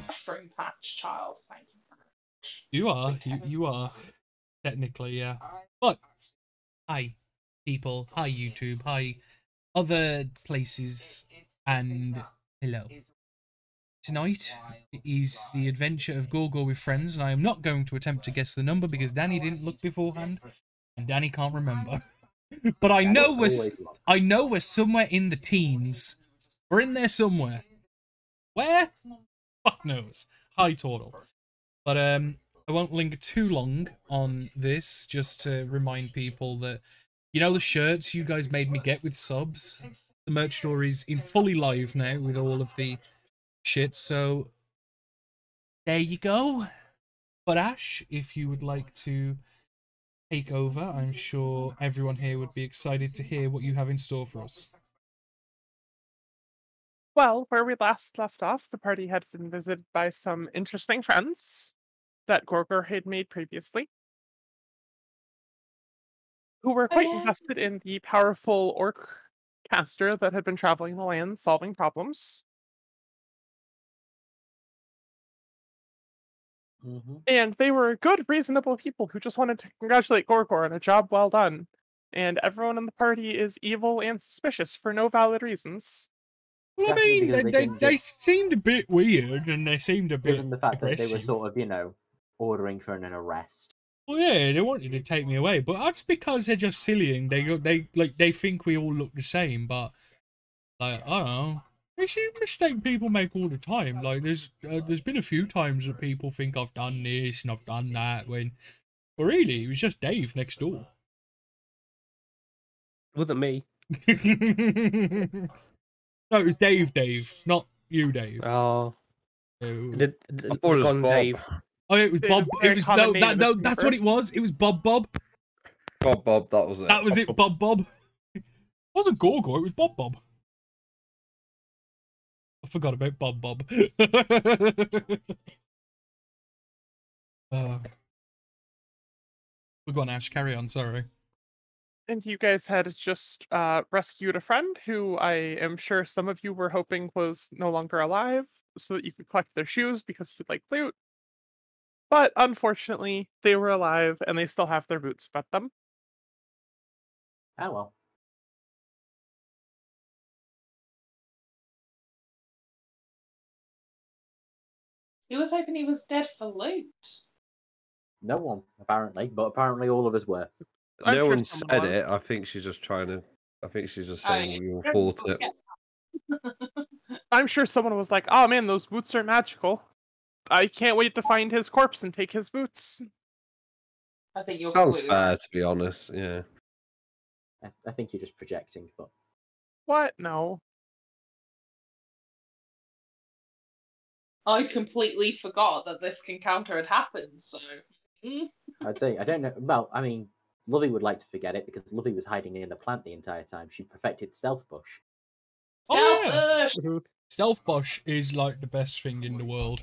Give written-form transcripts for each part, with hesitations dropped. String patch child, thank you very much. You are, you are. Technically, yeah. But, hi, people. Hi, YouTube. Hi, other places. And hello. Tonight is the adventure of Gorgore with friends, and I am not going to attempt to guess the number because Danny didn't look beforehand, and Danny can't remember. But I know we're somewhere in the teens. We're in there somewhere. Where? Fuck knows. Hi, Tortle. But I won't linger too long on this, just to remind people that, you know, the shirts you guys made me get with subs? The merch store is in fully live now with all of the shit, so there you go. But Ash, if you would like to take over, I'm sure everyone here would be excited to hear what you have in store for us. Well, where we last left off, the party had been visited by some interesting friends that Gorgore had made previously, who were quite invested in the powerful orc caster that had been traveling the land solving problems. Mm-hmm. And they were good, reasonable people who just wanted to congratulate Gorgore on a job well done. And everyone in the party is evil and suspicious for no valid reasons. Well, definitely, I mean, they seemed a bit weird, and they seemed a bit aggressive. Given the fact that they were sort of, you know, ordering for an arrest. Well, yeah, they wanted to take me away, but that's because they're just silly and they think we all look the same. But like, I don't know, it's a mistake people make all the time. Like, there's been a few times that people think I've done this and I've done that, when, well, really, it was just Dave next door. It wasn't me. No, it was Dave, not you, Dave. Oh, I thought it was Dave. Oh, it was Bob. It was no, that's what it was. It was Bob. Bob, that was it. That was it, Bob. It wasn't Gorgore, it was Bob. I forgot about Bob. We're going, Ash, carry on, sorry. And you guys had just rescued a friend who I am sure some of you were hoping was no longer alive, so that you could collect their shoes because you'd like loot. But unfortunately, they were alive, and they still have their boots with them. Oh, well. He was hoping he was dead for loot. No one, apparently. But apparently all of us were. No one said it. I think she's just trying to... I think she's just saying we all fought it. I'm sure someone was like, oh man, those boots are magical. I can't wait to find his corpse and take his boots. I think you're sounds fair, to be honest, yeah. I think you're just projecting, but... What? No. I completely forgot that this encounter had happened, so... I'd say, I don't know, well, I mean, Lovey would like to forget it, because Lovey was hiding in the plant the entire time. She perfected Stealth Bush. Oh, yeah. Stealth Bush is, like, the best thing in the world.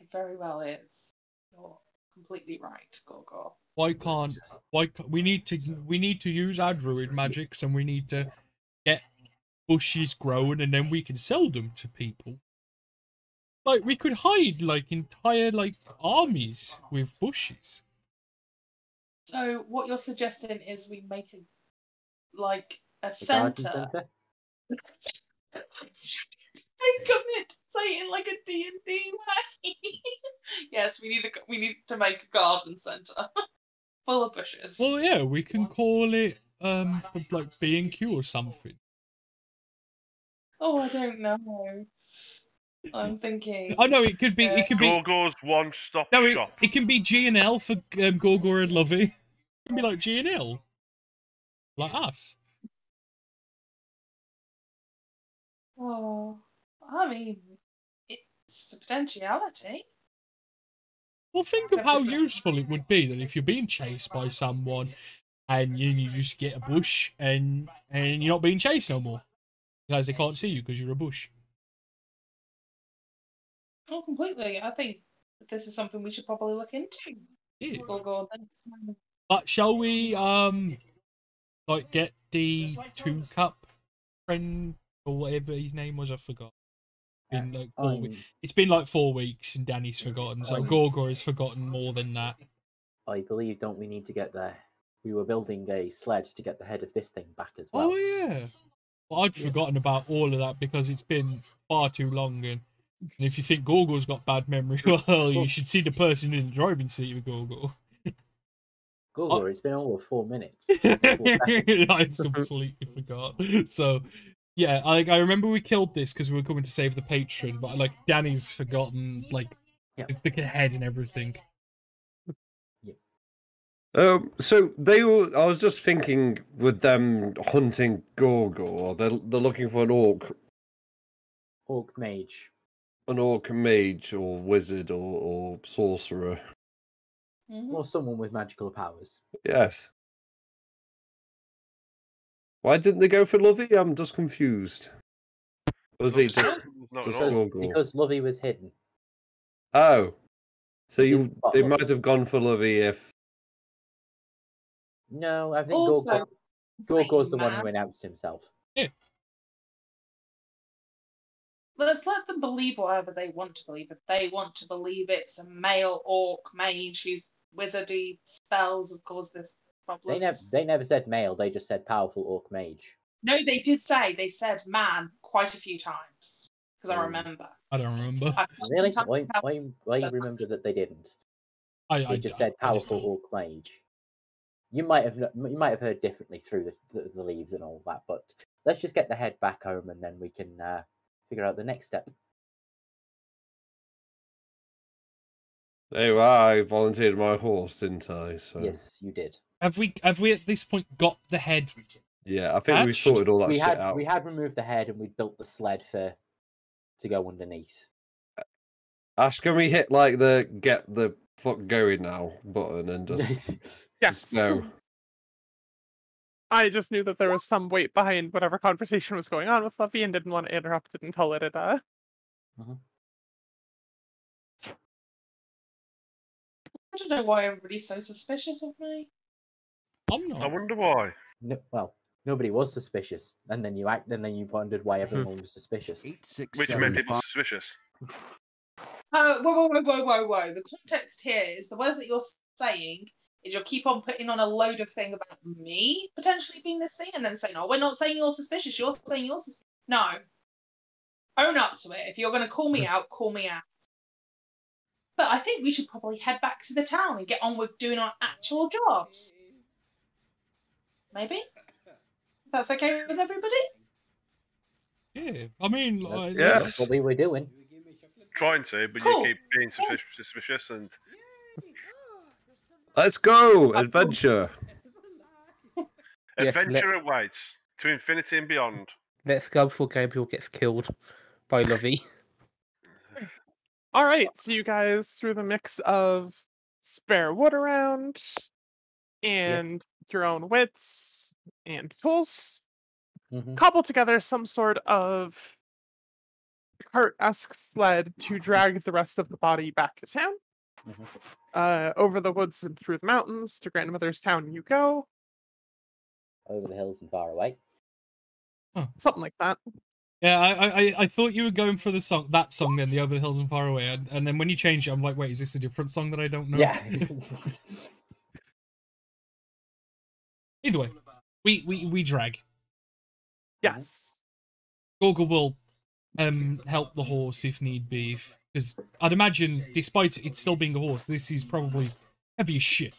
It very well is. You're completely right, Gorgore. We need to use our druid magics, and we need to get bushes growing, and then we can sell them to people. Like, we could hide, like, entire, like, armies with bushes. So what you're suggesting is we make a centre. Think of it, say it in like a D&D way. Yes, we need to make a garden centre full of bushes. Well, yeah, we can call it like B&Q or something. Oh, I don't know. I'm thinking. Oh no, it could be. It could be. Gorgore's one-stop shop. It can be G&L for Gorgore and Lovey. It can be like G&L, like us. Oh, I mean, it's a potentiality. Well, think of how useful it would be that if you're being chased by someone, and you just get a bush, and you're not being chased no more because they can't see you because you're a bush. Oh, completely. I think this is something we should probably look into. Yeah. We'll go on then. But shall we, like, get the 2-cup friend or whatever his name was? I forgot. been like 4 weeks. It's been like 4 weeks and Danny's forgotten. So Gorgore has forgotten more than that. I believe, don't we need to get there? We were building a sledge to get the head of this thing back as well. Oh, yeah. Well, I'd forgotten about all of that because it's been far too long. And if you think Gorgore's got bad memory, well, you should see the person in the driving seat with Gorgore. Gorgore, it's been over 4 minutes. I completely forgot. So, yeah, I remember we killed this because we were coming to save the patron, but like Danny's forgotten like the head and everything. So they were, I was just thinking with them hunting Gorgore, they're looking for an orc. Orc mage. An orc mage or wizard or sorcerer. Mm-hmm. Or someone with magical powers. Yes. Why didn't they go for Lovey? I'm just confused. Was he just Gorgore? Because Lovey was hidden. Oh. So they might have gone for Lovey if... No, I think Gorgore's the one who announced himself. Yeah. Let's let them believe whatever they want to believe. If they want to believe it's a male orc mage whose wizardy spells have caused this problem. They never said male, they just said powerful orc mage. No, they did say, they said man quite a few times. Because I remember. I don't remember. Really? Why remember that they didn't? They just said powerful orc mage. You might have heard differently through the leaves and all that, but let's just get the head back home and then we can figure out the next step. There you are. I volunteered my horse, didn't I? So yes, you did. Have we at this point got the head? Yeah, I think we sorted all that shit out. We had removed the head and we built the sled to go underneath. Ash, can we hit like the get the fuck going now button and just yes. No. I just knew that there was some weight behind whatever conversation was going on with Lovey and didn't want to interrupt it and call it a I don't know why everybody's so suspicious of me. I'm not. I wonder why. No, well, nobody was suspicious, and then you wondered why everyone was suspicious. 8, 6, which made people suspicious. Whoa. The context here is the words that you're saying is you'll keep on putting on a load of thing about me potentially being this thing and then saying, no, we're not saying you're suspicious. You're saying you're suspicious. No. Own up to it. If you're going to call me out, call me out. But I think we should probably head back to the town and get on with doing our actual jobs. Maybe? If that's okay with everybody? Yeah. I mean, like... Yes. That's what we were doing. Trying to, but cool. You keep being suspicious and... Let's go! Adventure! Adventure awaits to infinity and beyond. Let's go before Gabriel gets killed by Lovey. Alright, so you guys, through the mix of spare wood around, and your own wits, and tools, cobble together some sort of cart-esque sled to drag the rest of the body back to town. Over the woods and through the mountains to Grandmother's town you go. Over the hills and far away. Oh. Something like that. Yeah, I thought you were going for the song, that song then, the Over the Hills and Far Away, and then when you changed it, I'm like, wait, is this a different song that I don't know? Yeah. Either way, we drag. Yes. Gorgore will help the horse if need be, because I'd imagine, despite it still being a horse, this is probably heavy as shit.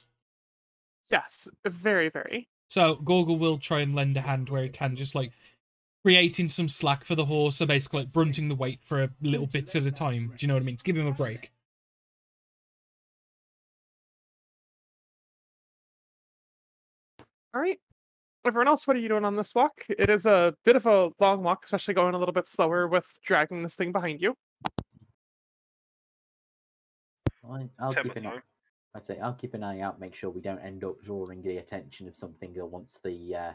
Yes, very, very. So Gorgore will try and lend a hand where it can, just like creating some slack for the horse, so basically like brunting the weight for a little bits at a time. Do you know what I mean? To give him a break. All right. Everyone else, what are you doing on this walk? It is a bit of a long walk, especially going a little bit slower with dragging this thing behind you. I'll keep an eye out, make sure we don't end up drawing the attention of something that wants the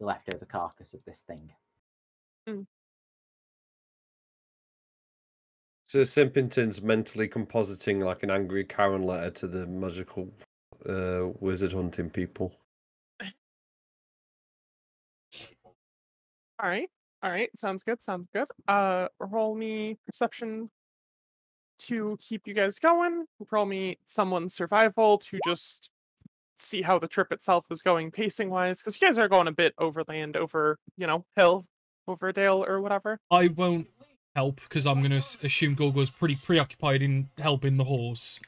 leftover carcass of this thing. So Simpington's mentally compositing like an angry Karen letter to the magical wizard hunting people. All right. All right, sounds good, sounds good. Roll me perception to keep you guys going. Roll me someone's survival to just see how the trip itself is going pacing-wise, because you guys are going a bit overland, over, you know, hill, over dale, or whatever. I won't help, because I'm going to assume Gorgore's pretty preoccupied in helping the horse.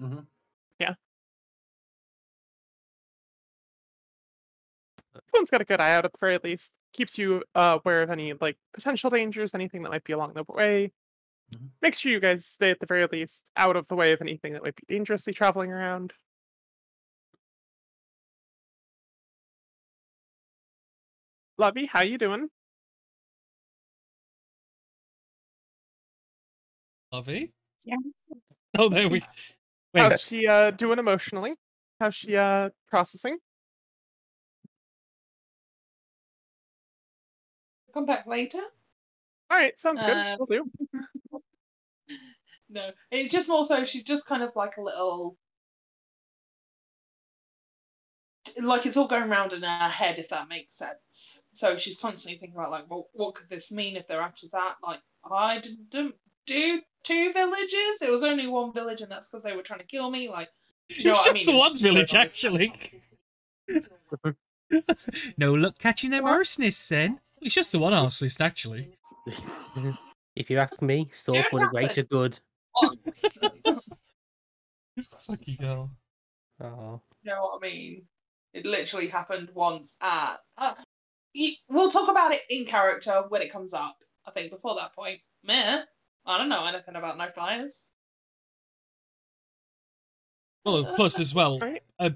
Mm-hmm. Yeah. Everyone's got a good eye out, at the very least. Keeps you aware of any, like, potential dangers, anything that might be along the way. Mm-hmm. Make sure you guys stay, at the very least, out of the way of anything that might be dangerously traveling around. Lovey, how you doing? Lovey? Yeah. Oh, there we... Wait. How's she doing emotionally? How's she processing? Come back later. All right, sounds good. We'll do. No, it's just more so she's just kind of like a little, like it's all going round in her head, if that makes sense. So she's constantly thinking about, like, well, what could this mean if they're after that? Like, I didn't do two villages. It was only one village, and that's because they were trying to kill me. Like, you know what I mean? It's just the one village, actually. No luck catching them arsonists, then. It's just the one arsonist, actually. If you ask me, thought for the greater good. Fucking hell. Oh. You know what I mean? It literally happened once at... we'll talk about it in character when it comes up. I think before that point, meh, I don't know anything about no flyers. Well, plus as well,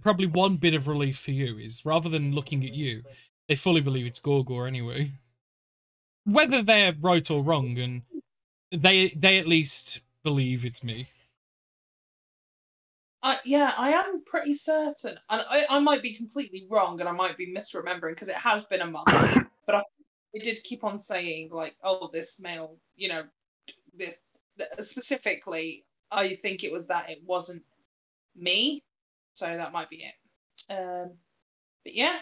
probably one bit of relief for you is, rather than looking at you, they fully believe it's Gorgore anyway. Whether they're right or wrong, and they at least believe it's me. Yeah, I am pretty certain. And I might be completely wrong, and I might be misremembering, because it has been a month. But I did keep on saying, like, oh, this male, you know, this... Specifically, I think it was that it wasn't me, so that might be it. But yeah,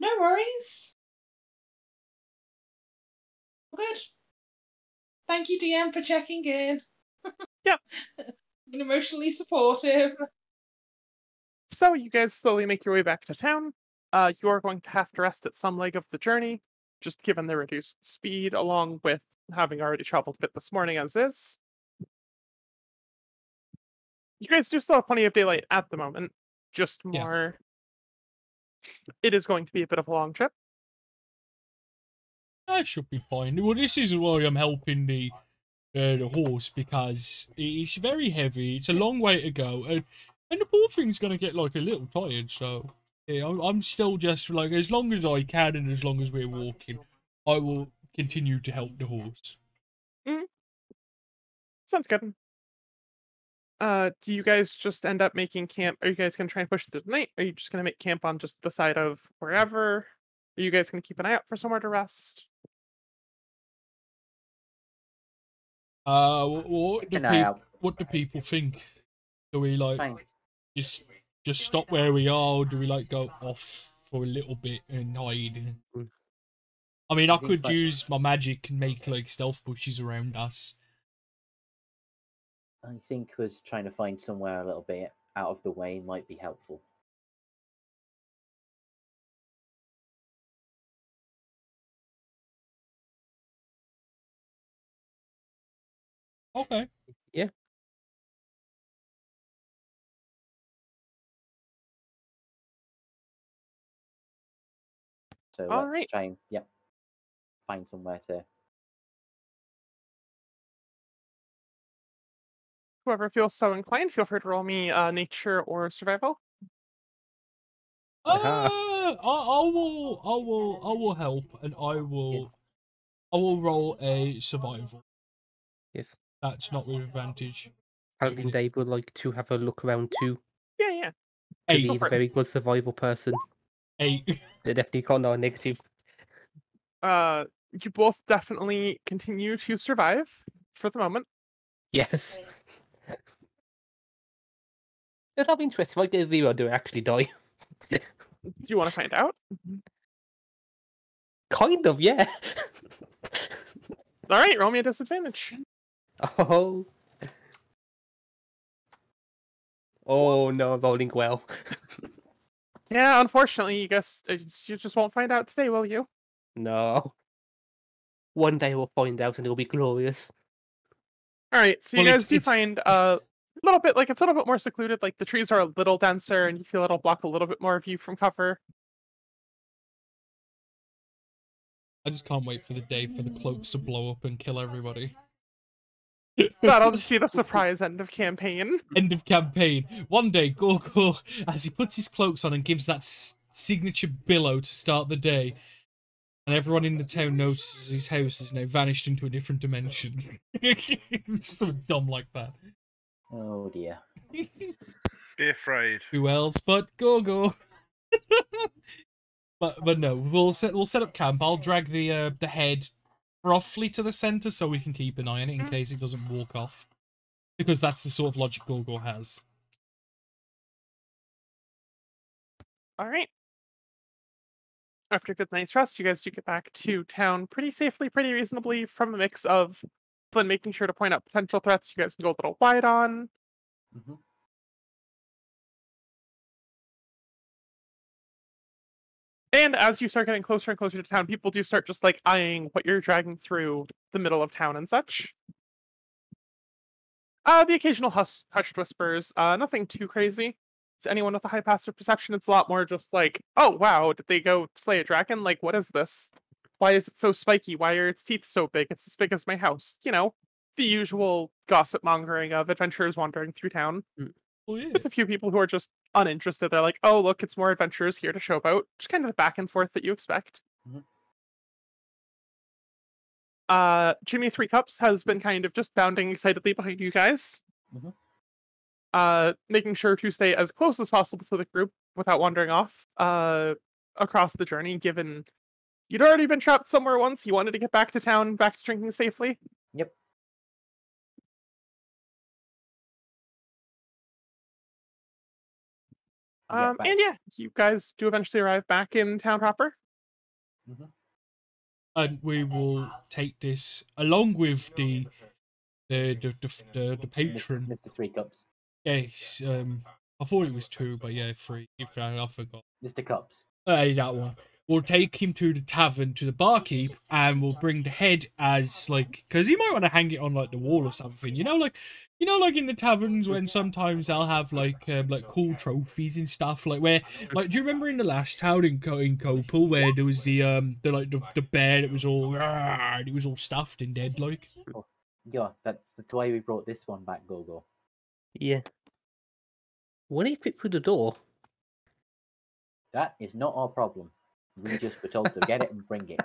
no worries. Good. Thank you, DM, for checking in. Yep. Being emotionally supportive. So you guys slowly make your way back to town. You are going to have to rest at some leg of the journey, just given the reduced speed, along with having already traveled a bit this morning as is. You guys do still have plenty of daylight at the moment, just more... Yeah. It is going to be a bit of a long trip. I should be fine. Well, this is why I'm helping the horse, because it's very heavy, it's a long way to go, and the poor thing's going to get, like, a little tired, so... Yeah, I'm still just, like, as long as I can and as long as we're walking, I will continue to help the horse. Mm. Sounds good. Do you guys just end up making camp? Are you guys going to try and push through the night? Are you just going to make camp on just the side of wherever? Are you guys going to keep an eye out for somewhere to rest? What do people think? Do we, like, just stop where we are? Or do we, like, go off for a little bit and hide? I mean, I could use my magic and make, like, stealth bushes around us. I think was trying to find somewhere a little bit out of the way might be helpful. Okay. Yeah. So all let's right. try and find somewhere to. Whoever feels so inclined, feel free to roll me nature or survival. I will help, and I will roll a survival. Yes, that's not with advantage. I think Dave would like to have a look around too. Yeah. 8. He's a very good survival person. 8. They definitely can't know a negative. You both definitely continue to survive for the moment. Yes. That'll be interesting. Like, there's zero. Do I actually die? Do you want to find out? Kind of, yeah. All right, roll me a disadvantage. Oh. Oh no, I'm rolling well. Yeah, unfortunately, you guess you just won't find out today, will you? No. One day we'll find out, and it'll be glorious. All right, so you guys do find a little bit, like it's a little bit more secluded. Like the trees are a little denser, and you feel it'll block a little bit more of you from cover. I just can't wait for the day for the cloaks to blow up and kill everybody. That'll just be the surprise end of campaign. End of campaign. One day, Gorgore, as he puts his cloaks on and gives that signature billow to start the day, and everyone in the town notices his house is now vanished into a different dimension. Just so dumb like that. Oh dear. Be afraid. Who else but Gorgore? But no, we'll set up camp. I'll drag the head roughly to the center so we can keep an eye on it in case it doesn't walk off, because that's the sort of logic Gorgore has. All right. After a good night's rest, you guys do get back to town pretty safely, pretty reasonably, from a mix of Flynn making sure to point out potential threats you guys can go a little wide on. Mm-hmm. And as you start getting closer and closer to town, people do start just, like, eyeing what you're dragging through the middle of town and such. The occasional hushed whispers, nothing too crazy. To anyone with a high passive perception, it's a lot more just like, oh, wow, did they go slay a dragon? Like, what is this? Why is it so spiky? Why are its teeth so big? It's as big as my house. You know, the usual gossip-mongering of adventurers wandering through town. Mm. Oh, yeah. With a few people who are just uninterested. They're like, oh, look, it's more adventurers here to showboat. Just kind of the back and forth that you expect. Mm-hmm. Jimmy Three Cups has been kind of just bounding excitedly behind you guys. Mm-hmm. Making sure to stay as close as possible to the group without wandering off across the journey, given you'd already been trapped somewhere once. He wanted to get back to town, back to drinking safely. Yep. Yeah, and yeah, you guys do eventually arrive back in town proper. Mm-hmm. And we will take this along with the patron. Mr. Three Cups. Yes, I thought it was two, but yeah, three. If I forgot. Mr. Cups. That one. We'll take him to the tavern, to the barkeep, and we'll bring the head as, like, because he might want to hang it on, like, the wall or something. You know, like in the taverns when sometimes they'll have, like cool trophies and stuff, like, where, like, do you remember in the last town in Copal where there was the bear that was all, and it was all stuffed and dead, like? Yeah, that's why we brought this one back, Gogo. Yeah. When he fit through the door? That is not our problem. We just were told to get it and bring it.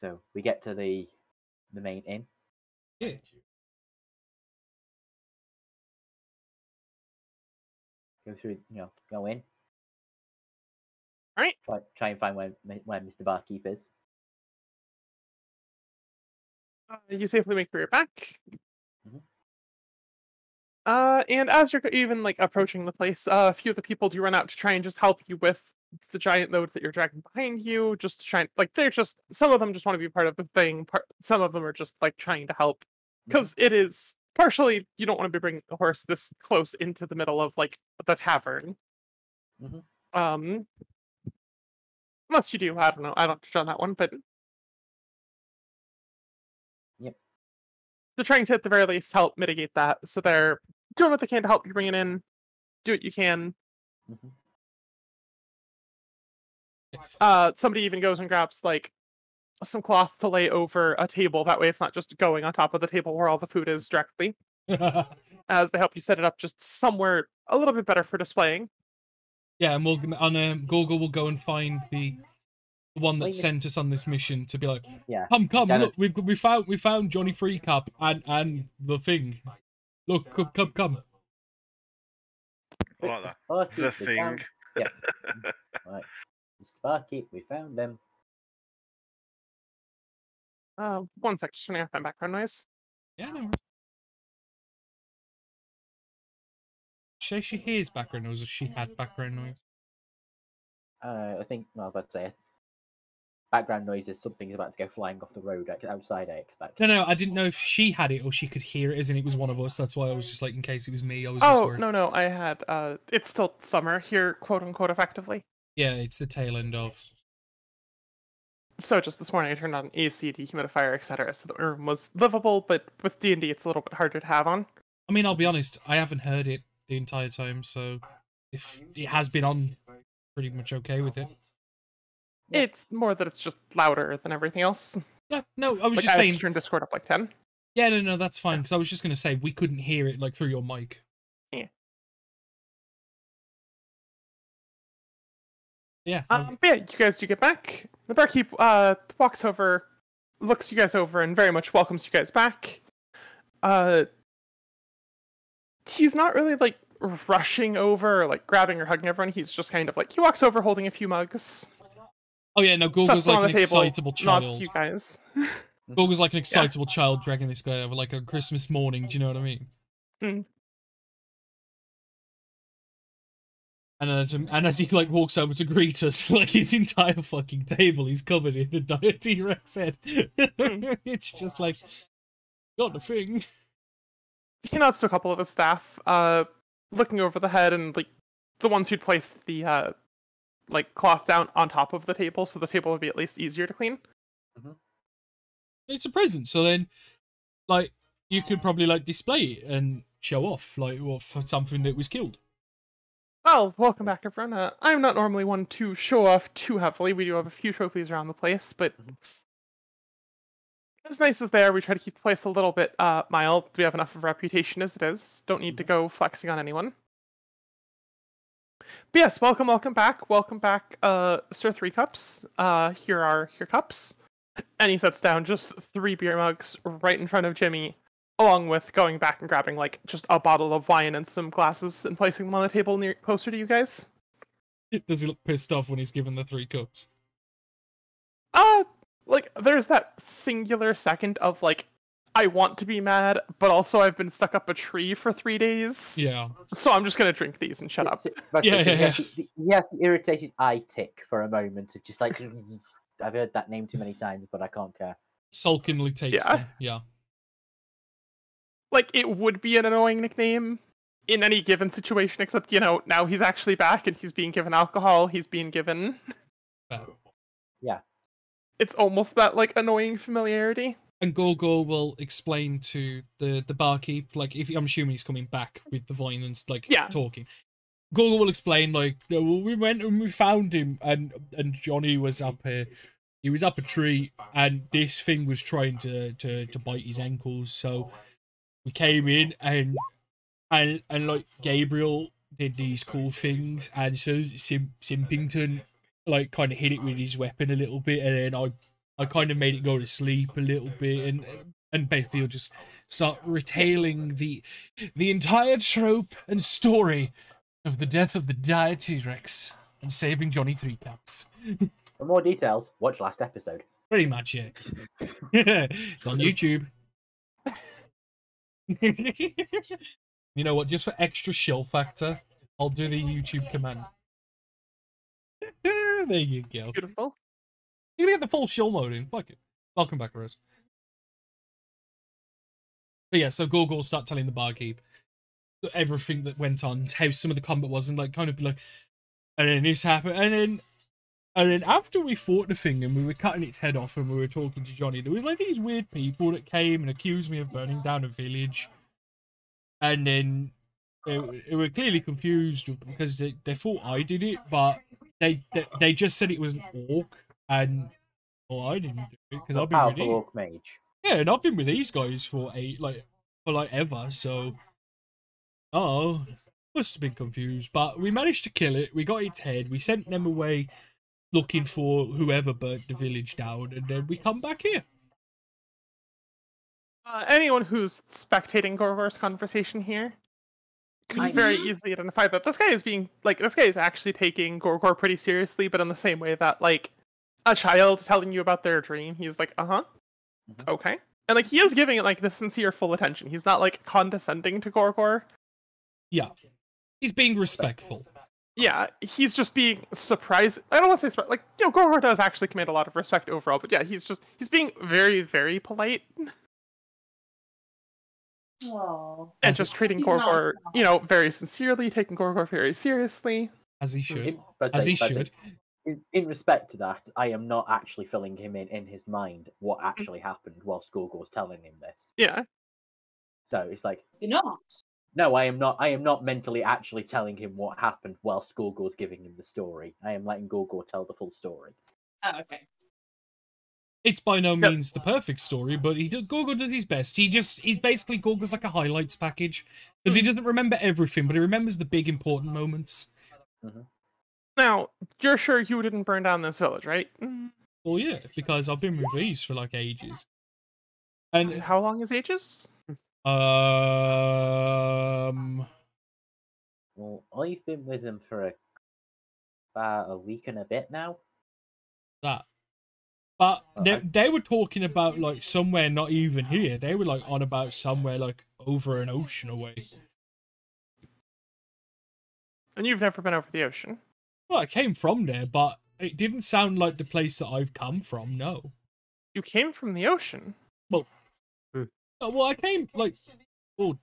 So we get to the main inn. Yeah. Go through, you know, go in. All right. Try and find where Mr. Barkeep is. You safely make your way back. Mm-hmm. And as you're even, like, approaching the place, a few of the people do run out to try and just help you with the giant load that you're dragging behind you, just to try and, like, they're just, some of them just want to be part of the thing, some of them are just, like, trying to help, because it is, partially, you don't want to be bringing the horse this close into the middle of, like, the tavern. Mm-hmm. Unless you do, I don't know, I don't touch on that one, but... Yep. They're trying to, at the very least, help mitigate that, so they're doing what they can to help you bring it in. Do what you can. Mm-hmm. Somebody even goes and grabs, like, some cloth to lay over a table. That way it's not just going on top of the table where all the food is directly. As they help you set it up just somewhere a little bit better for displaying. Yeah, and Gorgore will go and find the one that sent us on this mission to be like, yeah, come, look, we found Johnny Three Cup and the thing. Look, come. I like that. The thing. Yep. Right. Mr. Barkeep, we found them. One sec, just turning off my background noise. Yeah, no worries. Did she hears background noise or she had background noise? I think, well, I'd say background noise is something's about to go flying off the road outside, I expect. No, I didn't know if she had it or she could hear it, as in it was one of us. That's why I was just like, in case it was me, I was just worried. No, I had, it's still summer here, quote-unquote, effectively. Yeah, it's the tail end of. So just this morning I turned on AC, dehumidifier, etc. So the room was livable, but with D&D it's a little bit harder to have on. I mean, I'll be honest, I haven't heard it the entire time, so if it has been on, pretty much okay with it. It's more that it's just louder than everything else. Yeah, no, I was just saying... I turned Discord up like 10. Yeah, no, that's fine, because I was just going to say, we couldn't hear it, like, through your mic. Yeah. Yeah. But yeah, you guys do get back. The barkeep walks over, looks you guys over, and very much welcomes you guys back. He's not really, like, rushing over, like, grabbing or hugging everyone. He's just kind of, like, he walks over holding a few mugs. Oh yeah, no, Gorgo's like an excitable child. Gorgo's like an excitable child dragging this guy over, like, on Christmas morning, do you know what I mean? Mm. And as he, like, walks over to greet us, like, his entire fucking table is covered in the dire T-Rex head. Mm. It's just like, got the thing. He nods to a couple of his staff, looking over the head, and, like, the ones who'd placed the, like, cloth down on top of the table, so the table would be at least easier to clean. Mm-hmm. It's a present, so then, like, you could probably, like, display it and show off, like, or for something that was killed. Well, welcome back, everyone. I'm not normally one to show off too heavily. We do have a few trophies around the place, but... As nice as they are, we try to keep the place a little bit mild. We have enough of a reputation as it is. Don't need to go flexing on anyone. But yes, welcome back, Sir Three Cups. Here are your cups. And he sets down just 3 beer mugs right in front of Jimmy, along with going back and grabbing, like, just a bottle of wine and some glasses and placing them on the table closer to you guys. Does he look pissed off when he's given the 3 cups? Like, there's that singular second of, like, I want to be mad, but also I've been stuck up a tree for 3 days. Yeah. So I'm just going to drink these and shut up. Yeah. He has the irritated eye tick for a moment of just, like, I've heard that name too many times, but I can't care. Sulkinly takes them. Yeah. Like, it would be an annoying nickname in any given situation, except, you know, now he's actually back and he's being given alcohol, he's being given... Yeah. It's almost that, like, annoying familiarity. And Gorgor will explain to the barkeep, like, if I'm assuming he's coming back with the vine and, like, talking. Gorgor will explain, like, well, we went and we found him, and Johnny was up here. He was up a tree, and this thing was trying to bite his ankles, so we came in, and like, Gabriel did these cool things, and so Simpington... like, kind of hit it with his weapon a little bit, and then I kind of made it go to sleep a little bit, and basically I'll just start retailing the entire trope and story of the death of the dire T-Rex and saving Johnny Three Cups. For more details, watch last episode. Pretty much, yeah. It's on YouTube. You know what, just for extra shill factor, I'll do the YouTube command. There you go. Beautiful. You're gonna get the full shill mode in. Fuck it. Welcome back, Rose. But yeah, so Gorgor will start telling the barkeep everything that went on, how some of the combat was, and, like, kind of be like, and then this happened, and then after we fought the thing and we were cutting its head off and we were talking to Johnny, there was, like, these weird people that came and accused me of burning down a village, and then they were clearly confused because they thought I did it, but they just said it was an orc, and well, I didn't do it because I've been with these. Orc mage. Yeah, and I've been with these guys for ever. So, must have been confused. But we managed to kill it. We got its head. We sent them away, looking for whoever burnt the village down, and then we come back here. Anyone who's spectating Gorgore's conversation here can very easily identify that this guy is actually taking Gorgor pretty seriously, but in the same way that, like, a child telling you about their dream, he's like, okay. And, like, he is giving it, like, the sincere full attention. He's not, like, condescending to Gorgor. Yeah. He's being respectful. Yeah, he's just being surprised. I don't want to say like, you know, Gorgore does actually command a lot of respect overall, but yeah, he's being very, very polite. Whoa. And just treating Gorgore, you know, very sincerely, taking Gorgore very seriously. As he should. In respect to that, I am not actually filling him in his mind what actually happened whilst Gorgore's telling him this. Yeah. So it's like, you're not. No, I am not. I am not mentally actually telling him what happened whilst Gorgore's giving him the story. I am letting Gorgore tell the full story. Oh, okay. It's by no means the perfect story, but Gorgore does his best. He's basically, Gorgore's like a highlights package, because he doesn't remember everything, but he remembers the big important moments. Mm-hmm. Now, you're sure you didn't burn down this village, right? Well, yeah, because I've been with these for like ages. And how long is ages? Well, I've been with them for about a week and a bit now. That. But they were talking about like somewhere not even here. They were like on about somewhere like over an ocean away. And you've never been over the ocean? Well, I came from there, but it didn't sound like the place that I've come from, no. You came from the ocean? Well... well, I came like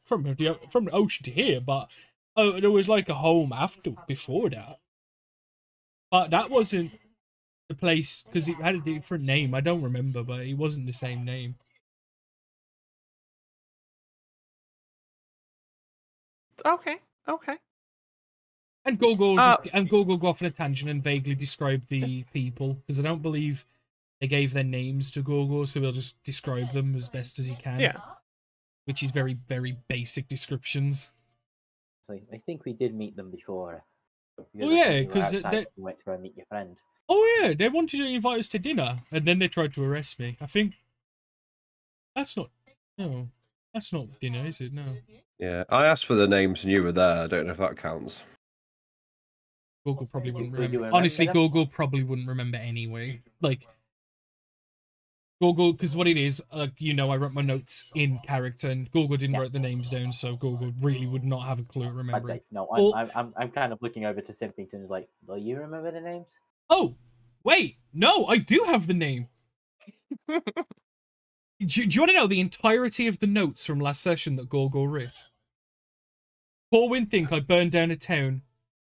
from the ocean to here, but there was like a home before that. But that wasn't the place because it had a different name. I don't remember, but it wasn't the same name. Okay, okay. And Gorgore go off on a tangent and vaguely describe the people because I don't believe they gave their names to Gorgore, so he'll just describe them as best as he can. Yeah. Which is very, very basic descriptions. So I think we did meet them before. Oh yeah, because they went to go meet your friend. Oh yeah, they wanted to invite us to dinner, and then they tried to arrest me. I think that's not dinner, is it? No. Yeah, I asked for the names, and you were there. I don't know if that counts. Gorgore probably wouldn't remember. Honestly, Gorgore probably wouldn't remember anyway. Like. Gorgore, because what it is, you know, I wrote my notes in character, and Gorgore didn't write the names down, so Gorgore really would not have a clue remembering. No, I'm kind of looking over to Simpington and like, well, you remember the names? Oh, wait, no, I do have the name. do you want to know the entirety of the notes from last session that Gorgore wrote? Borwin think I burned down a town.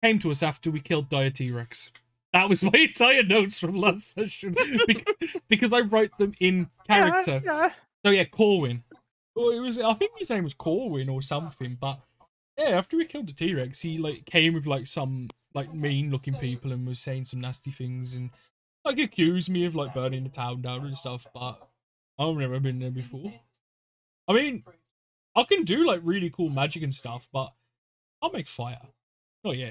Came to us after we killed Diatyrex. That was my entire notes from last session because I write them in character. Yeah, yeah. So yeah, Corwin. Well, I think his name was Corwin or something. But yeah, after we killed the T-Rex, he like came with like some like mean-looking people and was saying some nasty things and like accused me of like burning the town down and stuff. But I've never been there before. I mean, I can do like really cool magic and stuff, but I'll make fire. Oh yeah.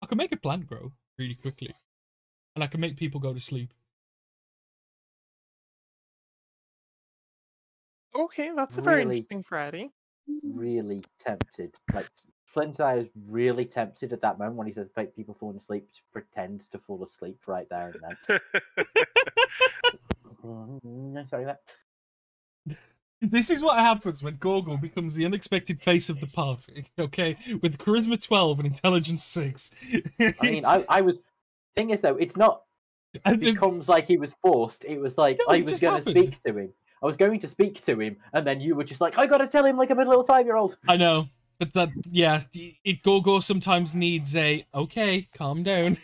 I can make a plant grow really quickly. And I can make people go to sleep. Okay, that's a very interesting Friday. Really tempted. Like, Flint and I was really tempted at that moment when he says make people falling asleep to pretend to fall asleep right there and then. No, sorry about that. This is what happens when Gorgore becomes the unexpected face of the party, okay? With Charisma 12 and Intelligence 6. I mean, I was... Thing is, though, it's not... It becomes like he was forced. It was like, no, I was going to speak to him. I was going to speak to him, and then you were just like, I got to tell him like I'm a little 5-year-old. I know. But that, yeah, Gorgore sometimes needs a, okay, calm down.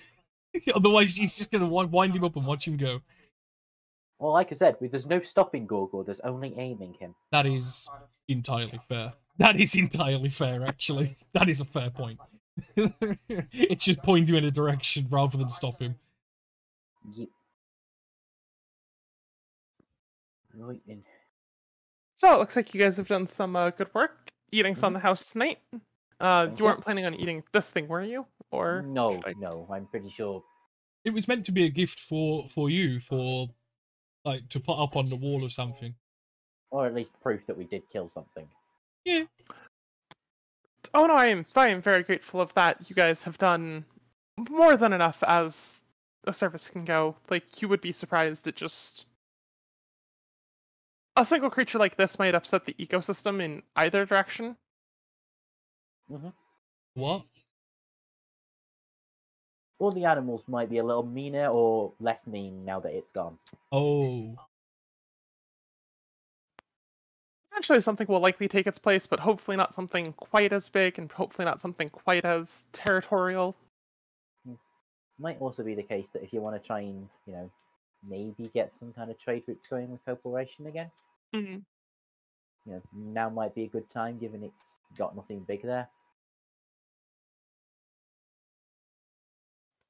Otherwise, she's just going to wind him up and watch him go. Well, like I said, there's no stopping Gorgore, there's only aiming him. That is entirely fair. That is entirely fair, actually. That is a fair point. It's just pointing in a direction rather than stop him. Yeah. Right then. So, it looks like you guys have done some good work. Eating's on the house tonight. You weren't planning on eating this thing, were you? Or No, I'm pretty sure. It was meant to be a gift for you, for... like, to put up on the wall or something. Or at least proof that we did kill something. Yeah. Oh no, I am very grateful of that. You guys have done more than enough as a service can go. Like, you would be surprised at just... A single creature like this might upset the ecosystem in either direction. Mm-hmm. What? All the animals might be a little meaner or less mean now that it's gone. Oh. Eventually something will likely take its place, but hopefully not something quite as big, and hopefully not something quite as territorial. Might also be the case that if you want to try and, you know, maybe get some kind of trade routes going with Corporation again. Mm-hmm. You know, now might be a good time, given it's got nothing big there.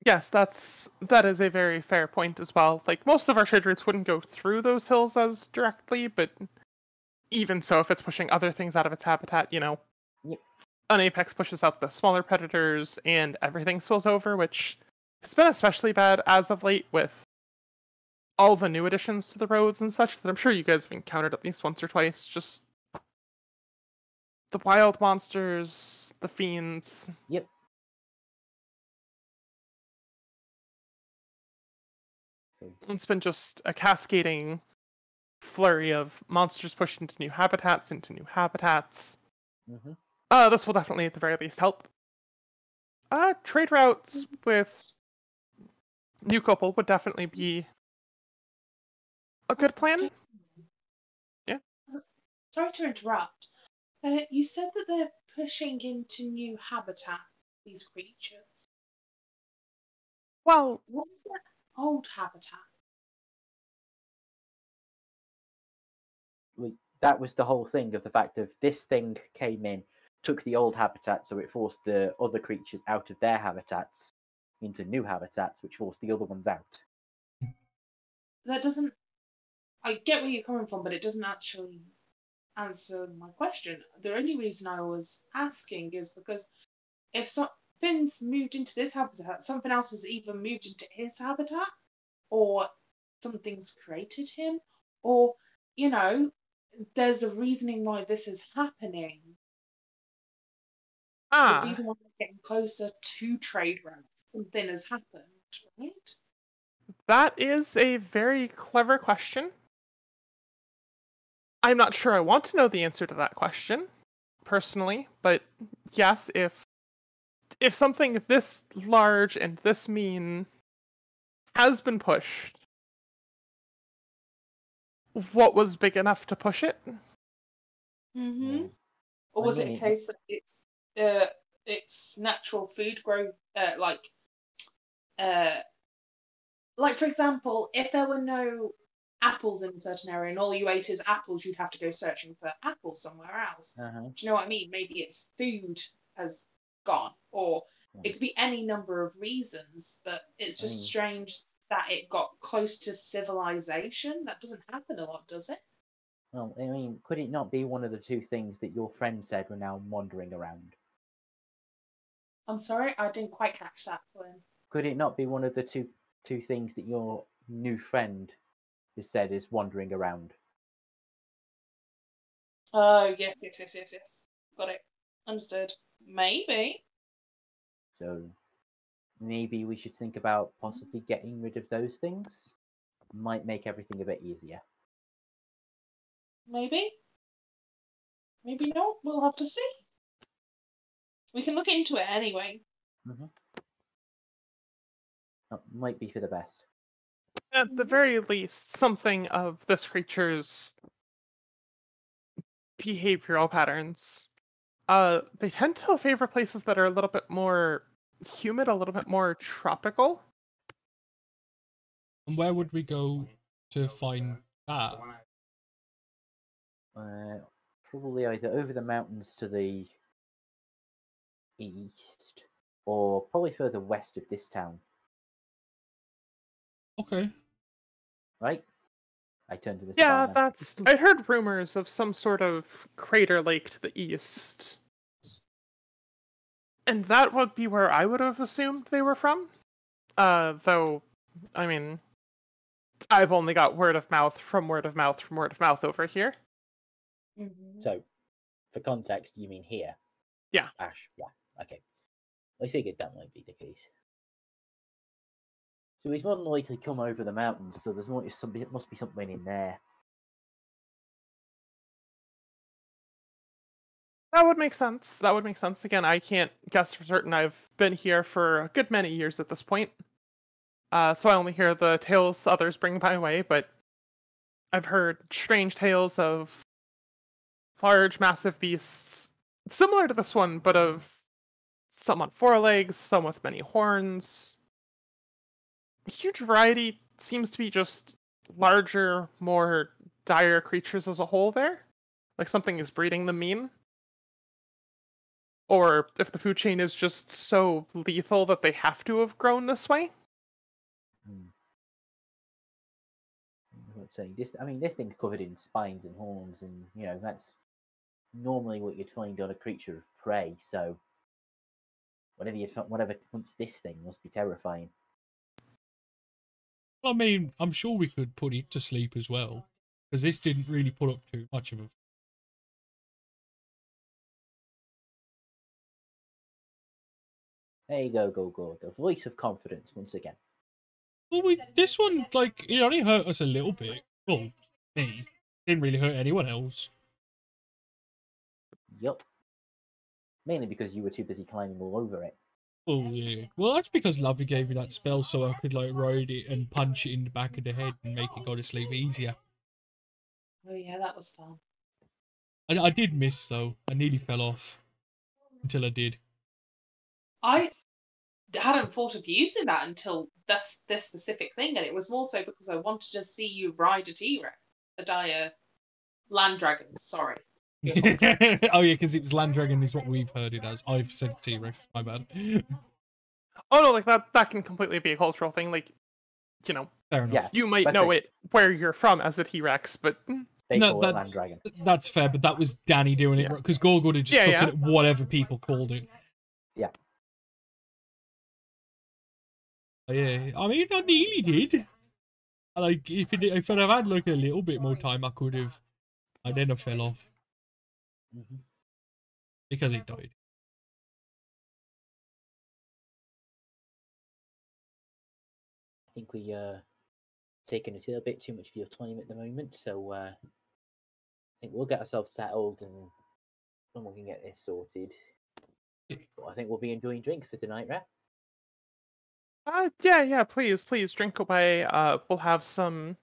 Yes, that is a very fair point as well. Like, most of our trade routes wouldn't go through those hills as directly, but even so, if it's pushing other things out of its habitat, you know, yep. An apex pushes out the smaller predators and everything spills over, which has been especially bad as of late with all the new additions to the roads and such that I'm sure you guys have encountered at least once or twice. Just the wild monsters, the fiends. Yep. It's been just a cascading flurry of monsters pushed into new habitats. Mm-hmm. This will definitely, at the very least, help. Trade routes with New Copal would definitely be a good plan. Yeah. Sorry to interrupt. You said that they're pushing into new habitat, these creatures. Well, what is that? Old habitat. That was the whole thing of the fact of this thing came in, took the old habitat, so it forced the other creatures out of their habitats into new habitats, which forced the other ones out. That doesn't... I get where you're coming from, but it doesn't actually answer my question. The only reason I was asking is because if so... Finn's moved into this habitat, something else has either moved into his habitat, or something's created him, or, you know, there's a reasoning why this is happening. Ah. The reason why we're getting closer to trade routes, something has happened, right? That is a very clever question. I'm not sure I want to know the answer to that question, personally, but yes, if something this large and this mean has been pushed, what was big enough to push it? Mm-hmm. Or was it a case that its natural food growth, like for example, if there were no apples in a certain area and all you ate is apples, you'd have to go searching for apples somewhere else. Uh-huh. Do you know what I mean? Maybe it's food as gone, or it could be any number of reasons, but it's just strange that it got close to civilization. That doesn't happen a lot, does it? Well, I mean, could it not be one of the two things that your friend said were now wandering around? I'm sorry, I didn't quite catch that, Flynn. Could it not be one of the two things that your new friend has said is wandering around? Oh, yes. Got it. Understood. Maybe. So, maybe we should think about possibly getting rid of those things. Might make everything a bit easier. Maybe. Maybe not. We'll have to see. We can look into it anyway. Mm-hmm. That might be for the best. At the very least, something of this creature's behavioral patterns. They tend to favor places that are a little bit more humid, a little bit more tropical. And where would we go to find that? Probably either over the mountains to the east, or probably further west of this town. Okay. Right? I turned to this. Yeah, that's. I heard rumors of some sort of crater lake to the east, and that would be where I would have assumed they were from. Though, I mean, I've only got word of mouth over here. Mm-hmm. So, for context, you mean here? Yeah. Ash. Yeah. Okay. I figured that might be the case. So he's more than likely come over the mountains, so there must be something in there. That would make sense. That would make sense. Again, I can't guess for certain. I've been here for a good many years at this point. So I only hear the tales others bring my way, but I've heard strange tales of large, massive beasts similar to this one, but of some on four legs, some with many horns. A huge variety seems to be just larger, more dire creatures as a whole there. Like something is breeding them mean. Or if the food chain is just so lethal that they have to have grown this way. I would say this. I mean, this thing's covered in spines and horns, and you know that's normally what you'd find on a creature of prey. So, whatever hunts this thing must be terrifying. I mean, I'm sure we could put it to sleep as well, because this didn't really put up too much of a. There you go, Gorgore. The voice of confidence once again. Well, this one, like, it only hurt us a little bit. Well, me. Didn't really hurt anyone else. Yup. Mainly because you were too busy climbing all over it. Oh, yeah. Well, that's because Lovey gave me that spell so I could, like, ride it and punch it in the back of the head and make it go to sleep easier. Oh, yeah, that was fun. I did miss, though. I nearly fell off. Until I did. I hadn't thought of using that until this specific thing, and it was more so because I wanted to see you ride a T-Rex, a dire land dragon, sorry. Oh yeah, because it was land dragon is what we've heard it as. I've said T-Rex, my bad. Oh no, like that can completely be a cultural thing, like, you know. Fair enough. Yeah, you might know it where you're from as a T-Rex, but... They call it land dragon. That's fair, but that was Danny doing it, because Gorgore just took it at whatever people called it. Yeah. Yeah, I mean, I nearly did. Like, if I'd have had like a little bit more time, I could have. And then I fell off because it died. I think we taking a little bit too much of your time at the moment, so I think we'll get ourselves settled and we can get this sorted. But I think we'll be enjoying drinks for tonight, right? Yeah, please drink away. We'll have some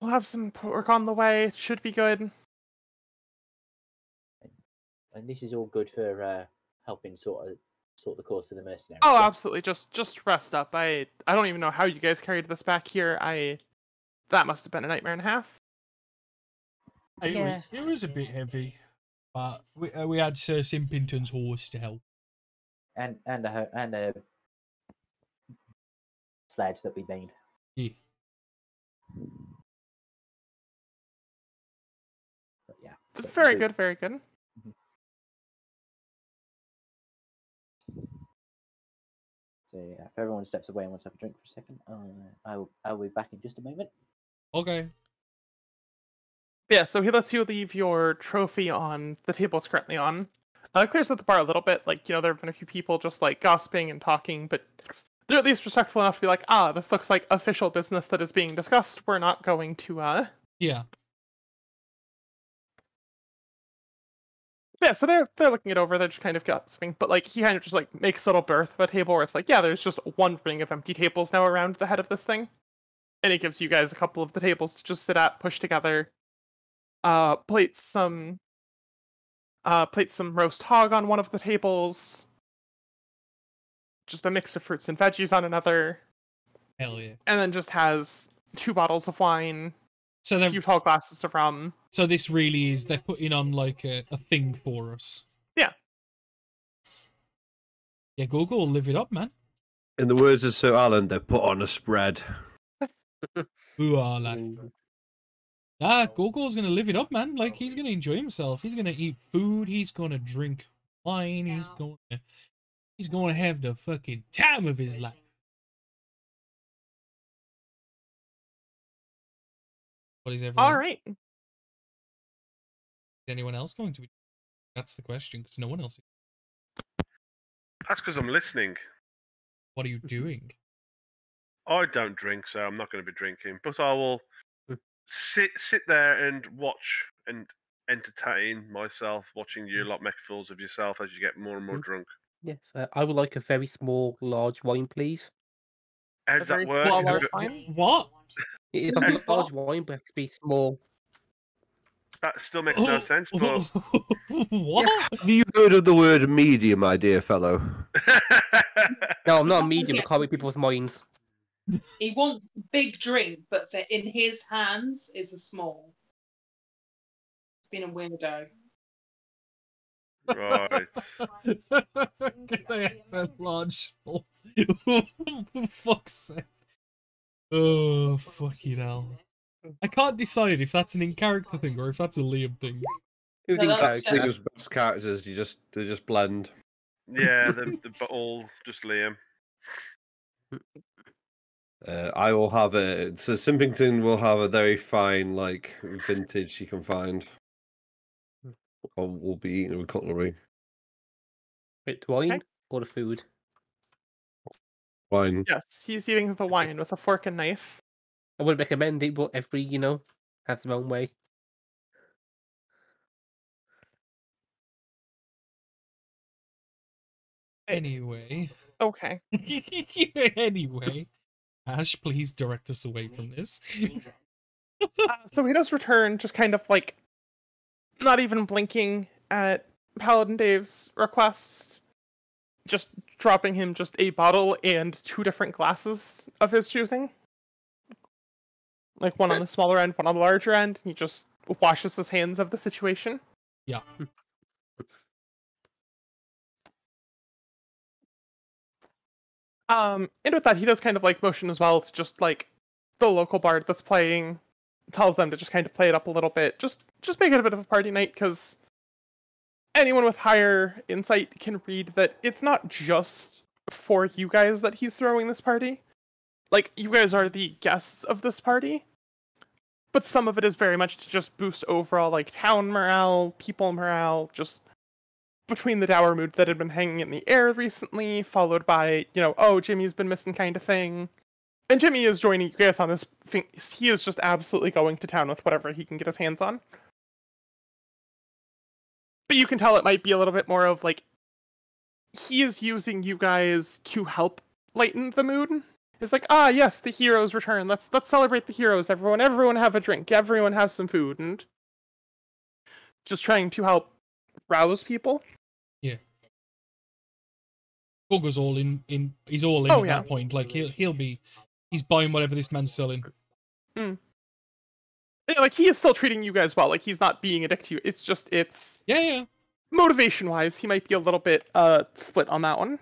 pork on the way. It should be good. And this is all good for helping sort the course for the mercenary. Oh, absolutely. Just rest up. I don't even know how you guys carried this back here. That must have been a nightmare and a half. Yeah. It was a bit heavy, but we had Sir Simpington's horse to help, and a sledge that we made. Yeah. But yeah. Very good, very good. So yeah, if everyone steps away and wants to have a drink for a second, I'll be back in just a moment. Okay. Yeah, so he lets you leave your trophy on the table it's currently on. It clears up the bar a little bit, like, you know, there have been a few people just, like, gossiping and talking, but they're at least respectful enough to be like, this looks like official business that is being discussed. We're not going to, Yeah. Yeah, so they're looking it over, they're just kind of gossiping, but, like, he kind of just, like, makes a little berth of a table where it's like, yeah, there's just one ring of empty tables now around the head of this thing. And it gives you guys a couple of the tables to just sit at, push together, plate some roast hog on one of the tables. Just a mix of fruits and veggies on another. Hell yeah. And then just has 2 bottles of wine, a few tall glasses of rum. So this really is, they're putting on like a thing for us. Yeah. Yeah, Gorgore, live it up, man. In the words of Sir Alan, they put on a spread. Ooh, Alan. Ah, Gorgore's gonna live it up, man. Like, he's gonna enjoy himself. He's gonna eat food. He's gonna drink wine. Yeah. He's gonna have the fucking time of his life. What is everyone? All right. Is anyone else going to be? That's the question, because no one else. That's because I'm listening. What are you doing? I don't drink, so I'm not going to be drinking. But I will. Sit there and watch and entertain myself watching you lot make fools of yourself as you get more and more drunk. Yes, I would like a very small, large wine, please. How does that work? What? It's like a large wine, but it has to be small. That still makes no sense, but... What? Yeah. Have you heard of the word medium, my dear fellow? No, I'm not a medium. I can't read people's minds. He wants a big drink, but in his hands is a small. It's been a weirdo. Right. Can I have a large small? Fuck's sake. Oh, fucking hell. I can't decide if that's an in-character thing or if that's a Liam thing. Who no, thinks those best characters? They just blend. Yeah, they're all just Liam. I will have a. So Simpington will have a very fine, like vintage you can find. Or will be eating with cutlery. Wait, wine or the food? Wine. Yes, he's eating the wine with a fork and knife. I would recommend it, but everybody, you know, has their own way. Anyway. Okay. Anyway. Ash, please direct us away from this. So he does return, just kind of like, not even blinking at Paladin Dave's request, just dropping him just a bottle and 2 different glasses of his choosing. Like, one on the smaller end, one on the larger end. He just washes his hands of the situation. Yeah. And with that, he does kind of, like, motion as well to just, like, the local bard that's playing, tells them to just kind of play it up a little bit. Just make it a bit of a party night, because anyone with higher insight can read that it's not just for you guys that he's throwing this party. Like, you guys are the guests of this party, but some of it is very much to just boost overall, like, town morale, people morale, just between the dour mood that had been hanging in the air recently, followed by, you know, oh, Jimmy's been missing kind of thing. And Jimmy is joining you guys on this thing. He is just absolutely going to town with whatever he can get his hands on. But you can tell it might be a little bit more of, like, he is using you guys to help lighten the mood. It's like, ah, yes, the heroes return. Let's celebrate the heroes. Everyone have a drink. Everyone have some food, and just trying to help rouse people. Yeah. Gorgore's all in. He's all in at that point. Like he's buying whatever this man's selling. Mm. Like he is still treating you guys well. Like he's not being a dick to you. It's just yeah. Motivation wise, he might be a little bit split on that one.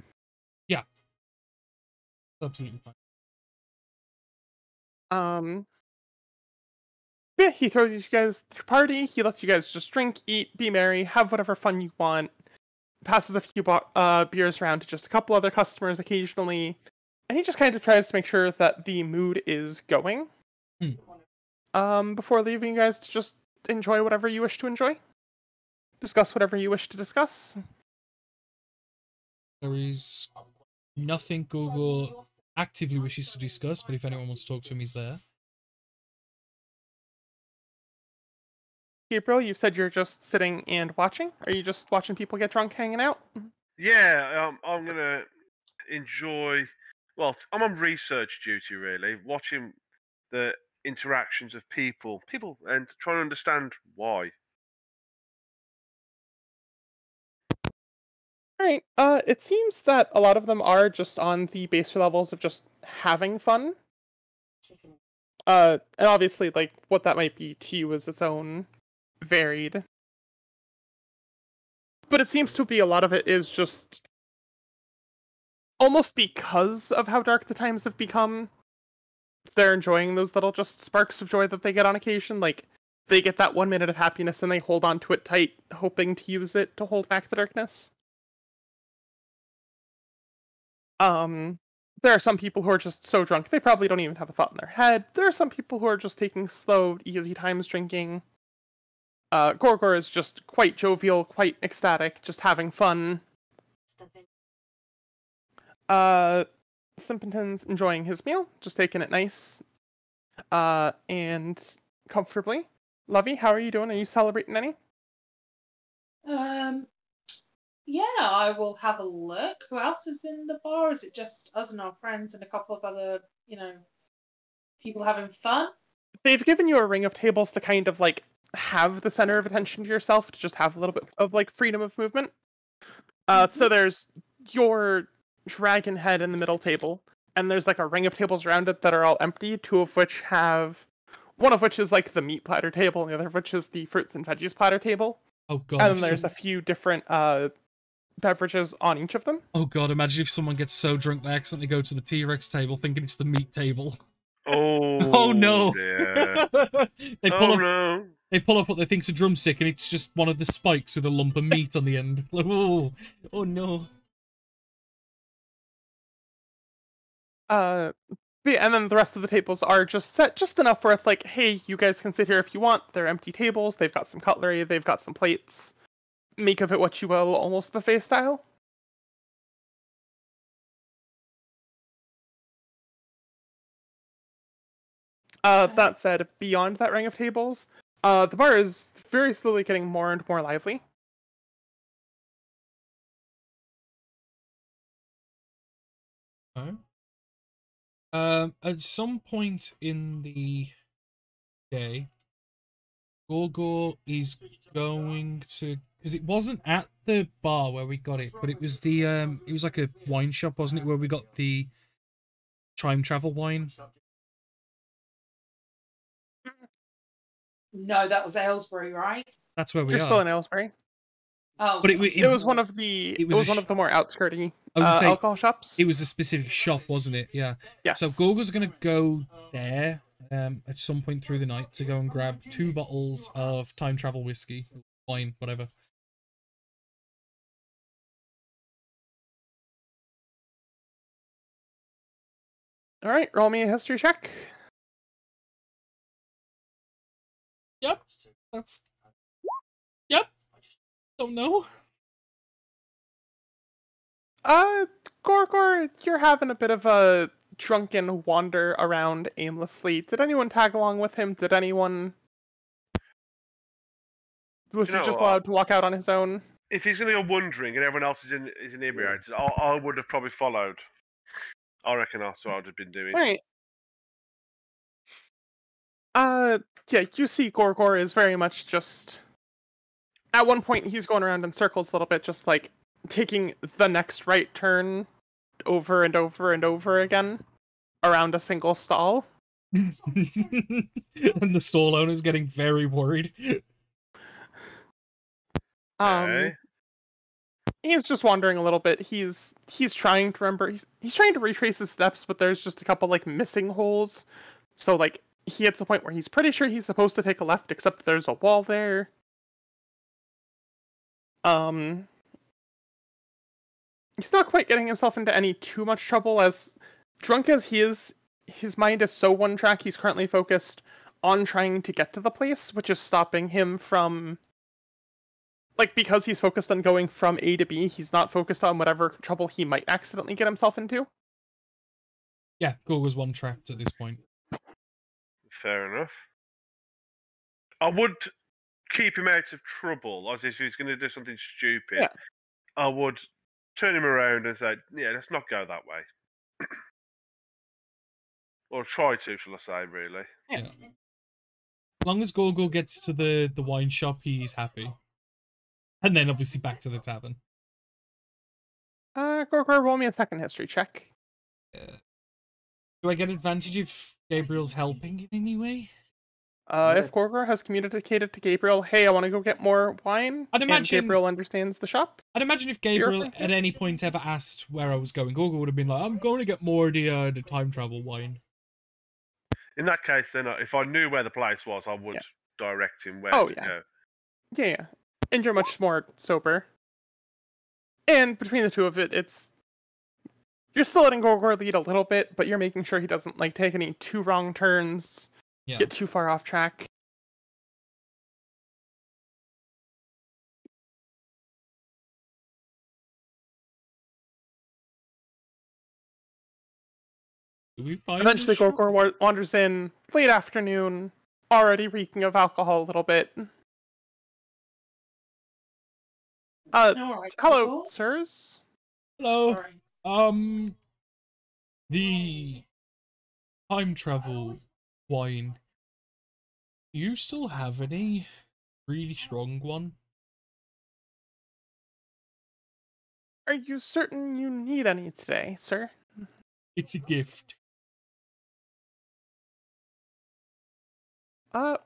Yeah. Absolutely fine. Yeah, he throws you guys through party. He lets you guys just drink, eat, be merry, have whatever fun you want. Passes a few beers around to just a couple other customers occasionally, and he just kind of tries to make sure that the mood is going. Before leaving you guys to just enjoy whatever you wish to enjoy, discuss whatever you wish to discuss. There is nothing Google actively wishes to discuss, but if anyone wants to talk to him, he's there. Gabriel, you said you're just sitting and watching? Are you just watching people get drunk hanging out? Yeah, I'm going to enjoy... Well, I'm on research duty, really, watching the interactions of people, and trying to understand why. Alright, it seems that a lot of them are just on the baser levels of just having fun. And obviously, like, what that might be to you is its own varied. But it seems to be a lot of it is just... Almost because of how dark the times have become, they're enjoying those little just sparks of joy that they get on occasion. Like, they get that 1 minute of happiness and they hold on to it tight, hoping to use it to hold back the darkness. There are some people who are just so drunk, they probably don't even have a thought in their head. There are some people who are just taking slow, easy times drinking. Gorgore is just quite jovial, quite ecstatic, just having fun. Simpington's enjoying his meal, just taking it nice. And comfortably. Lovey, how are you doing? Are you celebrating any? Yeah, I will have a look. Who else is in the bar? Is it just us and our friends and a couple of other, you know, people having fun? They've given you a ring of tables to kind of, like, have the center of attention to yourself, to just have a little bit of, like, freedom of movement. So there's your dragon head in the middle table, and there's, like, a ring of tables around it that are all empty, two of which have... One of which is, like, the meat platter table, and the other of which is the fruits and veggies platter table. Oh, God. And then there's a few different beverages on each of them. Oh, God, imagine if someone gets so drunk they accidentally go to the T-Rex table thinking it's the meat table. Oh no! Yeah. They pull off what they think's a drumstick, and it's just one of the spikes with a lump of meat on the end. Like, oh no! And then the rest of the tables are just set just enough where it's like, hey, you guys can sit here if you want. They're empty tables. They've got some cutlery. They've got some plates. Make of it what you will, almost buffet style. That said, beyond that ring of tables, the bar is very slowly getting more and more lively. Oh. At some point in the day, Gorgore is going to... Because it wasn't at the bar where we got it, but it was the... it was like a wine shop, wasn't it, where we got the time travel wine? No, that was Aylesbury, right? That's where we You're are. Still in Aylesbury. Oh, but it was one of the it was one of the more outskirty alcohol shops. It was a specific shop, wasn't it? Yeah. Yes. So Gorgore's going to go there at some point through the night to go and grab 2 bottles of time travel whiskey, wine, whatever. All right, roll me a history check. Yep, that's... Yep, don't know. Gorgore, you're having a bit of a drunken wander around aimlessly. Did anyone tag along with him? Did anyone... Was he just allowed to walk out on his own? If he's going to go wandering and everyone else is inebriated, I would have probably followed. I reckon that's what I would have been doing. Right. Yeah, you see Gorgore is very much just... At one point, he's going around in circles a little bit, just, like, taking the next right turn over and over and over again around a single stall. And the stall owner's getting very worried. Okay. He's just wandering a little bit. He's trying to remember... He's trying to retrace his steps, but there's just a couple, like, missing holes. So, like... He hits a point where he's pretty sure he's supposed to take a left, except there's a wall there. He's not quite getting himself into any too much trouble, as drunk as he is, his mind is so one track, he's currently focused on trying to get to the place, which is stopping him from... Like, because he's focused on going from A to B, he's not focused on whatever trouble he might accidentally get himself into. Yeah, Gorgore's one tracked at this point. Fair enough. I would keep him out of trouble, as if he's going to do something stupid. Yeah. I would turn him around and say, yeah, let's not go that way. Or try to, shall I say, really. Yeah. As long as Gorgore gets to the wine shop, he's happy. And then, obviously, back to the tavern. Gorgore, roll me a second history check. Yeah. Do I get advantage if Gabriel's helping in any way? If Gorgore has communicated to Gabriel, hey, I want to go get more wine, I'd imagine, and Gabriel understands the shop. I'd imagine if Gabriel at any point ever asked where I was going, Gorgore would have been like, I'm going to get more the time travel wine. In that case, then, if I knew where the place was, I would direct him where to go. Yeah, yeah. And you're much more sober. And between the two of it, it's... You're still letting Gorgore lead a little bit, but you're making sure he doesn't, like, take any too wrong turns, get too far off track. Eventually Gorgore wanders in late afternoon, already reeking of alcohol a little bit. Right, hello, Copal. Sirs. Hello. Sorry. The time travel wine. Do you still have any? Really strong one? Are you certain you need any today, sir? It's a gift.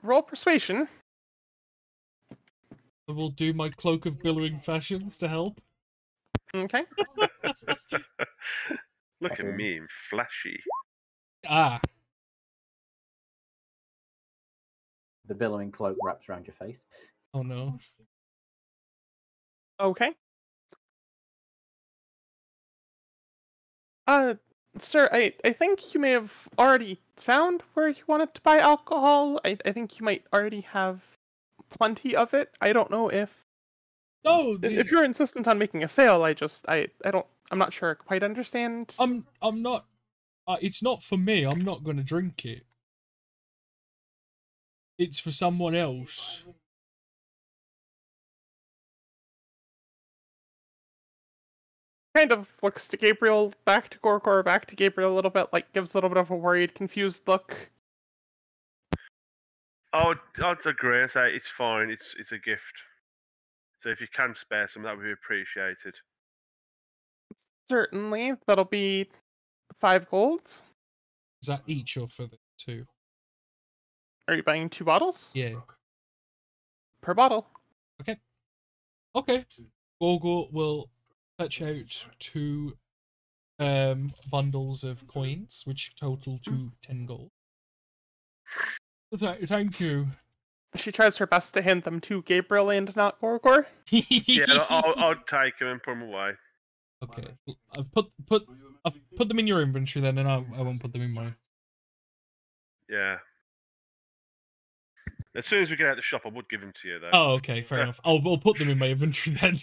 Roll persuasion. I will do my cloak of billowing fashions to help. Okay. Look at me, I'm flashy. Ah. The billowing cloak wraps around your face. Oh no. Okay. Sir, I think you may have already found where you wanted to buy alcohol. I think you might already have plenty of it. I don't know if... No! If you're insistent on making a sale, I just... I'm not sure I quite understand. I'm not... it's not for me. I'm not going to drink it. It's for someone else. Kind of looks to Gabriel, back to Gorgore, back to Gabriel a little bit, like gives a little bit of a worried, confused look. I'd agree. I say it's fine. It's a gift. So if you can spare some, that would be appreciated. Certainly, that'll be 5 gold. Is that each or for the 2? Are you buying 2 bottles? Yeah. Per bottle. Okay. Okay. Gorgore will fetch out 2 bundles of coins, which total to 10 gold. Thank you. She tries her best to hand them to Gabriel and not Gorgore. Yeah, I'll take them and put them away. Okay. I've put them in your inventory then, and I won't put them in mine. Yeah. As soon as we get out of the shop, I would give them to you, though. Oh, okay, fair enough. I'll put them in my inventory then.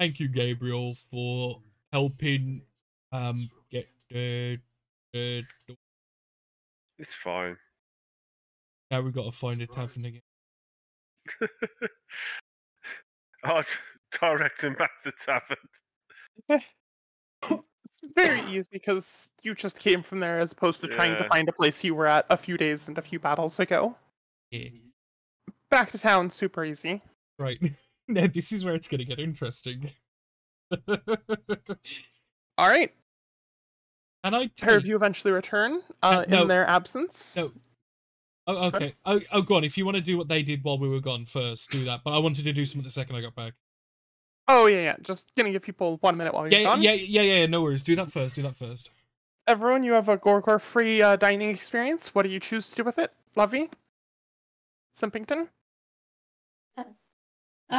Thank you, Gabriel, for helping get the door. It's fine. Now we've got to find a tavern again. I'll direct him back to the tavern. Very easy, because you just came from there as opposed to trying to find a place you were at a few days and a few battles ago. Yeah. Back to town, super easy. Right. Now this is where it's going to get interesting. Alright. And I tell you eventually return no. In their absence. No. Oh, okay. Oh, go on. If you want to do what they did while we were gone first, do that. But I wanted to do something the second I got back. Oh, yeah. Just gonna give people 1 minute while you're gone. Yeah, no worries. Do that first. Everyone, you have a Gorgore free dining experience. What do you choose to do with it? Lovey? Simpington? So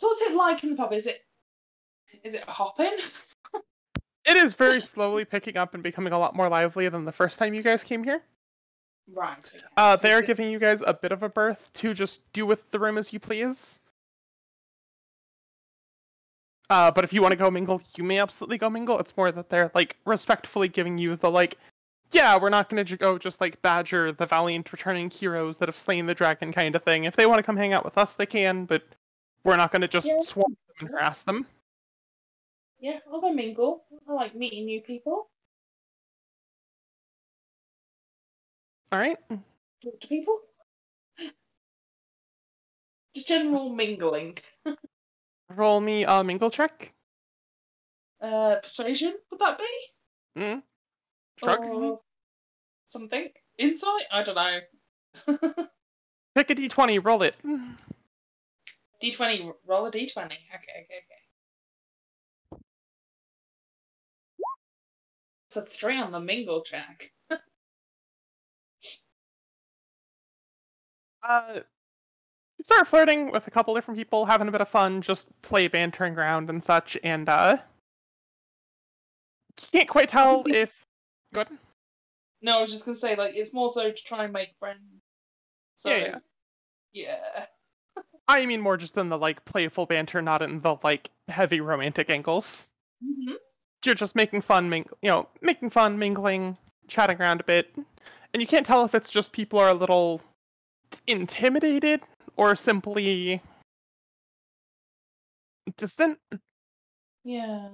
what's it like in the pub? Is it hopping? It is very slowly picking up and becoming a lot more lively than the first time you guys came here. Right. They are giving you guys a bit of a berth to just do with the room as you please. But if you want to go mingle, you may absolutely go mingle. It's more that they're, like, respectfully giving you the, like, yeah, we're not going to go just, like, badger the valiant returning heroes that have slain the dragon kind of thing. If they want to come hang out with us, they can, but we're not going to just swarm them and harass them. Yeah, I'll go mingle. I like meeting new people. All right. Talk to people. Just general mingling. Roll me a mingle check. Persuasion, would that be? Mm. Or something. Insight? I don't know. Pick a d20, roll it. D20, roll a d20. Okay. It's a 3 on the mingle check. You start flirting with a couple different people, having a bit of fun, just play bantering around and such, and, you can't quite tell if... Go ahead. No, I was just gonna say, like, it's more so to try and make friends. So, yeah. I mean more just in the, like, playful banter, not in the, like, heavy romantic angles. Mm-hmm. You're just making fun, mingling, chatting around a bit, and you can't tell if it's just people are a little... intimidated or simply distant. Yeah.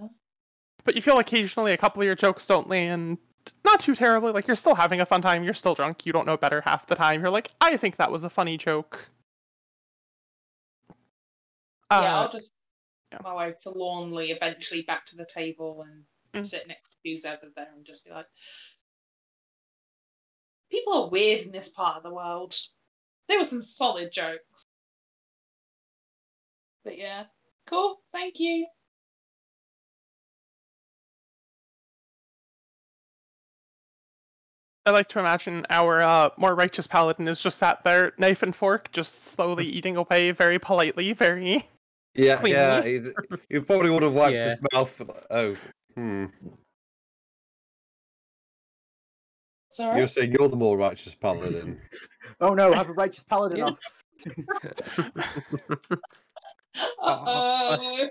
But you feel occasionally a couple of your jokes don't land. Not too terribly. Like, you're still having a fun time. You're still drunk. You don't know better half the time. You're like, I think that was a funny joke. Yeah, I'll just make my way forlornly eventually back to the table and sit next to who's ever there and just be like, people are weird in this part of the world. There were some solid jokes. But yeah. Cool. Thank you. I like to imagine our more righteous paladin is just sat there, knife and fork, just slowly eating away, very politely, very cleanly. Yeah, he probably would have wiped his mouth. Oh, Sorry? You're saying you're the more righteous paladin. Oh no, I have a righteous paladin off. Uh-oh.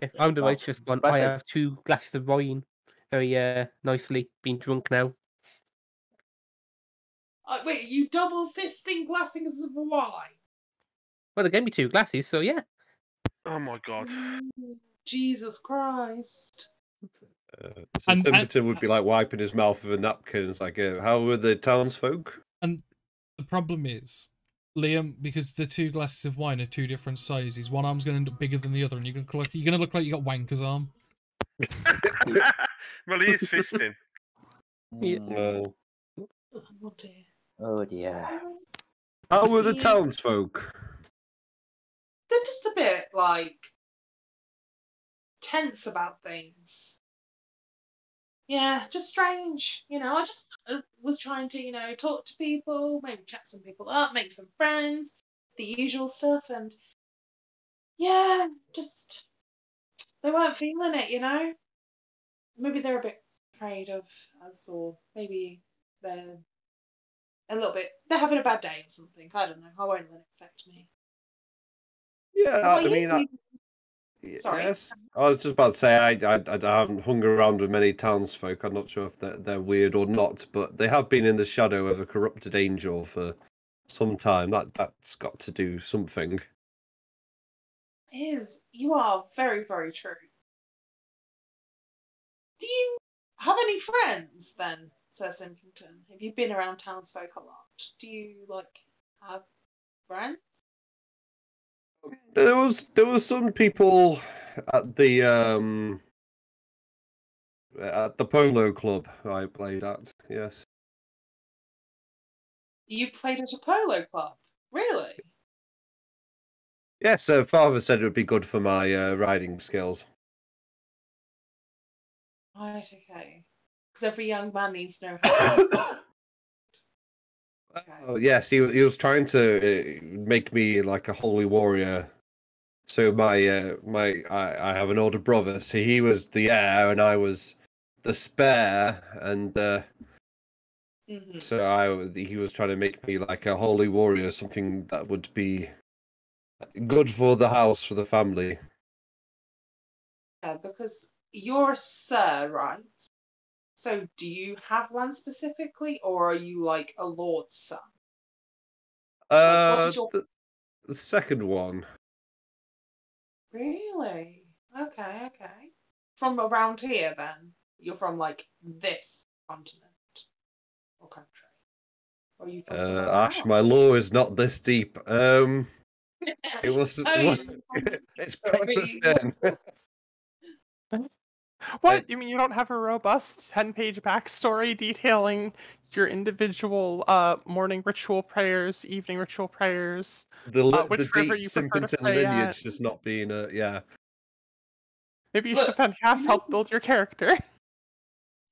If I'm the righteous one, I have 2 glasses of wine, very nicely, being drunk now. Wait, are you double fisting glasses of wine? Well, they gave me 2 glasses, so yeah. Oh my god. Jesus Christ. So Simpleton would be like wiping his mouth with a napkin. It's like, how were the townsfolk? And the problem is, Liam, because the 2 glasses of wine are 2 different sizes, one arm's going to end up bigger than the other, and you're going to look like you got Wanker's arm. Well, he is fisting. Yeah. Oh dear. Oh dear. How were the townsfolk? They're just a bit, like, tense about things. Yeah, just strange. You know, I just was trying to, talk to people, maybe chat some people up, make some friends, the usual stuff, and yeah, just, they weren't feeling it, Maybe they're a bit afraid of us, or maybe they're a little bit, they're having a bad day or something. I don't know. I won't let it affect me. Yeah, Sorry. Yes. I was just about to say, I haven't hung around with many townsfolk. I'm not sure if they're weird or not, but they have been in the shadow of a corrupted angel for some time. That's got to do something. It is. You are very, very true. Do you have any friends, then, Sir Simpington? Have you been around townsfolk a lot? Do you, have friends? There was some people at the polo club I played at. Yes. You played at a polo club, really? Yes. Father said it would be good for my riding skills. Right. Okay. Because every young man needs to know how to. Okay. Oh, yes, he was trying to make me like a holy warrior. So I have an older brother, so he was the heir and I was the spare, and so he was trying to make me like a holy warrior, something that would be good for the house, for the family. Yeah, because you're a sir, right? So, do you have one specifically, or are you like a lord's son? What is your... the second one. Really? Okay. From around here, then? You're from like this continent or country? Or are you from Ash, my lore is not this deep. It wasn't. It's pretty thin. What? You mean you don't have a robust 10-page backstory detailing your individual morning ritual prayers, evening ritual prayers, which river you prefer to play lineage at? Just not being a... Yeah. Maybe you should have had Cass help build your character.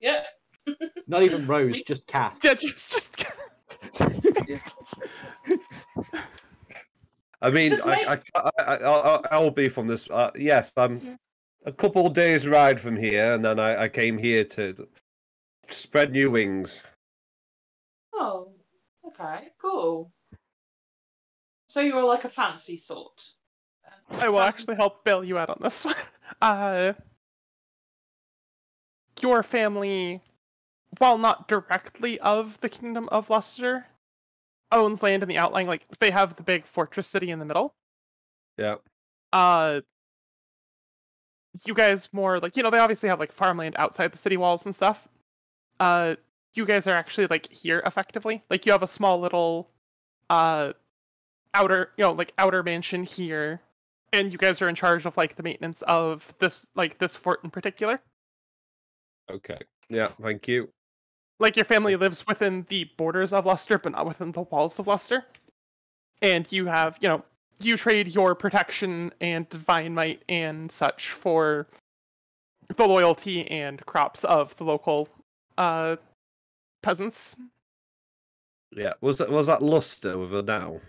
Yeah. Not even Rose, just Cass. Yeah, just Cass. I mean, I'll be from this... yes, I'm... Yeah. A couple days' ride from here, and then I came here to spread new wings. Oh, okay, cool. So you're like a fancy sort. I will actually help bail you out on this one. Your family, while not directly of the Kingdom of Luster, owns land in the outlying, like they have the big fortress city in the middle. Yeah. You guys more like, you know, they obviously have like farmland outside the city walls and stuff. You guys are actually like here effectively. Like you have a small little outer, you know, like outer mansion here, and you guys are in charge of like the maintenance of this, like this fort in particular. Okay. Yeah, thank you. Like your family lives within the borders of Luster, but not within the walls of Luster. And you have, you know, you trade your protection and divine might and such for the loyalty and crops of the local peasants. Yeah, was that Luster with a now?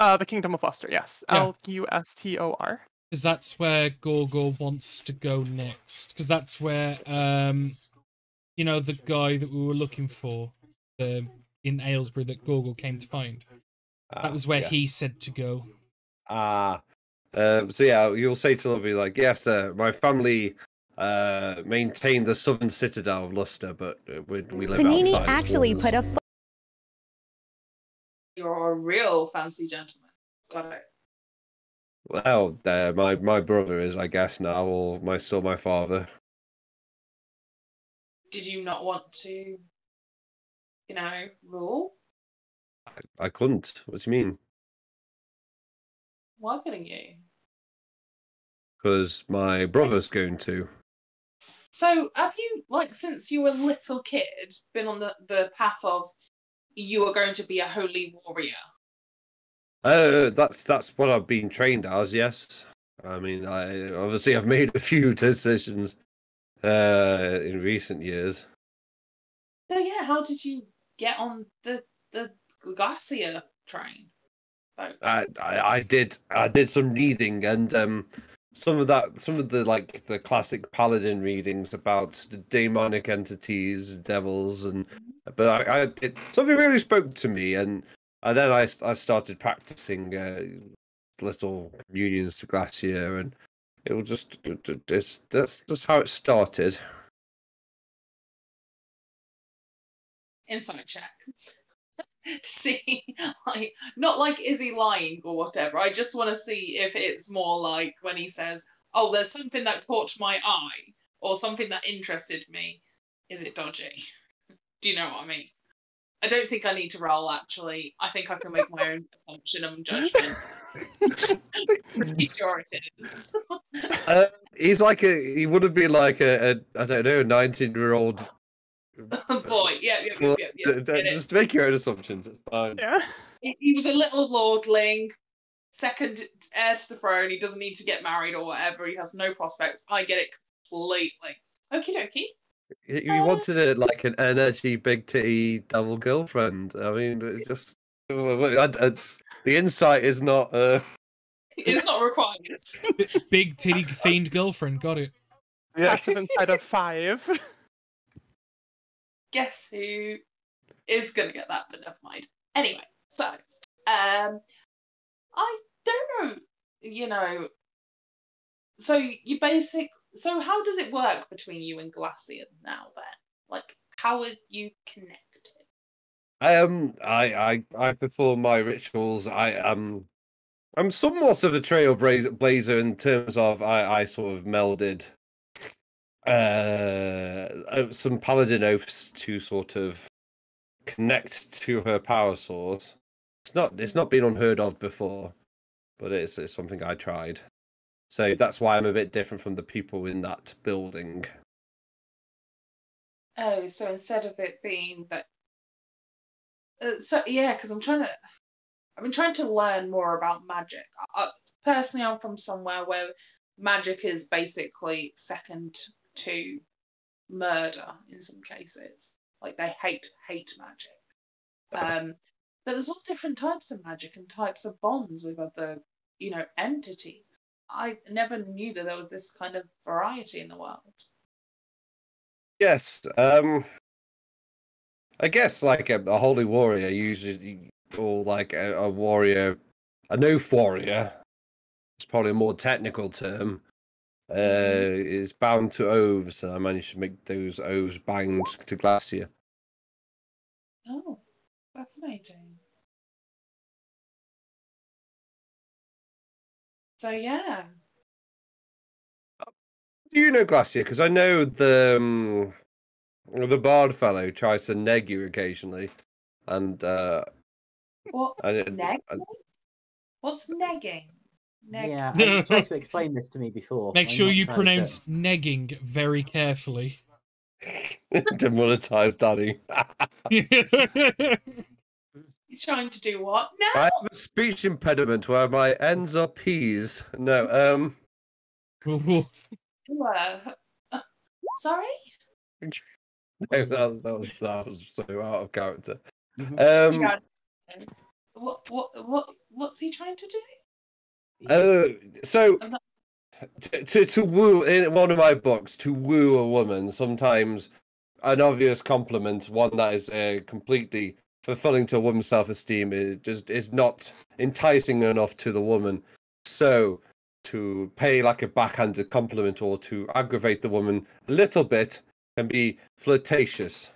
The Kingdom of Luster, yes. Yeah. Lustor. Because that's where Gorgore wants to go next. Because that's where, you know, the guy that we were looking for in Aylesbury that Gorgore came to find. That was where he said to go. So yeah, you'll say to Lovey, like, yes, my family maintained the southern citadel of Luster, but we live Panini outside. Panini actually put a... You're a real fancy gentleman. Got it. Well, my brother is, I guess, now, or still my father. Did you not want to, you know, rule? I couldn't. What do you mean? Why couldn't you? Because my brother's going to. So, have you, like, since you were a little kid, been on the path of you are going to be a holy warrior? That's what I've been trained as, yes. I mean, I've made a few decisions in recent years. So yeah, how did you get on the Glacier train? I did some reading, and some of the like the classic paladin readings about the demonic entities, devils, and but something really spoke to me, and then I started practicing little communions to Glacier, and that's just how it started. Insight check to see, like, not like is he lying or whatever. I just want to see if it's more like when he says, "Oh, there's something that caught my eye or something that interested me." Is it dodgy? Do you know what I mean? I don't think I need to roll, actually. I think I can make my own assumption and judgment. Pretty sure it is. He would have been like I don't know, 19-year-old... boy, yeah. Just make your own assumptions, it's fine. Yeah. He was a little lordling, second heir to the throne, he doesn't need to get married or whatever, he has no prospects. I get it completely. Okie dokie. He wanted it like an energy big titty devil girlfriend. I mean, it's just the insight is not. It's not required. Big titty fiend girlfriend. Got it. Yeah. Passive inside of 5. Guess who is gonna get that? But never mind. Anyway, so I don't know. You know. So you basically. So how does it work between you and Glacier now then? Like, how are you connected? I perform my rituals. I'm somewhat of a trailblazer in terms of I sort of melded some paladin oaths to sort of connect to her power source. It's not been unheard of before, but it's something I tried. So that's why I'm a bit different from the people in that building. Oh, so instead of it being that... so, yeah, because I've been trying to learn more about magic. Personally, I'm from somewhere where magic is basically second to murder in some cases. Like, they hate magic. But there's all different types of magic and types of bonds with other, you know, entities. I never knew that there was this kind of variety in the world. Yes, I guess like a holy warrior usually, or like a warrior, an oath warrior. It's probably a more technical term. Is bound to oaths, and I managed to make those oaths bound to Glacier. Oh, That's an 18. So, yeah. Do you know Glacier? Because I know the bard fellow tries to neg you occasionally. And, What? Neg? What's negging? Neg. Yeah, you tried to explain this to me before. Make sure you pronounce negging very carefully. Demonetized, Danny. He's trying to do what? No! I have a speech impediment where my N's are P's. No, Sorry? No, that was so out of character. What's he trying to do? To woo, in one of my books, to woo a woman, sometimes an obvious compliment, one that is completely fulfilling to a woman's self-esteem, it just is not enticing enough to the woman. So to pay like a backhanded compliment or to aggravate the woman a little bit can be flirtatious.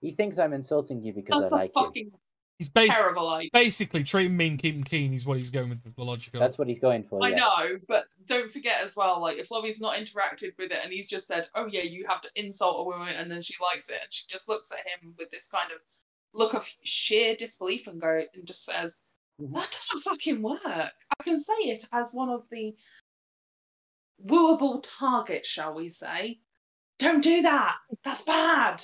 He thinks I'm insulting you because I like you. He's basically treating me and keeping keen is what he's going with the logical. That's what he's going for. I know, but don't forget as well, like, if Lovey's not interacted with it and he's just said, oh yeah, you have to insult a woman and then she likes it and she just looks at him with this kind of look of sheer disbelief and just says, that doesn't fucking work. I can say it as one of the wooable targets, shall we say. Don't do that. That's bad.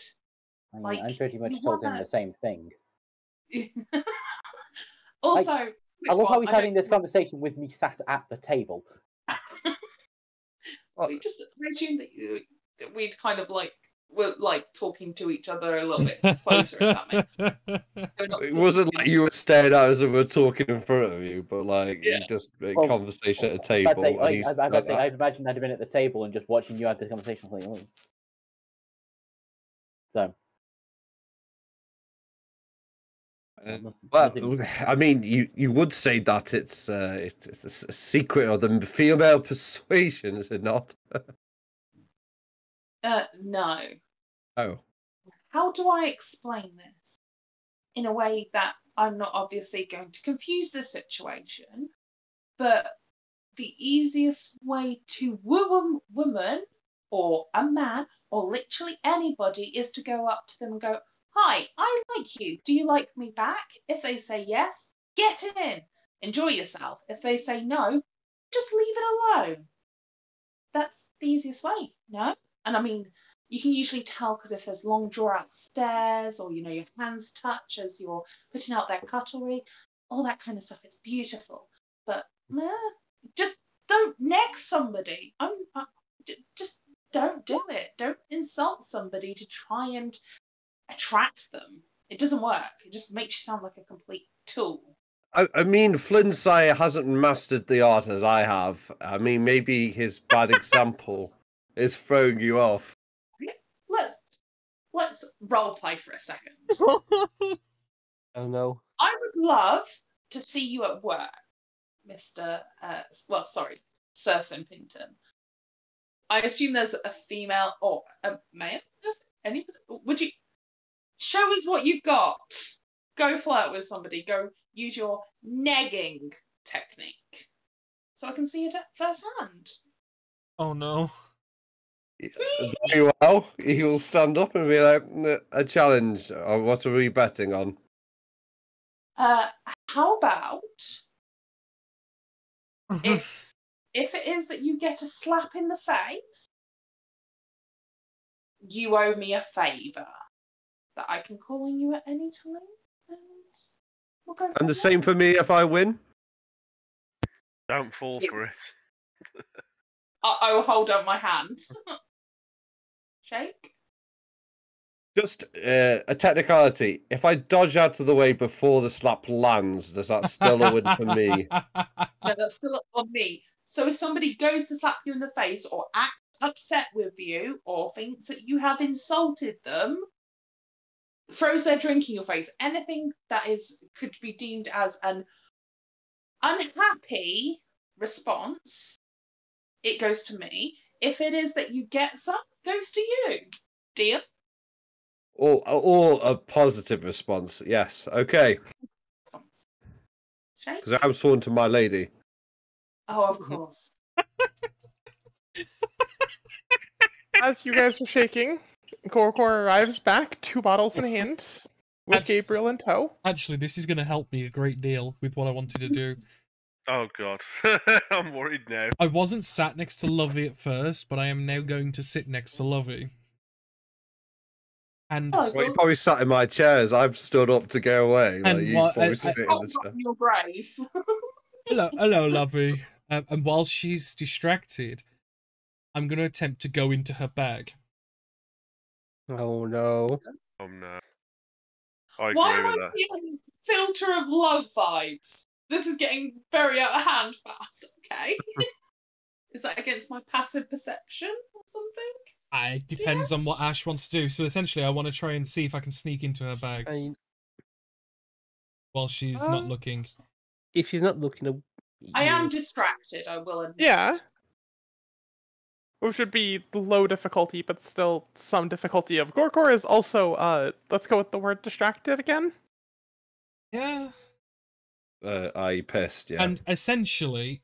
I mean, like, I pretty much told him the same thing. Also, I love how he's having this conversation with me sat at the table. Just imagine that we'd kind of were talking to each other a little bit closer, if that makes sense. It wasn't like you were staring at us and we were talking in front of you, but just a conversation at a table. I'd imagine I'd have been at the table and just watching you have this conversation. So. Well, I mean, you would say that it's a secret of the female persuasion, is it not? No. Oh. How do I explain this in a way that I'm not obviously going to confuse the situation? But the easiest way to woo a woman or a man or literally anybody is to go up to them and go, "Hi, I like you. Do you like me back?" If they say yes, get in. Enjoy yourself. If they say no, just leave it alone. That's the easiest way, no? And I mean, you can usually tell because if there's long draw-out stares or, your hands touch as you're putting out their cutlery, all that kind of stuff, it's beautiful. But just don't neg somebody. Just don't do it. Don't insult somebody to try and attract them. It doesn't work. It just makes you sound like a complete tool. I mean, Flynn Sire hasn't mastered the art as I have. I mean, maybe his bad example is throwing you off. Let's roleplay for a second. Oh no! I would love to see you at work, Sir Simpington. I assume there's a female or a male. Would you? Show us what you've got. Go flirt with somebody. Go use your negging technique. So I can see it firsthand. Oh, no. Very well. He'll stand up and be like, a challenge. What are we betting on? How about if it is that you get a slap in the face, you owe me a favour. That I can call on you at any time, and we'll go. And the same for me if I win. Don't fall for it. I will hold up my hand. Shake. Just a technicality. If I dodge out of the way before the slap lands, does that still a win for me? No, that's still on me. So if somebody goes to slap you in the face, or acts upset with you, or thinks that you have insulted them, throws their drink in your face, anything that could be deemed as an unhappy response, it goes to me. If it is that you get some, goes to you. Deal? All a positive response. Yes. Okay. Because I'm sworn to my lady. Oh, of course. As you guys are shaking, Gorgore arrives back, 2 bottles in hand, with Gabriel in tow. Actually, this is going to help me a great deal with what I wanted to do. Oh, God. I'm worried now. I wasn't sat next to Lovey at first, but I am now going to sit next to Lovey. And well, you probably sat in my chairs. I've stood up to go away. And like, you're brave. hello, Lovey. And while she's distracted, I'm going to attempt to go into her bag. Oh no! Oh no! Why am I feeling filter of love vibes? This is getting very out of hand fast. Okay. Is that against my passive perception or something? It depends on what Ash wants to do. So essentially, I want to try and see if I can sneak into her bag while she's not looking. If she's not looking, I am distracted. I will admit. Yeah. Which would be low difficulty, but still some difficulty. Of Gorgore is also. Let's go with the word distracted again. Yeah. I pissed. Yeah. And essentially.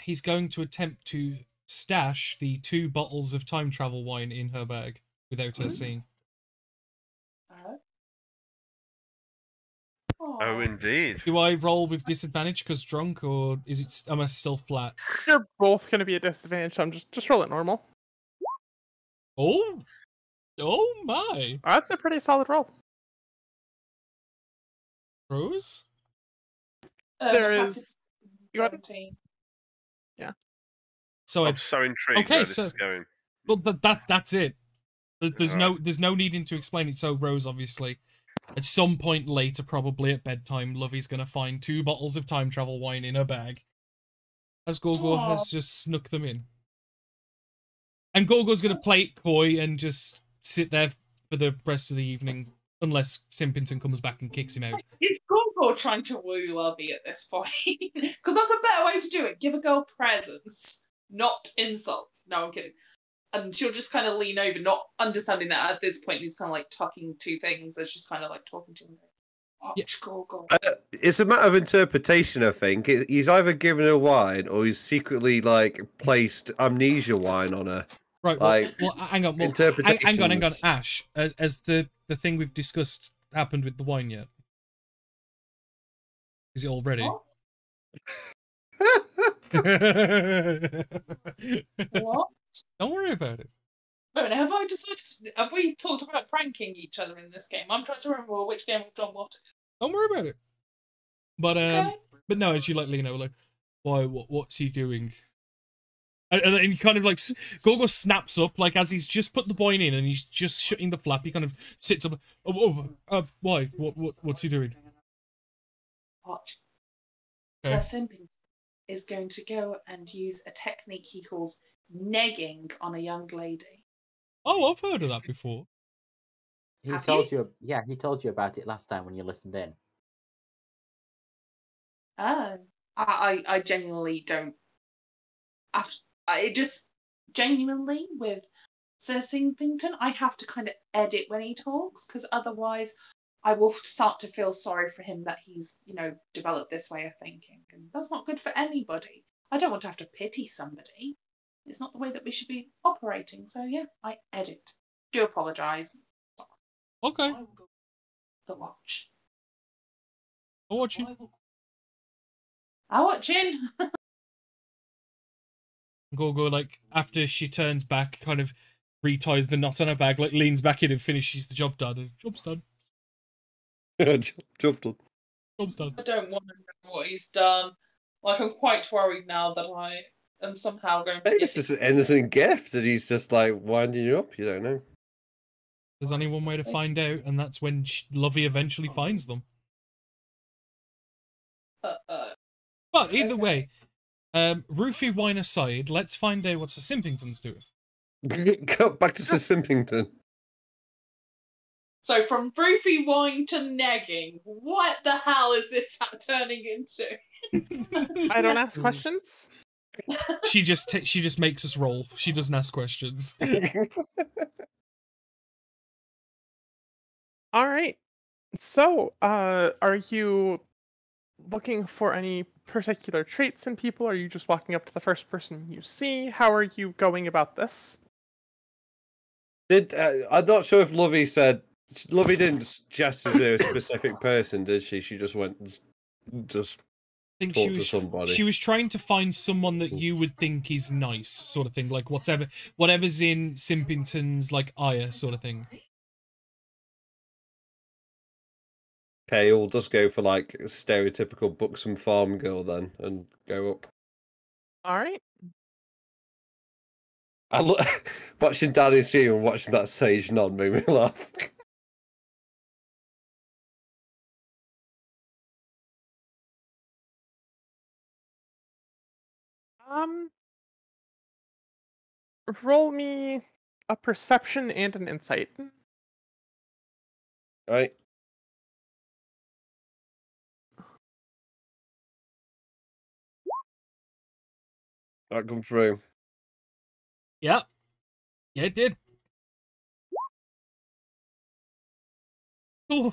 He's going to attempt to stash the 2 bottles of time travel wine in her bag without her seeing. Oh, indeed. Do I roll with disadvantage because drunk, or is it? Am I still flat? You're both going to be at disadvantage. So I'm just roll it normal. Oh my! That's a pretty solid roll. Rose. There is. You got 17. Yeah. So I'm so intrigued. Okay, where this is going. Well, that's it. There's no needing to explain it. So Rose, obviously, at some point later, probably at bedtime, Lovey's gonna find 2 bottles of time travel wine in her bag, as Gorgore has just snuck them in. And Gorgore's gonna play it coy and just sit there for the rest of the evening, unless Simpington comes back and kicks him out. Is Gorgore trying to woo Lovey at this point? Because that's a better way to do it. Give a girl presents, not insults. No, I'm kidding. And she'll just kind of lean over, not understanding that at this point he's kind of like tucking two things. It's just kind of like talking to him. Watch Gorgore. It's a matter of interpretation, I think. He's either given her wine or he's secretly like placed amnesia wine on her. Right, well, hang on. Well, hang on, Ash. Has the thing we've discussed happened with the wine yet? Is it all ready? What? Don't worry about it. Wait a minute, have I decided? Have we talked about pranking each other in this game? I'm trying to remember which game we've done what. Don't worry about it. But okay. But no, as you like, Lino, like, why? What's he doing? And he kind of like, Gorgore snaps up, like as he's just put the wine in and he's just shutting the flap, he kind of sits up, why? What's he doing? Watch. Okay. Sir Simpington is going to go and use a technique he calls negging on a young lady. Oh, I've heard of that before. He told you about it last time when you listened in. Oh. I genuinely don't. It just genuinely with Sir Simpington, I have to kind of edit when he talks because otherwise I will start to feel sorry for him that he's, you know, developed this way of thinking, and that's not good for anybody. I don't want to have to pity somebody. It's not the way that we should be operating. So yeah, I edit. Do apologise. Okay. The watch. I'm watching. I'm watching. Gorgore, like, after she turns back, kind of reties the knot on her bag, like, leans back in and finishes the job done. Job's done. Job's done. I don't want to know what he's done. Like, I'm quite worried now that I am somehow going to... Maybe it's just an innocent gift and he's just, like, winding you up. You don't know. There's only one way to find out, and that's when Lovey eventually finds them. But either way... roofie wine aside, let's find out what Sir Simpington's doing. Go back to Sir Simpington. So from roofie wine to negging, what the hell is this turning into? I don't ask questions. She just makes us roll. She doesn't ask questions. All right. So, are you looking for any particular traits in people? Are you just walking up to the first person you see? How are you going about this? I'm not sure if Lovey said... Lovey didn't suggest to do a specific person, did she? She just went and just talked to somebody. She was trying to find someone that you would think is nice, sort of thing. Like, whatever's in Simpington's, like, ire, sort of thing. Okay, we'll just go for, like, a stereotypical buxom farm girl, then, and go up. Alright. Watching Danny's stream and watching that sage nod made me laugh. Roll me a perception and an insight. All right. That come through. Yeah. Yeah, it did. Oh.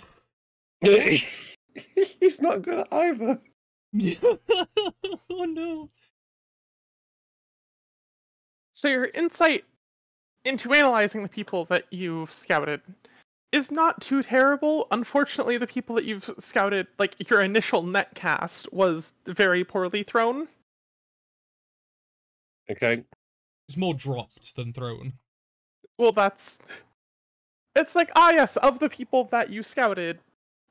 He's not good at either. Oh no. So your insight into analyzing the people that you've scouted is not too terrible. Unfortunately, the people that you've scouted, like your initial net cast, was very poorly thrown. Okay. It's more dropped than thrown. Well, that's... It's like, yes, of the people that you scouted,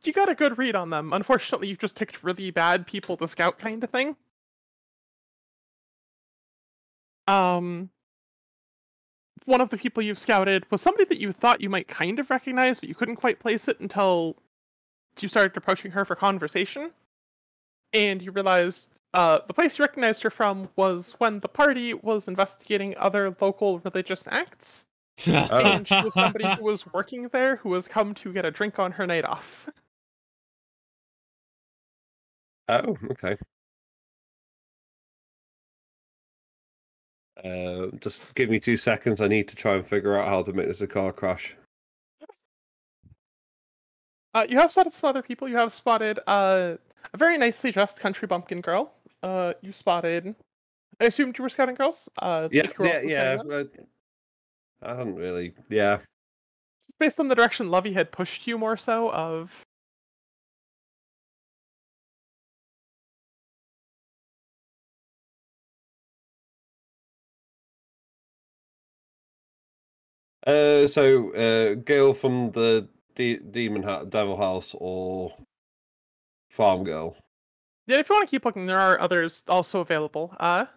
you got a good read on them. Unfortunately, you've just picked really bad people to scout kind of thing. One of the people you've scouted was somebody that you thought you might kind of recognize, but you couldn't quite place it until you started approaching her for conversation. And you realized the place you recognized her from was when the party was investigating other local religious acts. And she was somebody who was working there who has come to get a drink on her night off. Oh, okay. Just give me 2 seconds. I need to try and figure out how to make this a car crash. You have spotted some other people. You have spotted a very nicely dressed country bumpkin girl. You spotted... I assumed you were scouting girls? Yeah. I haven't really... Yeah. Based on the direction Lovey had pushed you more so of... Girl from the Devil House or farm girl. Yeah, if you want to keep looking, there are others also available. But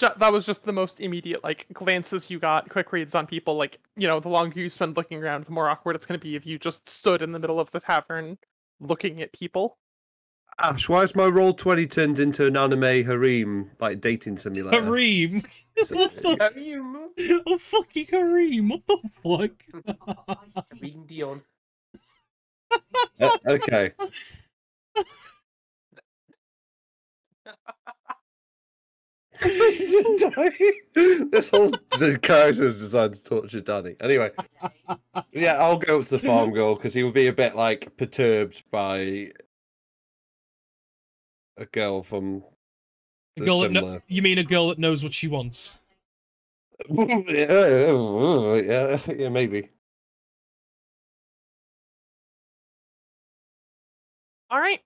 that was just the most immediate, like, glances you got, quick reads on people. Like, you know, the longer you spend looking around, the more awkward it's going to be if you just stood in the middle of the tavern looking at people. Ash, why is my roll 20 turned into an anime harem, like, dating simulator? Harem? Harem? A fucking harem? What the fuck? Harem Dion. Okay. This whole character is designed to torture Danny. Anyway, yeah, I'll go up to the farm girl because he will be a bit, like, perturbed by... A girl from the you mean a girl that knows what she wants? yeah, maybe. All right.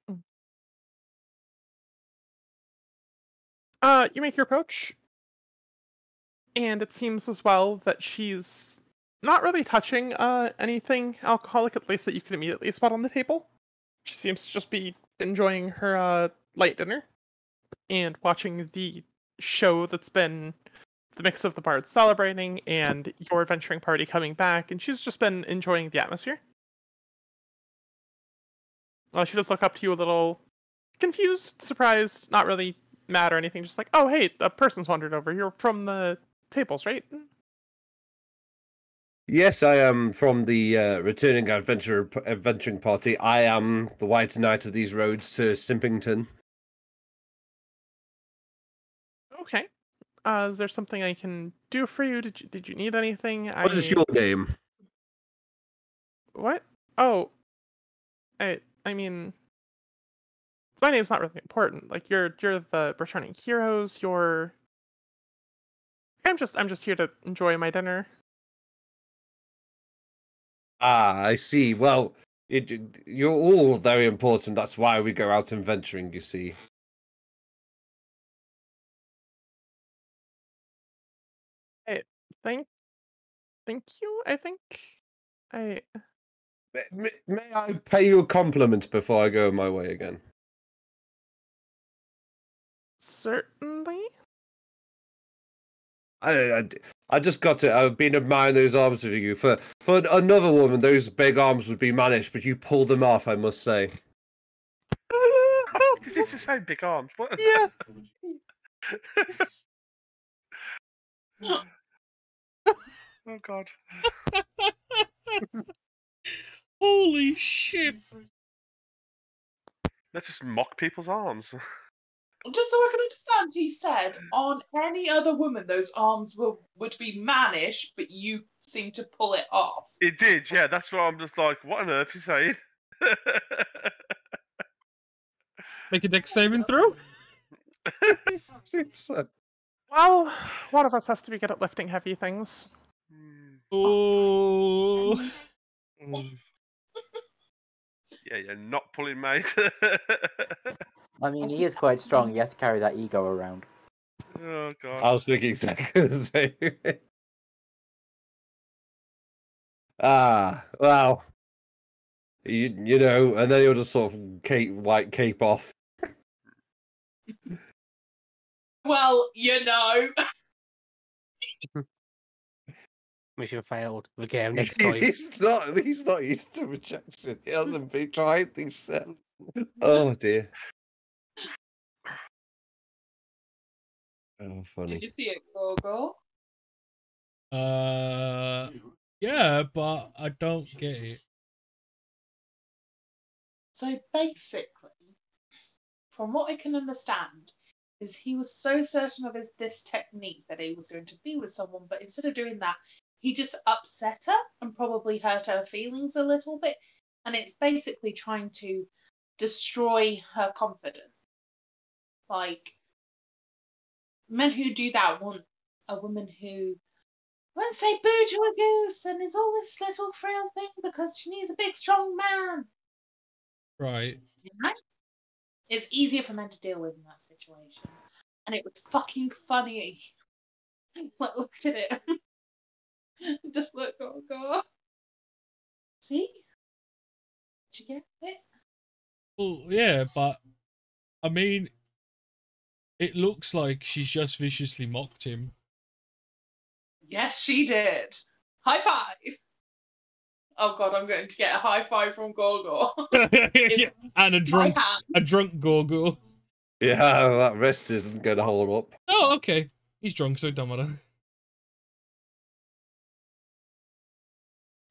You make your approach, and it seems as well that she's not really touching anything alcoholic, at least that you can immediately spot on the table. She seems to just be enjoying her light dinner and watching the show that's been the mix of the bards celebrating and your adventuring party coming back, and she's just been enjoying the atmosphere. Well, she does look up to you a little confused, surprised, not really mad or anything, just like, oh, hey, a person's wandered over. You're from the tables, right? Yes, I am from the returning adventuring party. I am the White Knight of these roads to Simpington. Okay. Is there something I can do for you? Did you need anything? What is your name? What? oh, I mean, my name's not really important. Like, you're the returning heroes. I'm just here to enjoy my dinner. Ah, I see. Well, you're all very important. That's why we go out and venturing, you see. Thank you. May I pay you a compliment before I go my way again? Certainly. I just got it. I've been admiring those arms of you. For another woman, those big arms would be managed, but you pull them off, I must say. Did you just say big arms? What? Yeah. Oh god. Holy shit. Let's just mock people's arms. Just so I can understand, he said, on any other woman, those arms would be mannish, but you seem to pull it off. It did, yeah. That's why I'm just like, what on earth are you saying? Make a deck saving throw? Well, one of us has to be good at lifting heavy things. Oh. Yeah, you're not pulling, mate. I mean, he is quite strong. He has to carry that ego around. Oh, God. I was thinking exactly the same. Ah, wow. You know, and then he'll just sort of white cape off. Well, you know. Mission failed. The game next time. He's not used to rejection. He hasn't been trying things. Oh dear. Oh, funny. Did you see it, Gorgore? Yeah, but I don't get it. So basically, from what I can understand, is he was so certain of this technique that he was going to be with someone, but instead of doing that, he just upset her and probably hurt her feelings a little bit, and it's basically trying to destroy her confidence. Like, men who do that want a woman who won't say boo to a goose and is all this little frail thing because she needs a big strong man. Right. You know? It's easier for men to deal with in that situation. And it was fucking funny. Like, look at it. Just look, oh god. See? Did you get it? Well, yeah, but I mean, it looks like she's just viciously mocked him. Yes, she did. High five! Oh god, I'm going to get a high five from Gorgore. And a drunk Gorgore. Yeah, that wrist isn't going to hold up. Oh, okay. He's drunk, so don't matter.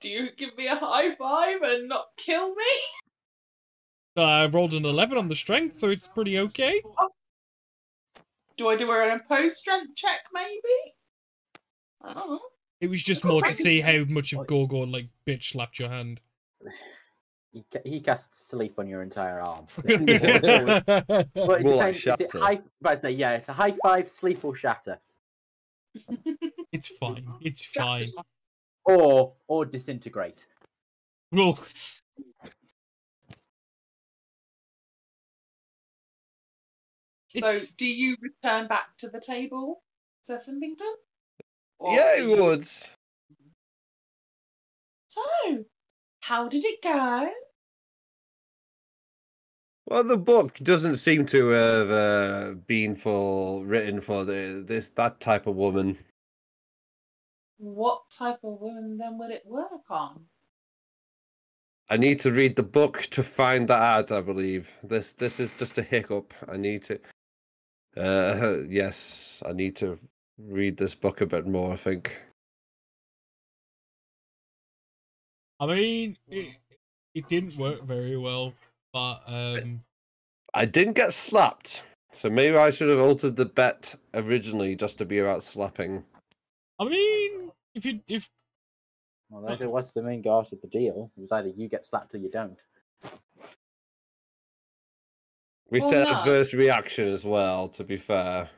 Do you give me a high five and not kill me? I rolled an 11 on the strength, so it's pretty okay. Oh. Do I do an imposed strength check, maybe? I don't know. It was just more to see how much of Gorgore, like, bitch slapped your hand. He casts sleep on your entire arm. Yeah, it's a high five, sleep or shatter. It's fine. It's fine. Or disintegrate. Oh. So, do you return back to the table, Sir Simpington? Yeah, it would. So, how did it go? Well, the book doesn't seem to have been written for that type of woman. What type of woman then would it work on? I need to read the book to find that out. I believe this is just a hiccup. I need to. Yes, I need to read this book a bit more, I think. I mean, it didn't work very well, but I didn't get slapped, so maybe I should have altered the bet originally just to be about slapping. I mean, if Well, that was the main guard of the deal. It was either you get slapped or you don't. We said adverse reaction as well, to be fair.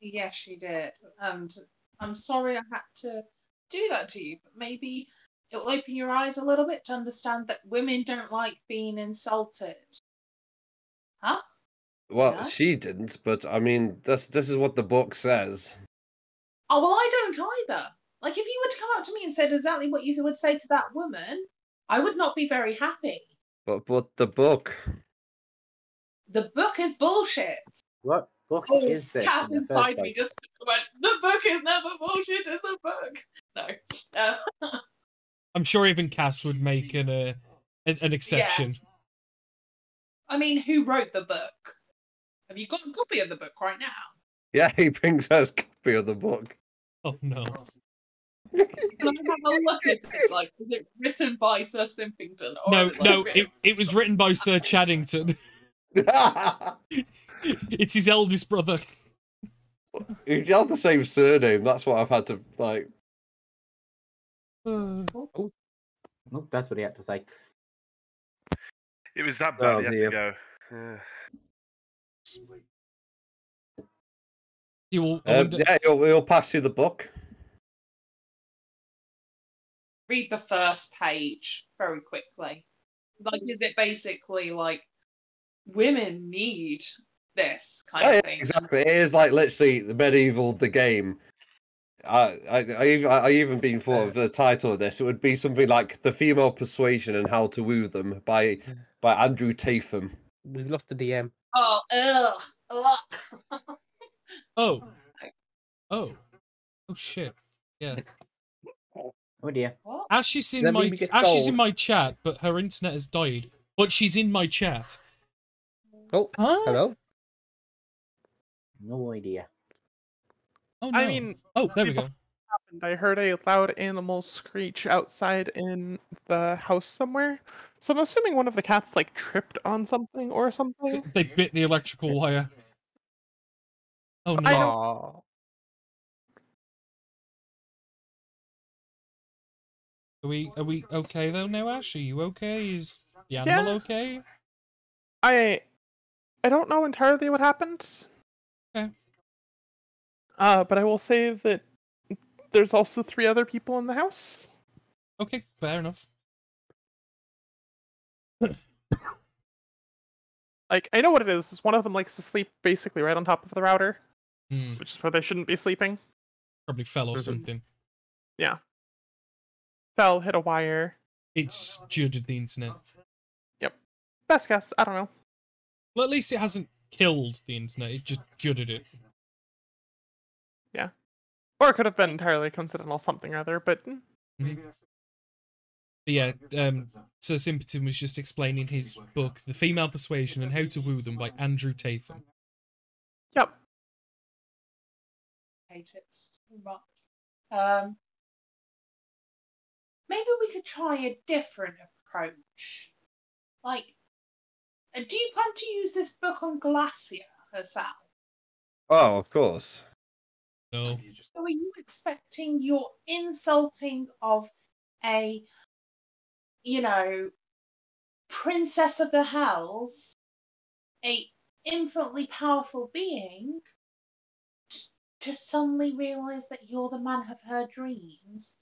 Yes, she did. And I'm sorry I had to do that to you, but maybe it will open your eyes a little bit to understand that women don't like being insulted. Huh? Well, no? She didn't, but I mean, this is what the book says. Oh, well, I don't either. Like, if you were to come up to me and said exactly what you would say to that woman, I would not be very happy. But the book... The book is bullshit. What book is this? Cass inside me just went, the book is never bullshit, it's a book. No. I'm sure even Cass would make an exception. Yeah. I mean, who wrote the book? Have you got a copy of the book right now? Yeah, he brings us a copy of the book. Oh, no. Can I have a look at it? Like, is it written by Sir Simpington? Or it was written by Sir Chaddington. It's his eldest brother. He had the same surname. That's what I've had to like. Oh, nope, that's what he had to say. It was that bad. He had to go. He'll pass you the book. Read the first page very quickly. Like, is it basically like? Women need this kind of thing. Exactly. It is like literally the medieval the game. I even been thought of the title of this. It would be something like The Female Persuasion and How to Woo Them by Andrew Tatham. We've lost the DM. Oh, ugh. Oh, shit. Yeah. Oh dear. She's in my chat, but her internet has died. But she's in my chat. Oh, hello. No idea. Oh, no. I mean, there we go. I heard a loud animal screech outside in the house somewhere. So I'm assuming one of the cats, like, tripped on something or something. They bit the electrical wire. Oh, no. Are we okay, though, now, Ash? Are you okay? Is the animal okay? I don't know entirely what happened. Okay. But I will say that there's also 3 other people in the house. Okay, fair enough. Like, I know what it is. One of them likes to sleep basically right on top of the router, which is where they shouldn't be sleeping. Probably fell or something. Yeah. Fell, hit a wire. It's judged the internet. Yep. Best guess. I don't know. Well, at least it hasn't killed the internet, it just judded it. Yeah. Or it could have been entirely coincidental something or other, but... Mm-hmm. But yeah, Sir Simpington was just explaining his book, The Female Persuasion and How to Woo Them by Andrew Tatham. Yep. I hate it so much. Maybe we could try a different approach. Like... Do you plan to use this book on Glacier herself? Oh, of course. No. So are you expecting your insulting of a, you know, princess of the hells, a infinitely powerful being, to suddenly realise that you're the man of her dreams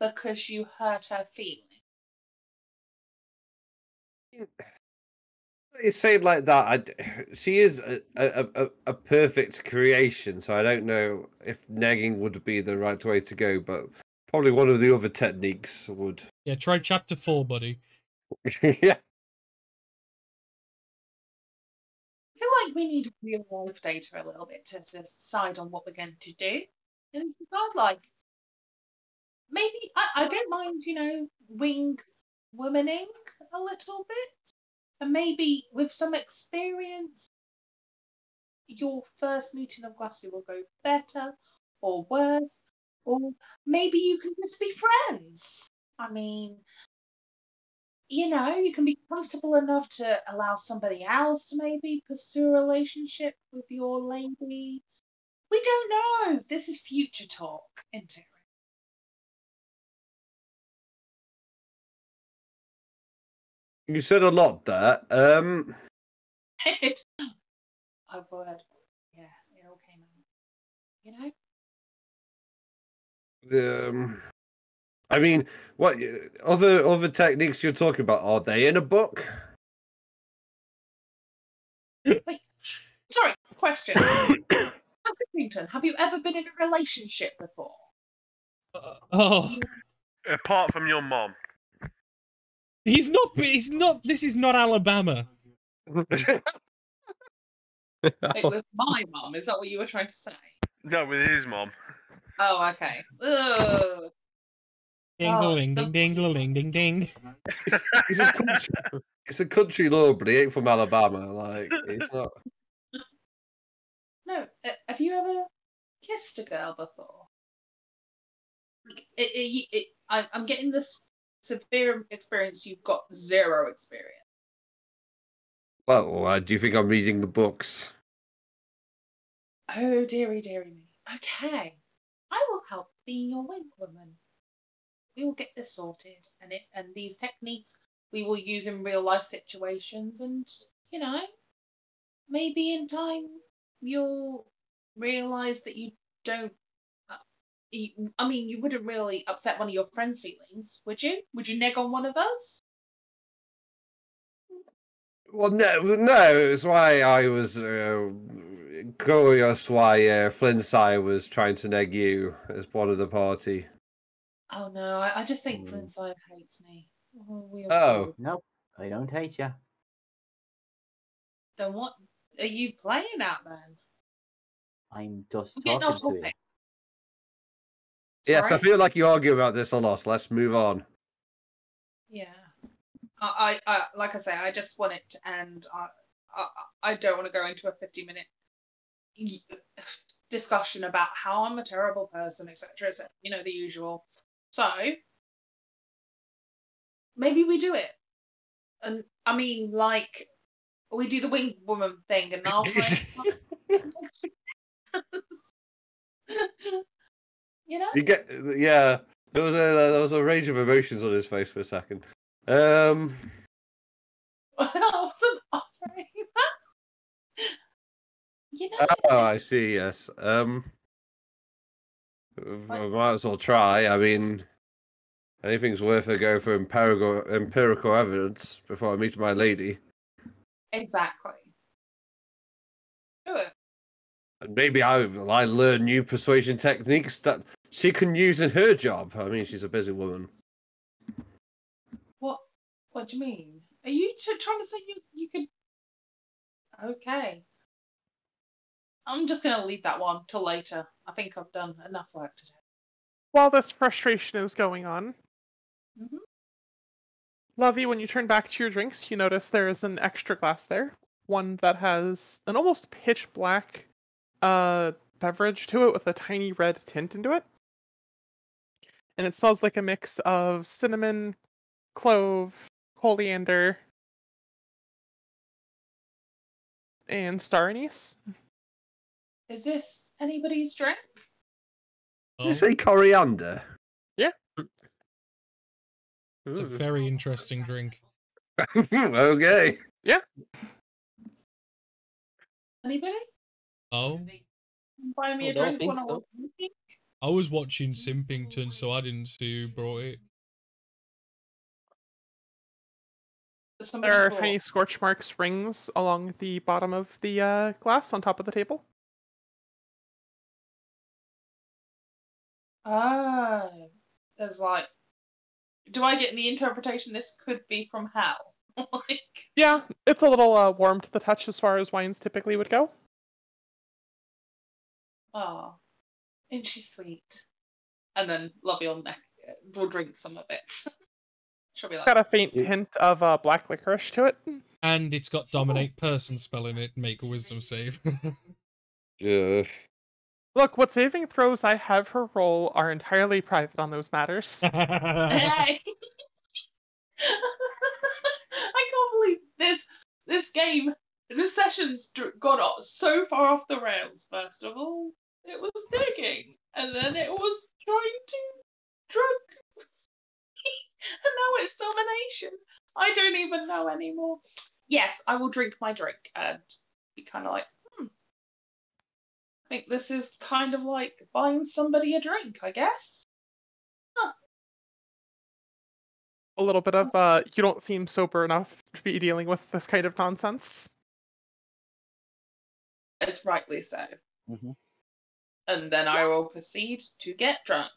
because you hurt her feelings? You say it like that. She is a perfect creation, so I don't know if nagging would be the right way to go, but probably one of the other techniques would. Yeah, try chapter 4, buddy. Yeah. I feel like we need real life data a little bit to decide on what we're going to do. In this regard, like, maybe I don't mind, you know, wing womaning a little bit. And maybe, with some experience, your first meeting of Glacier will go better or worse, or maybe you can just be friends. I mean, you know, you can be comfortable enough to allow somebody else to maybe pursue a relationship with your lady. We don't know. This is future talk, in theory. You said a lot there. I would. Yeah, it all came out. You know? I mean, what other techniques you're talking about, are they in a book? Wait, sorry, question. Simpington, have you ever been in a relationship before? Apart from your mom. He's not, this is not Alabama. Wait, with my mom, is that what you were trying to say? No, with his mom. Oh, okay. Ugh. Ding-a-ling, ding-ding-a-ling, ding-ding. It's a country law, but he ain't from Alabama. Like, it's not. No, have you ever kissed a girl before? Like, I'm getting this severe experience. You've got zero experience. Well, do you think I'm reading the books? Oh, dearie, dearie me. Okay, I will help being your wing woman. We will get this sorted, and these techniques we will use in real life situations, and you know, maybe in time you'll realise that you don't. I mean, you wouldn't really upset one of your friends' feelings, would you? Would you neg on one of us? Well, no. It's why I was curious why Flintside was trying to neg you as one of the party. Oh no, I just think Flintside hates me. Oh. Nope, I don't hate you. Then what are you playing at then? I'm just talking to you. Yes, I feel like you argue about this a lot. Let's move on. Yeah. I like I say, I just want it to end. I don't want to go into a 50-minute discussion about how I'm a terrible person, etc. So, you know, the usual. So, maybe we do it. And, I mean, like, we do the winged woman thing, and I'll find you know? You get, yeah. There was a range of emotions on his face for a second. I wasn't offering that. You know? Oh, I see, yes. I might as well try. I mean, anything's worth a go for empirical evidence before I meet my lady. Exactly. Do it. And maybe I learn new persuasion techniques that she can use in her job. I mean, she's a busy woman. What do you mean? Are you trying to say you could... Okay. I'm just going to leave that one till later. I think I've done enough work today. While this frustration is going on, Lovey, when you turn back to your drinks, you notice there is an extra glass there. One that has an almost pitch black beverage to it with a tiny red tint into it. And it smells like a mix of cinnamon, clove, coriander, and star anise. Is this anybody's drink? Did you say coriander? Yeah. It's a very interesting drink. Okay. Yeah. Anybody? Oh. Buy me a drink when I want to drink. I was watching Simpington, so I didn't see who brought it. There are tiny scorch marks, rings along the bottom of the glass on top of the table. Ah, there's like, do I get the interpretation this could be from hell? Like, yeah, it's a little warm to the touch as far as wines typically would go. Oh, isn't she sweet? And then Lovey will drink some of it. She'll be like, got a faint hint of black licorice to it, and it's got dominate person spell in it. Make a wisdom save. Yeah. Look, what saving throws I have her roll are entirely private on those matters. Hey! I can't believe this game, this session's gone so far off the rails. First of all, it was digging, and then it was trying to drug, and now it's domination. I don't even know anymore. Yes, I will drink my drink and be kind of like, I think this is kind of like buying somebody a drink, I guess. Huh. A little bit of, you don't seem sober enough to be dealing with this kind of nonsense. It's rightly so. Mm-hmm. And then I will proceed to get drunk.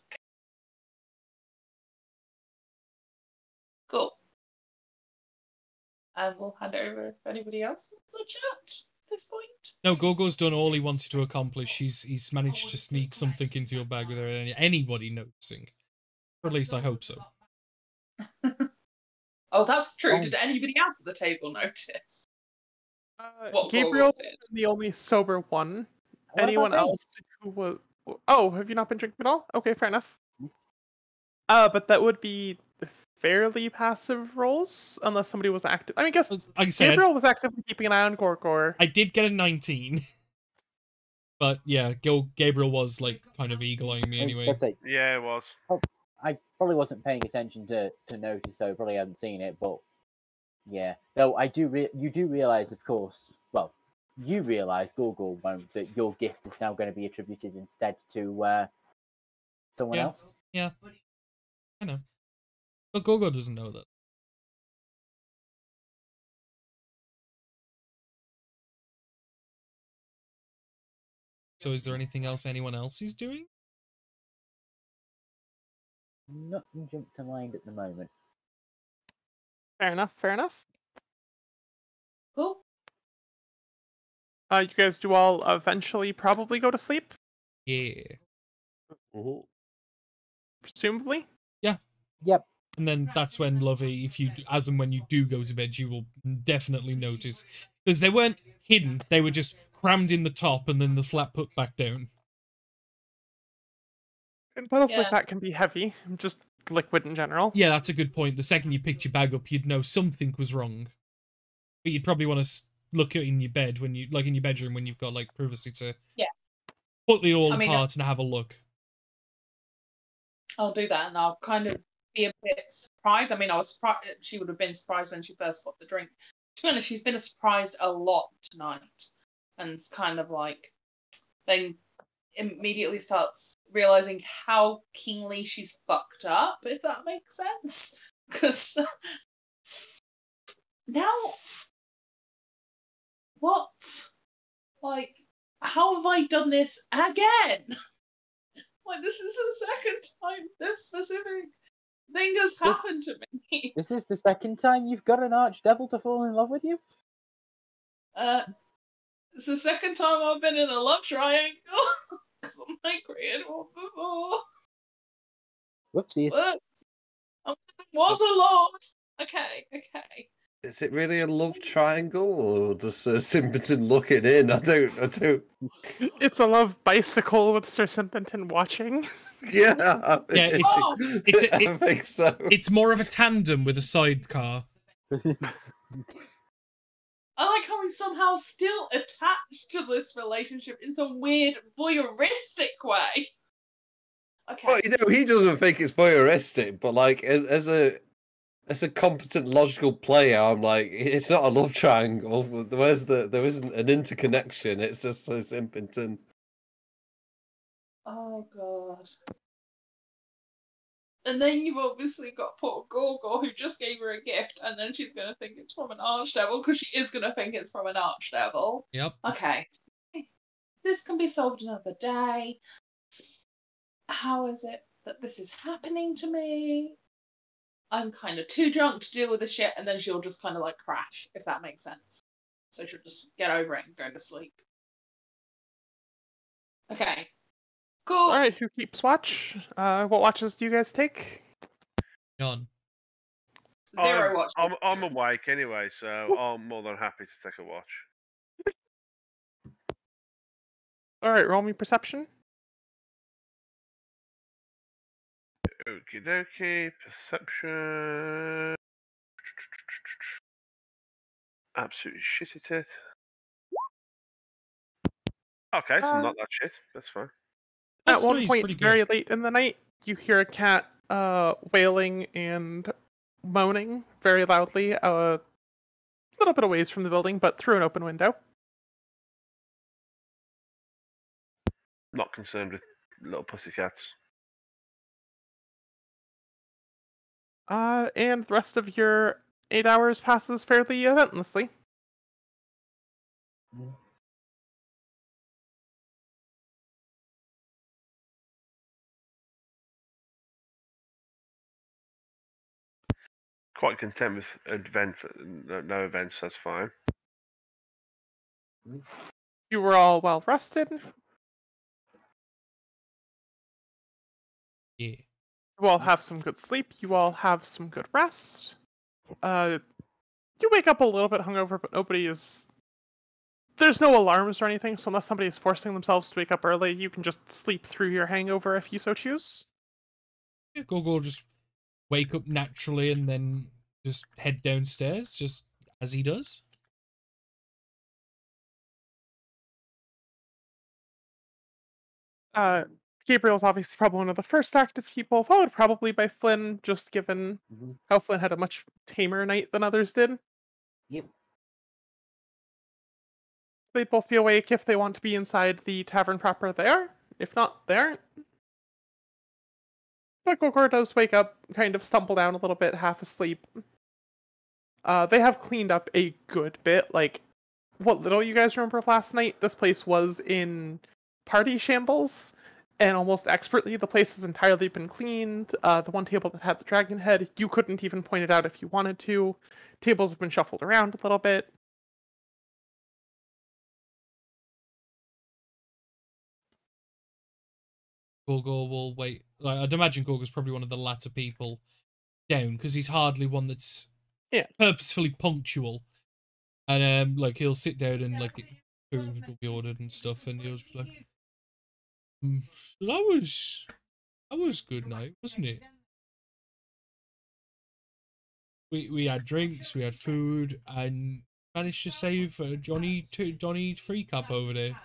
Cool. And we'll hand it over if anybody else wants to chat at this point. No, Gogo's done all he wanted to accomplish. He's managed to sneak something into your bag without anybody noticing. Or at least I hope so. Oh, that's true. Oh. Did anybody else at the table notice? Gabriel did. The only sober one. What Anyone else who was... Oh, have you not been drinking at all? Okay, fair enough. But that would be... fairly passive roles, unless somebody was active. I mean, guess like I said, Gabriel was actively keeping an eye on Gorgore. I did get a 19, but yeah, Gabriel was like kind of eagle-eyeing me anyway. That's it. Yeah, it was. I probably wasn't paying attention to notice, so I probably hadn't seen it. But yeah, though I do. You do realize, of course. Well, you realize, Gorgore won't, that your gift is now going to be attributed instead to someone else. Yeah, I know. But Gogo doesn't know that. So is there anything else anyone else is doing? Nothing jumped to mind at the moment. Fair enough, fair enough. Cool. You guys do all eventually probably go to sleep? Yeah. Ooh. Presumably? Yeah. Yep. And then that's when, Lovey, if you, as and when you do go to bed, you will definitely notice. Because they weren't hidden, they were just crammed in the top and then the flap put back down. And bottles like that can be heavy, just liquid in general. Yeah, that's a good point. The second you picked your bag up, you'd know something was wrong. But you'd probably want to look at it in your bed, when you, like in your bedroom, when you've got like privacy to put it all apart and have a look. I'll do that and I'll kind of be a bit surprised. I mean, I was surprised. She would have been surprised when she first got the drink. To be honest, she's been surprised a lot tonight, and it's kind of like then immediately starts realizing how keenly she's fucked up. If that makes sense, because now what? Like, how have I done this again? Like, this is the second time this specific thing has happened to me. This is the second time you've got an archdevil to fall in love with you? It's the second time I've been in a love triangle. Because I'm like, created one before. Whoopsies. I was a lord. Okay, okay. Is it really a love triangle, or does Sir Simpington looking in? I don't. It's a love bicycle with Sir Simpington watching. Yeah, I think so. It's more of a tandem with a sidecar. I like how we're somehow still attached to this relationship in some weird voyeuristic way. Okay. Well, you know, he doesn't think it's voyeuristic, but like as a competent logical player, I'm like, it's not a love triangle. There isn't an interconnection. It's just so Simpington. Oh god. And then you've obviously got poor Gorgore, who just gave her a gift, and then she's gonna think it's from an archdevil, because she is gonna think it's from an archdevil. Yep. Okay. This can be solved another day. How is it that this is happening to me? I'm kind of too drunk to deal with this shit, and then she'll just kind of like crash, if that makes sense. So she'll just get over it and go to sleep. Okay. Cool. Alright, who keeps watch? What watches do you guys take? None. Zero watch. I'm awake anyway, so I'm more than happy to take a watch. Alright, roll me perception. Okie dokie, perception. Absolutely shit at it. Okay, so not that shit. That's fine. At one point, very late in the night, you hear a cat wailing and moaning very loudly a little bit away from the building, but through an open window. Not concerned with little pussycats. And the rest of your 8 hours passes fairly eventlessly. Quite content with no events, that's fine. You were all well rested. Yeah. You all have some good sleep. You all have some good rest. You wake up a little bit hungover, but nobody is... There's no alarms or anything, so unless somebody is forcing themselves to wake up early, you can just sleep through your hangover if you so choose. Yeah, Gorgore just wake up naturally and then just head downstairs, just as he does. Gabriel's obviously probably one of the first active people, followed probably by Flynn, just given how Flynn had a much tamer night than others did. Yep. They'd both be awake. If they want to be inside the tavern proper, they are. If not, they aren't. But Gorgore does wake up, kind of stumble down a little bit, half asleep. They have cleaned up a good bit. Like, what little you guys remember of last night, this place was in party shambles. And almost expertly, the place has entirely been cleaned. The one table that had the dragon head, you couldn't even point it out if you wanted to. Tables have been shuffled around a little bit. Gorgore will wait. Like, I'd imagine Gorgore's probably one of the latter people down, because he's hardly one that's purposefully punctual. And like he'll sit down and like food will be ordered and stuff, and he'll just be like, That was good night, wasn't it? We had drinks, we had food, and managed to save Johnny Three Cup over there.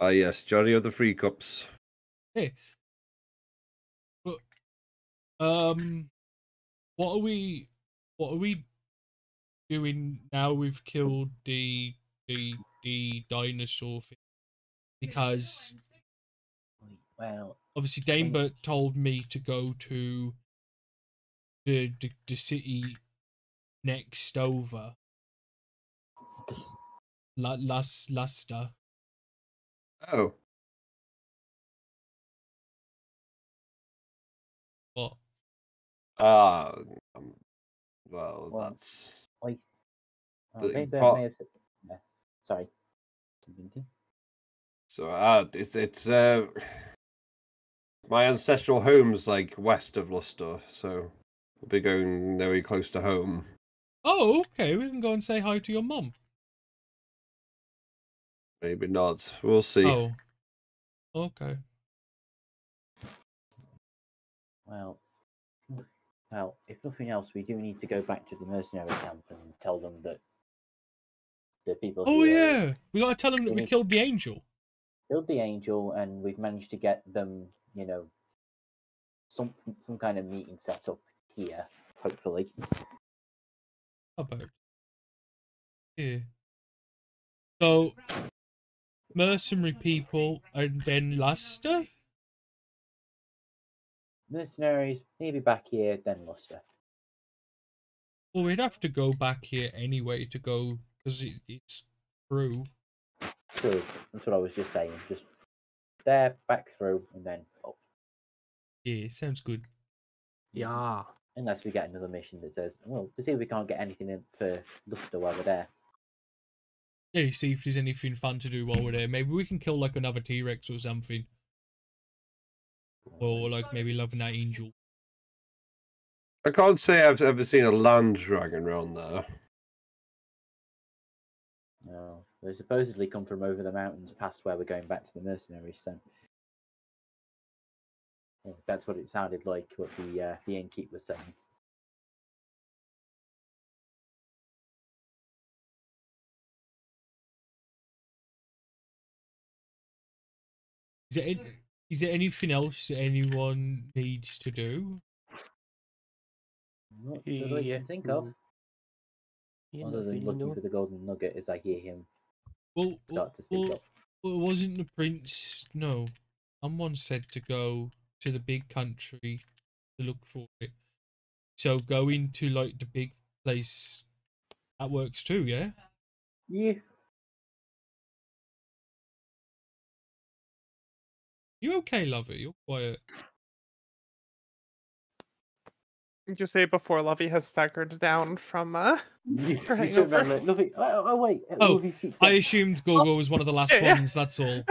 Ah, yes, Johnny of the Three Cups. Hey, but what are we doing now? We've killed the dinosaur thing, because obviously Danebert told me to go to the city next over, Luster. Oh, what? Well, that's. Wait. Oh, sorry. So it's my ancestral home's like west of Luster, so we'll be going very close to home. Oh, okay. We can go and say hi to your mum. Maybe not. We'll see. Oh. Okay. Well, if nothing else, we do need to go back to the mercenary camp and tell them that the people. Oh yeah, we gotta tell them that we killed the angel. Killed the angel, and we've managed to get them, you know, some kind of meeting set up here, hopefully. About here. So, mercenary people, and then Luster. Mercenaries, maybe back here, then Luster. Well, we'd have to go back here anyway to go, because it's through. True, that's what I was just saying. Just there, back through, and then up. Yeah, sounds good. Yeah. Unless we get another mission that says, well, let's see if we can't get anything in for Luster while we're there. Yeah, see if there's anything fun to do while we're there. Maybe we can kill, like, another T-Rex or something. Or, like, maybe loving that angel. I can't say I've ever seen a land dragon around there. No. They supposedly come from over the mountains past where we're going back to the mercenaries, so... Yeah, that's what it sounded like, what the innkeep was saying. Is it... Is there anything else that anyone needs to do? Not that I can think of. Other than looking for the golden nugget as I hear him start to speak up. Well, it wasn't the prince, no. Someone said to go to the big country to look for it. So going to like the big place, that works too, yeah? Yeah. You okay, Lovey? You're quiet. Did you say before Lovey has staggered down from Lovey. Oh wait. Oh, I assumed Gorgore was one of the last ones. That's all.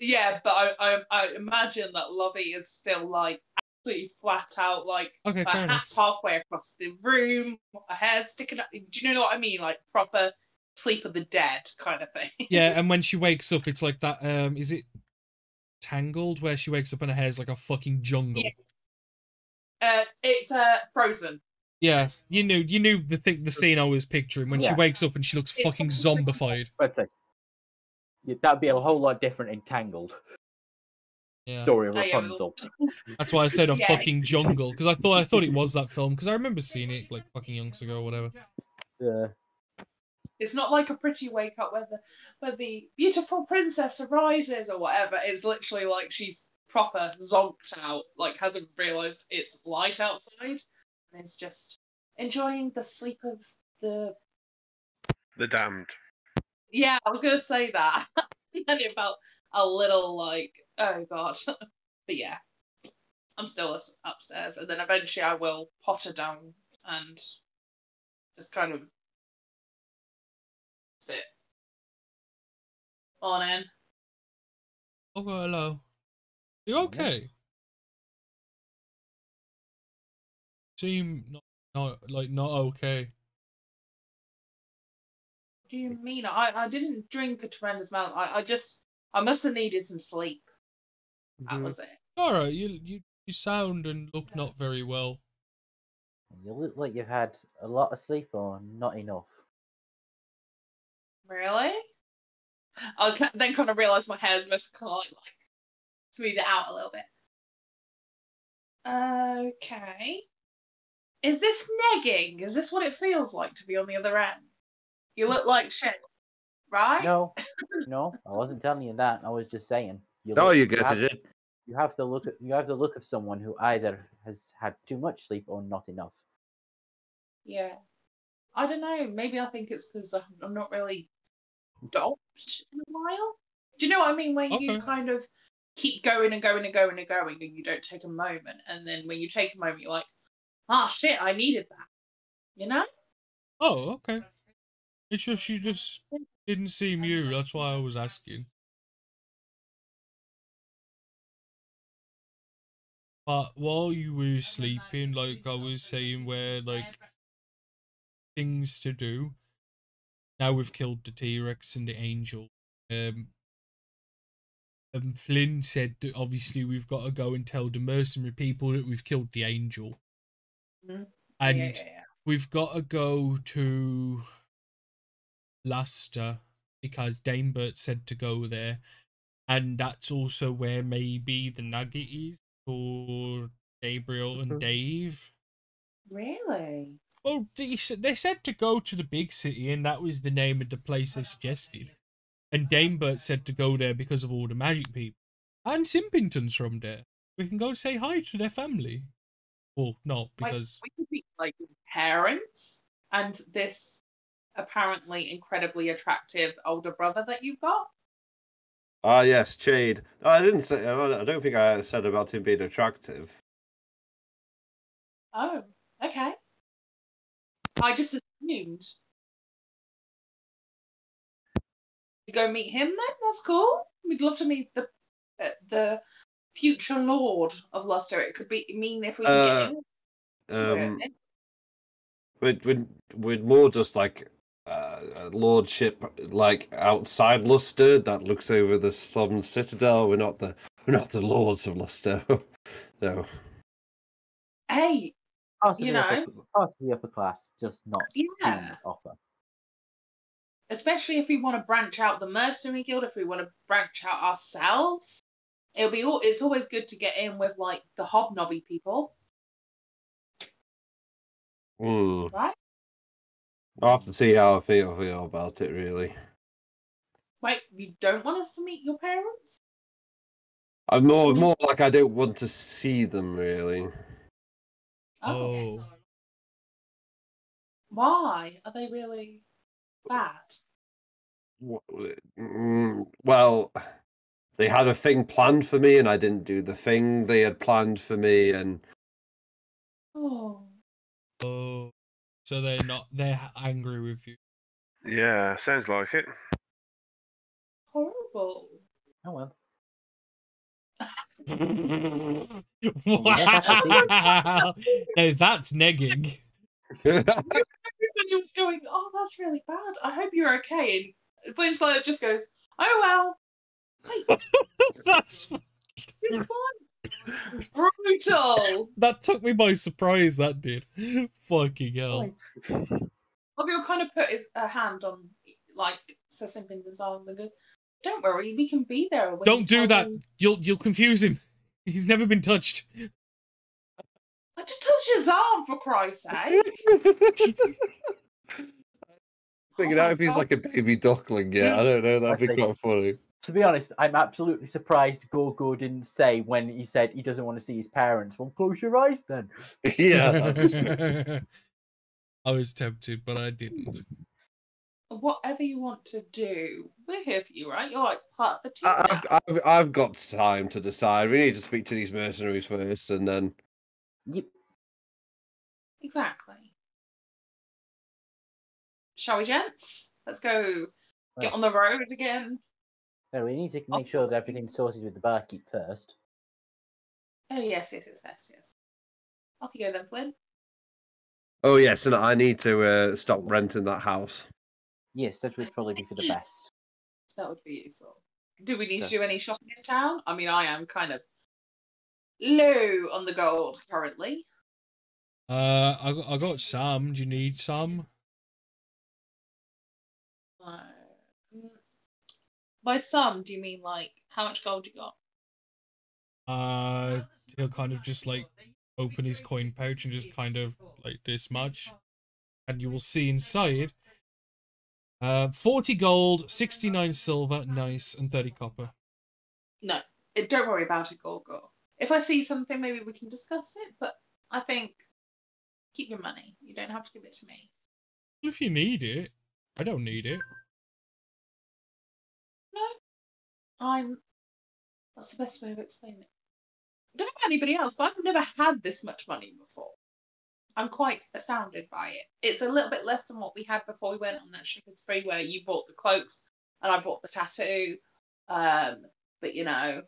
Yeah, but I imagine that Lovey is still like absolutely flat out, like her hat's halfway across the room, her hair sticking up. Do you know what I mean? Like proper sleep of the dead kind of thing. Yeah, and when she wakes up, it's like that. Is it Tangled where she wakes up and her hair's like a fucking jungle? Yeah. It's Frozen. Yeah, you knew the scene I was picturing when she wakes up and she looks fucking zombified. That'd be a whole lot different in Tangled. Yeah. Story of Rapunzel. That's why I said a fucking jungle, because I thought it was that film, because I remember seeing it like fucking years ago or whatever. Yeah. It's not like a pretty wake up where the beautiful princess arises or whatever. It's literally like she's proper zonked out, like hasn't realised it's light outside and is just enjoying the sleep of the damned. Yeah, I was going to say that. And it felt a little like, oh god. But yeah, I'm still upstairs, and then eventually I will potter down and just kind of sit on in. Oh, hello. You okay? Seem not okay. What do you mean? I didn't drink a tremendous amount. I must have needed some sleep. That was it. Alright, you sound and look not very well. You look like you've had a lot of sleep or not enough. Really? I then kind of realised my hair's missing like smooth it out a little bit. Okay. Is this negging? Is this what it feels like to be on the other end? You look like shit, right? No, I wasn't telling you that. I was just saying. You have the look. You have the look of someone who either has had too much sleep or not enough. Yeah. I don't know. Maybe I think it's because I'm not really doped in a while. Do you know what I mean? When you kind of keep going and going and going and going, and you don't take a moment, and then when you take a moment, you're like, "Ah, shit, I needed that," you know? Oh, okay. It's just you just didn't seem you. That's why I was asking. But while you were sleeping, like I was saying, where like things to do. Now we've killed the T-Rex and the angel. And Flynn said that obviously we've got to go and tell the mercenary people that we've killed the angel. Mm-hmm. And we've got to go to Luster because Damebert said to go there. And that's also where maybe the nugget is for Gabriel and Dave. Really? Well, they said to go to the big city, and that was the name of the place they suggested. And Damebert said to go there because of all the magic people. And Simpington's from there. We can go say hi to their family. Well, not because... we could be, like, parents and this apparently incredibly attractive older brother that you've got. Ah, yes, Chade. I didn't say... I don't think I said about him being attractive. Oh, okay. I just assumed... Go meet him then. That's cool. We'd love to meet the future lord of Luster. It could be mean if we can get him. We'd more just like a lordship like outside Luster that looks over the southern citadel. We're not the lords of Luster. No. Hey, part of the upper class, just not offer. Especially if we want to branch out the mercenary guild, if we want to branch out ourselves, It's always good to get in with like the hobnobby people. Mm. Right? I'll have to see how I feel about it, really. Wait, you don't want us to meet your parents? I'm more like I don't want to see them, really. Oh. Why? Are they really bad? Well, they had a thing planned for me and I didn't do the thing they had planned for me and... Oh. So they're angry with you. Yeah, sounds like it. Horrible. Oh well. Wow. No, that's negging. Everybody was going, oh, that's really bad. I hope you're okay. And Flynn just goes, oh well. That's It's fine. Brutal. That took me by surprise, that did. Fucking hell. Gabriel kind of put his hand on, like, Sir Simpington's arms and goes, don't worry, we can be there. Don't do that. You'll confuse him. He's never been touched. I just touched his arm, for Christ's sake. Figured out if he's like a baby duckling, yeah. I don't know, that'd be quite funny. To be honest, I'm absolutely surprised Gorgore didn't say when he said he doesn't want to see his parents. Well, close your eyes then. Yeah, that's true. I was tempted, but I didn't. Whatever you want to do, we're here for you, right? You're like part of the team. I've got time to decide. We need to speak to these mercenaries first, and then. Yep. Exactly. Shall we, gents? Let's go get on the road again. No, we need to make sure that everything's sorted with the barkeep first. Oh yes. Off you go then, Flynn. Oh yes, and I need to stop renting that house. Yes, that would probably be for the best. That would be useful. Do we need to do any shopping in town? I mean, I am kind of low on the gold currently. I got some. Do you need some? By some, do you mean like how much gold you got? He'll kind of just like open his coin pouch and just kind of like this much, and you will see inside. 40 gold, 69 silver, nice, and 30 copper. No, don't worry about it, Gorgore. If I see something, maybe we can discuss it, but I think keep your money. You don't have to give it to me. If you need it. I don't need it. No. That's the best way of explaining it. I don't know anybody else, but I've never had this much money before. I'm quite astounded by it. It's a little bit less than what we had before we went on that shopping spree where you bought the cloaks and I bought the tattoo. But, you know,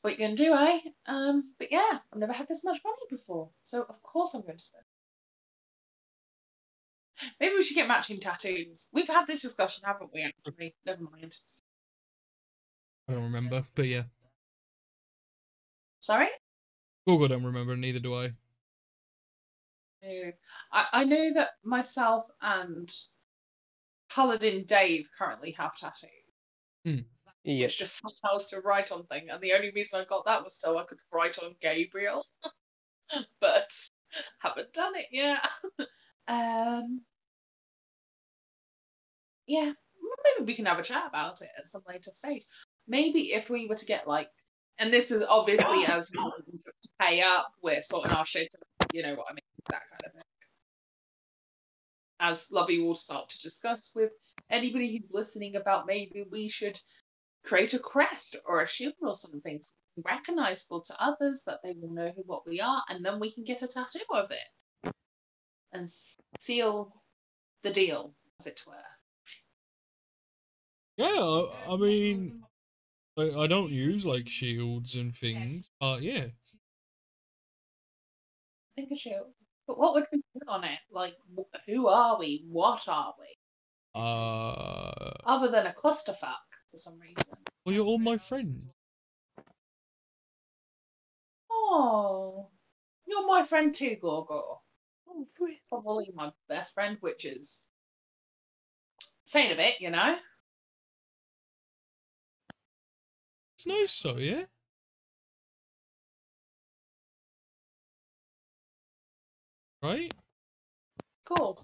what you going to do, eh? But, yeah, I've never had this much money before. So, of course I'm going to spend. Maybe we should get matching tattoos. We've had this discussion, haven't we, actually? Never mind. I don't remember, but, yeah. Sorry? Google don't remember, neither do I. No. I know that myself and Paladin Dave currently have tattoos. Mm. Yeah. It's just something else to write on thing, and the only reason I got that was so I could write on Gabriel, but haven't done it yet. Yeah, maybe we can have a chat about it at some later stage. Maybe if we were to get like, and this is obviously as we pay up, we're sorting our shit. You know what I mean. That kind of thing. As Lovey will start to discuss with anybody who's listening about maybe we should create a crest or a shield or something recognizable to others that they will know what we are, and then we can get a tattoo of it and seal the deal, as it were. Yeah, I mean, I don't use like shields and things, but yeah. Think a shield. But what would we put on it? Like, who are we? What are we? Other than a clusterfuck, for some reason. Well, you're all my friends. Oh. You're my friend too, Gorgore. Oh, probably my best friend, which is... saying a bit, you know? It's nice though, yeah? Right? Cool.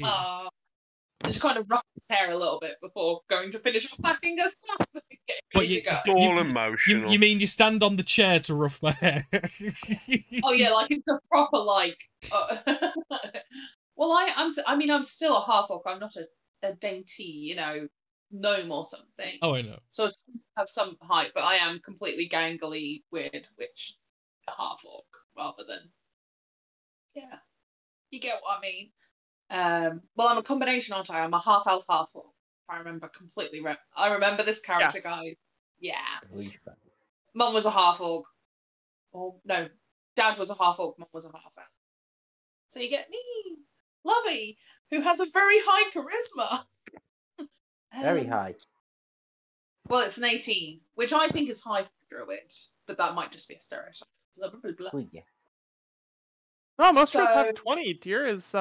Yeah. I just kind of roughed his hair a little bit before going to finish up my fingers. It's all emotional. You mean you stand on the chair to rough my hair? Oh yeah, like it's a proper like. Well, I mean, I'm still a half orc. I'm not a dainty, you know, gnome or something. Oh, I know. So I have some height, but I am completely gangly, weird, which a half orc rather than. Yeah, you get what I mean. Well, I'm a combination, aren't I? I'm a half elf, half orc. I remember completely. I remember this character, yes. Guy. Yeah. Mum was a half orc. Or no, Dad was a half orc. Mum was a half elf. So you get me, Lovey, who has a very high charisma. Very high. Well, it's an 18, which I think is high for a druid, but that might just be a stereotype. Blah blah blah. Blah. Ooh, yeah. No, most druids have 20. Deer was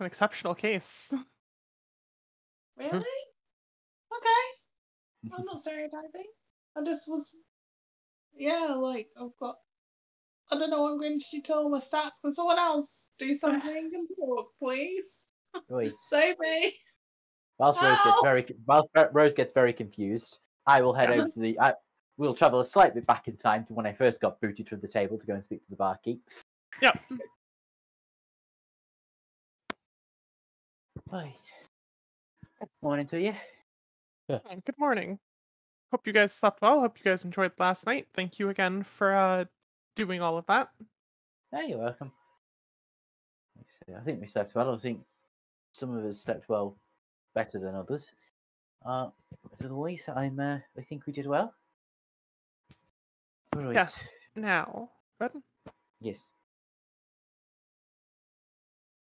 an exceptional case. Really? Okay. I'm not stereotyping. I just was... Yeah, like, I've got... I don't know, I'm going to tell my stats. Can someone else do something and talk, please? Save me! Whilst Rose gets very confused, I will head over to the... We'll travel a slight bit back in time to when I first got booted from the table to go and speak to the barkeep. Yeah. Right. Morning to you. Yeah. Good morning. Hope you guys slept well. Hope you guys enjoyed last night. Thank you again for doing all of that. Hey, you're welcome. I think we slept well. I think some of us slept well better than others. As always, I think we did well. All right. Yes. Now. Good. Yes.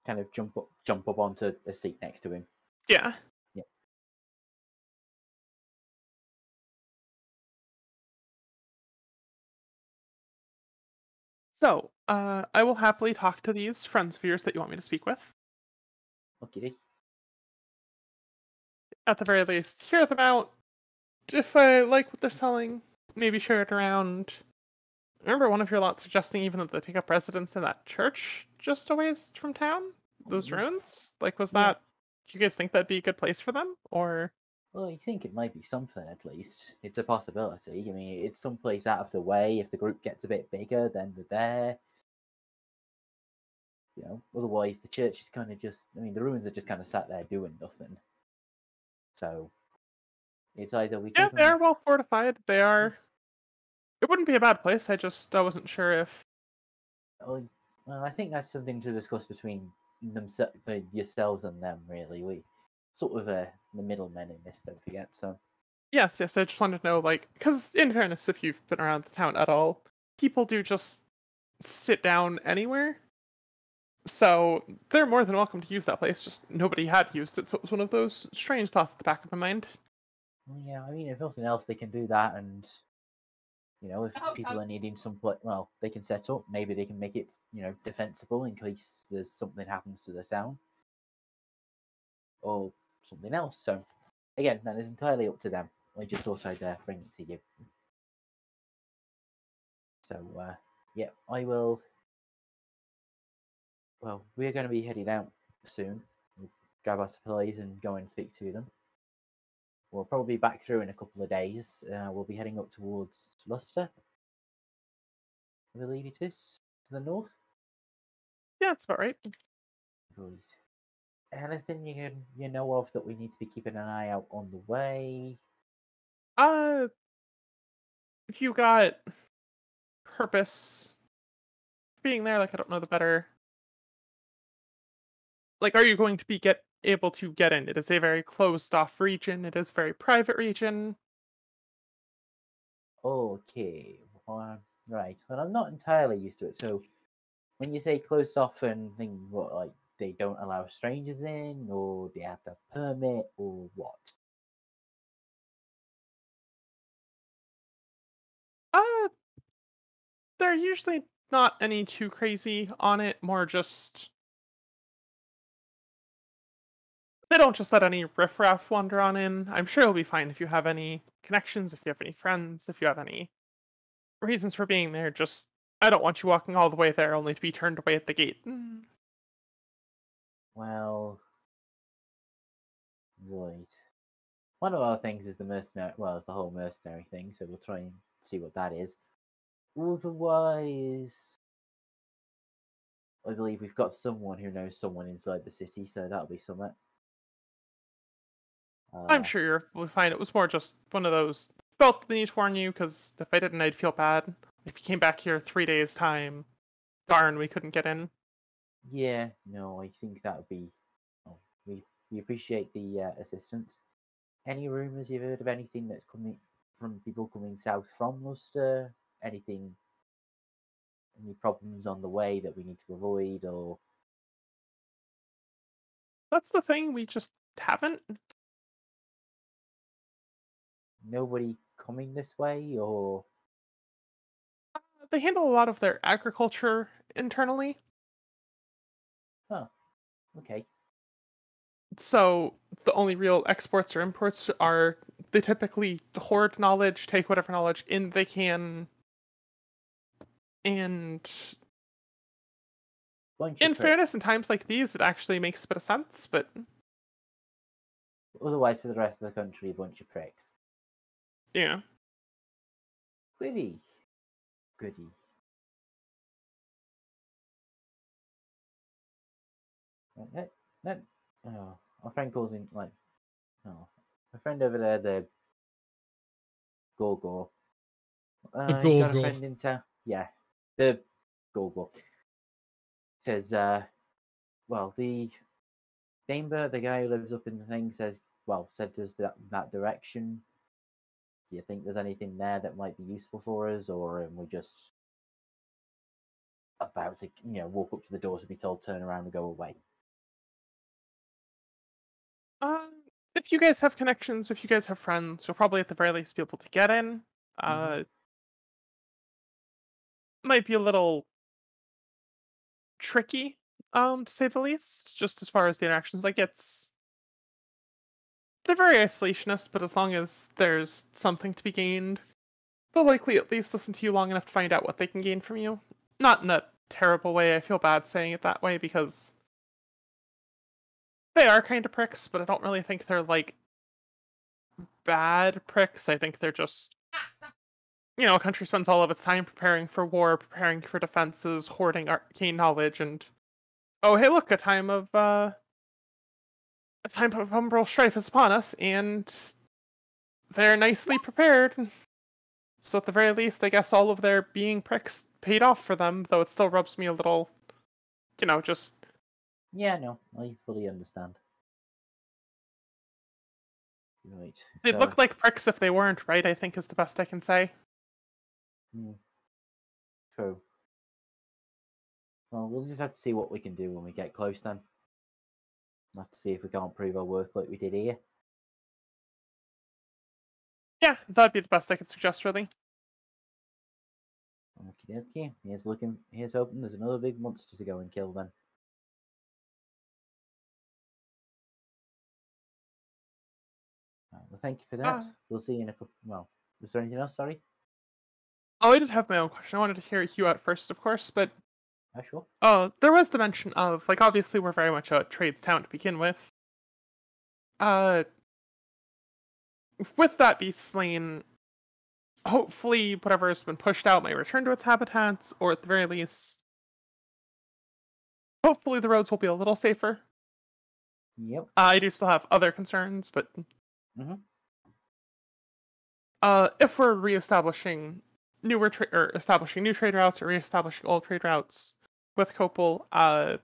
Kind of jump up onto a seat next to him. Yeah. Yeah. So, I will happily talk to these friends of yours that you want me to speak with. Okay. At the very least, hear them out. If I like what they're selling, maybe share it around. I remember one of your lot suggesting even that they take up residence in that church just a ways from town? Those ruins? Like, was that... Do you guys think that'd be a good place for them, or...? Well, I think it might be something, at least. It's a possibility. I mean, it's someplace out of the way. If the group gets a bit bigger, then they're there. You know, otherwise the church is kind of just... I mean, the ruins are just kind of sat there doing nothing. So, it's either we... Yeah, they are well fortified. They are... It wouldn't be a bad place. I wasn't sure if... Well, I think that's something to discuss between... yourselves and them, really. We sort of the middlemen in this, don't forget. So yes, I just wanted to know, like, because in fairness, if you've been around the town at all, people do just sit down anywhere, so they're more than welcome to use that place. Just nobody had used it, so it was one of those strange thoughts at the back of my mind. Well, yeah, I mean, if nothing else, they can do that, and you know, if people are needing some place, well, they can set up. Maybe they can make it, you know, defensible in case there's something happens to the town or something else. So, again, that is entirely up to them. I just thought I'd bring it to you. So, yeah, I will. Well, we're going to be heading out soon. We'll grab our supplies and go and speak to them. We'll probably be back through in a couple of days. We'll be heading up towards Luster. I believe it is. To the north? Yeah, that's about right. Good. Anything you know of that we need to be keeping an eye out on the way? If you got purpose being there, like, I don't know the better. Like, are you going to be able to get in? It is a very closed-off region. It is a very private region. Okay. Right. Well, I'm not entirely used to it. So, when you say closed-off and things, what, like, they don't allow strangers in, or they have to have a permit, or what? They're usually not any too crazy on it. More just... They don't just let any riffraff wander on in. I'm sure you'll be fine if you have any connections, if you have any friends, if you have any reasons for being there. Just, I don't want you walking all the way there only to be turned away at the gate. Well, right. One of our things is the mercenary, well, it's the whole mercenary thing, so we'll try and see what that is. Otherwise, I believe we've got someone who knows someone inside the city, so that'll be something. I'm sure you'll find it was more just one of those felt the need to warn you, because if I didn't, I'd feel bad. If you came back here 3 days' time, darn, we couldn't get in. Yeah, no, I think that would be... Oh, we appreciate the assistance. Any rumours you've heard of anything that's coming from people coming south from Luster? Anything... Any problems on the way that we need to avoid, or... That's the thing, we just haven't. Nobody coming this way, or...? They handle a lot of their agriculture internally. Huh. Okay. So, the only real exports or imports are... They typically hoard knowledge, take whatever knowledge in they can... And in fairness, in times like these, it actually makes a bit of sense, but... Otherwise, for the rest of the country, a bunch of pricks. Yeah. Goody. Goody. No. Oh, our friend calls in, like... Oh, my friend over there, the... Gorgore. You got a friend in town. Yeah. The Gorgore says, well, the chamber, the guy who lives up in the thing, says, well, said to us that direction. Do you think there's anything there that might be useful for us, or am we just about to, you know, walk up to the door to be told, turn around and go away? If you guys have connections, if you guys have friends, you'll probably at the very least be able to get in. Might be a little tricky, to say the least, just as far as the interactions. Like, they're very isolationist, but as long as there's something to be gained, they'll likely at least listen to you long enough to find out what they can gain from you. Not in a terrible way, I feel bad saying it that way, because they are kind of pricks, but I don't really think they're, like, bad pricks. I think they're just... You know, a country spends all of its time preparing for war, preparing for defenses, hoarding arcane knowledge, and... Oh, hey, look, a time of umbral strife is upon us, and... They're nicely prepared. So at the very least, I guess all of their being pricks paid off for them, though it still rubs me a little... You know, just... Yeah, no, I fully understand. Right. They look like pricks if they weren't, right? I think is the best I can say. True. Well, we'll just have to see what we can do when we get close then. We'll have to see if we can't prove our worth like we did here. Yeah, that'd be the best I could suggest, really. Okie dokie. Here's hoping there's another big monster to go and kill then. Right, well, thank you for that. We'll see you in a couple... Well, was there anything else? Sorry? Oh, I did have my own question. I wanted to hear you out first, of course, but... Sure. Oh, there was the mention of, like, obviously we're very much a trades town to begin with. With that beast slain, hopefully whatever's been pushed out may return to its habitats, or at the very least, hopefully the roads will be a little safer. Yep. I do still have other concerns, but... if we're reestablishing... establishing new trade routes or reestablishing old trade routes with Copal. Are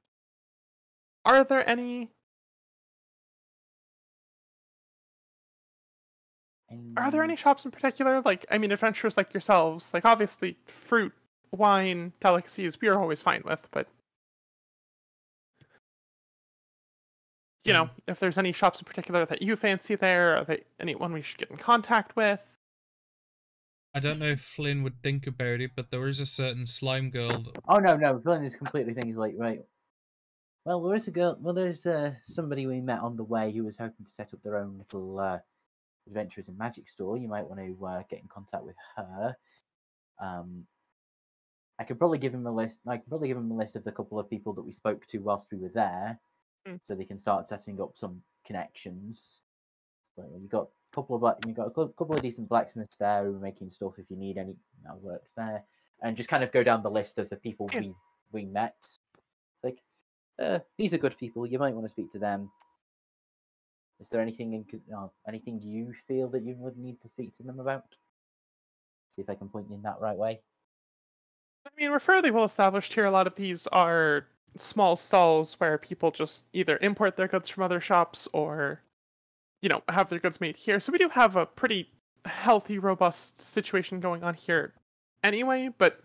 there any? Are there any shops in particular? Like, I mean, adventurers like yourselves. Like, obviously, fruit, wine, delicacies we are always fine with, but you know, if there's any shops in particular that you fancy there, are there anyone we should get in contact with? I don't know if Flynn would think about it, but there is a certain slime girl. Oh, no, Flynn is completely thinking, like, right, Well, there is a girl. Well, there's somebody we met on the way who was hoping to set up their own little adventures and magic store. You might want to get in contact with her. I could probably give him a list. I could probably give him a list of the couple of people that we spoke to whilst we were there, so they can start setting up some connections. But you got a couple of decent blacksmiths there who are making stuff. If you need any, that works there, and just kind of go down the list of the people we met. Like, these are good people. You might want to speak to them. Is there anything anything you feel that you would need to speak to them about? See if I can point you in that right way. I mean, we're fairly well established here. A lot of these are small stalls where people just either import their goods from other shops or, you know, have their goods made here. So we do have a pretty healthy, robust situation going on here anyway, but,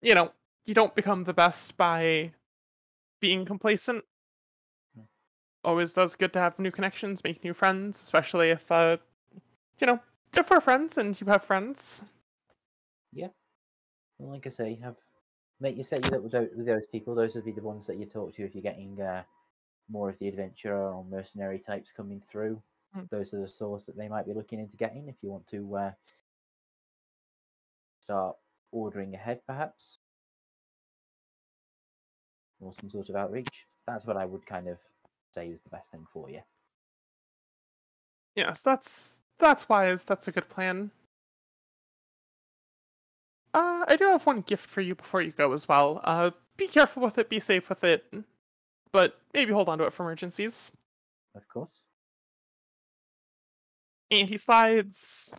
you know, you don't become the best by being complacent. Always does good to have new connections, make new friends, especially if, you know, if we're friends and you have friends. Yeah. Like I say, set you up with those people. Those would be the ones that you talk to if you're getting more of the adventurer or mercenary types coming through. Those are the source that they might be looking into getting if you want to start ordering ahead, perhaps. Or some sort of outreach. That's what I would kind of say is the best thing for you. Yes, that's wise. That's a good plan. I do have one gift for you before you go as well. Be careful with it, be safe with it, but maybe hold on to it for emergencies. Of course. And he slides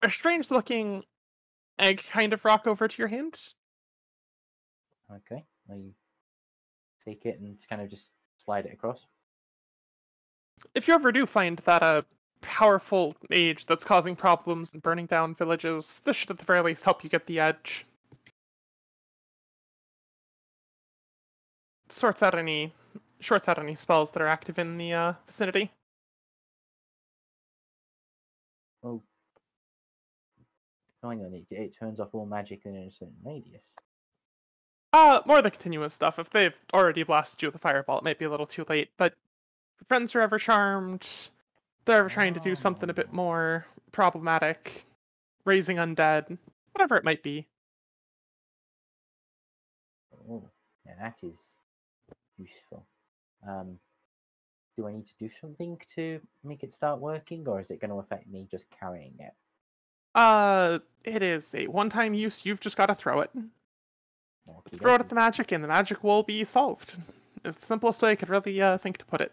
a strange-looking egg kind of rock over to your hand. Okay, now you take it and kind of just slide it across. If you ever do find that powerful mage that's causing problems and burning down villages, this should at the very least help you get the edge. Sorts out any spells that are active in the vicinity. Oh, hang on, it turns off all magic in a certain radius. More the continuous stuff. If they've already blasted you with a fireball, it might be a little too late, but your friends are ever charmed. They're ever trying to do something a bit more problematic, raising undead, whatever it might be. Oh, yeah, that is useful. Do I need to do something to make it start working, or is it going to affect me just carrying it? It is a one-time use. You've just got to throw it. Okay, throw it at the magic, and the magic will be solved. It's the simplest way I could really think to put it.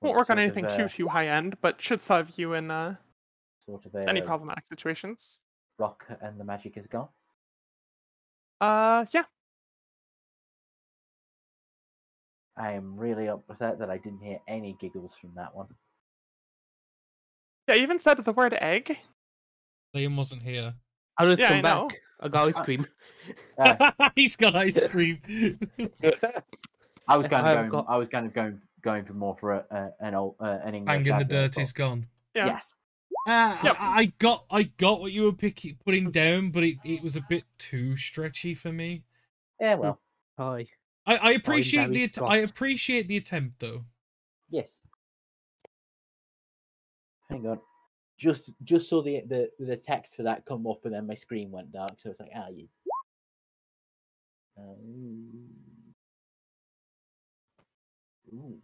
Won't work on anything too high-end, but should serve you in any problematic situations. Rock and the magic is gone? Yeah. I am really upset that I didn't hear any giggles from that one. Yeah, you even said the word egg. Liam wasn't here. I would have come back. Know. I got ice cream. He's got ice cream. I was kind of going for more for an English bang in the dirt is gone. Yeah. Yes. Yep. I got what you were putting down, but it was a bit too stretchy for me. Yeah, well, I appreciate the attempt though. Yes. Hang on, just saw the text for that come up, and then my screen went dark, so it's like, you. Ooh.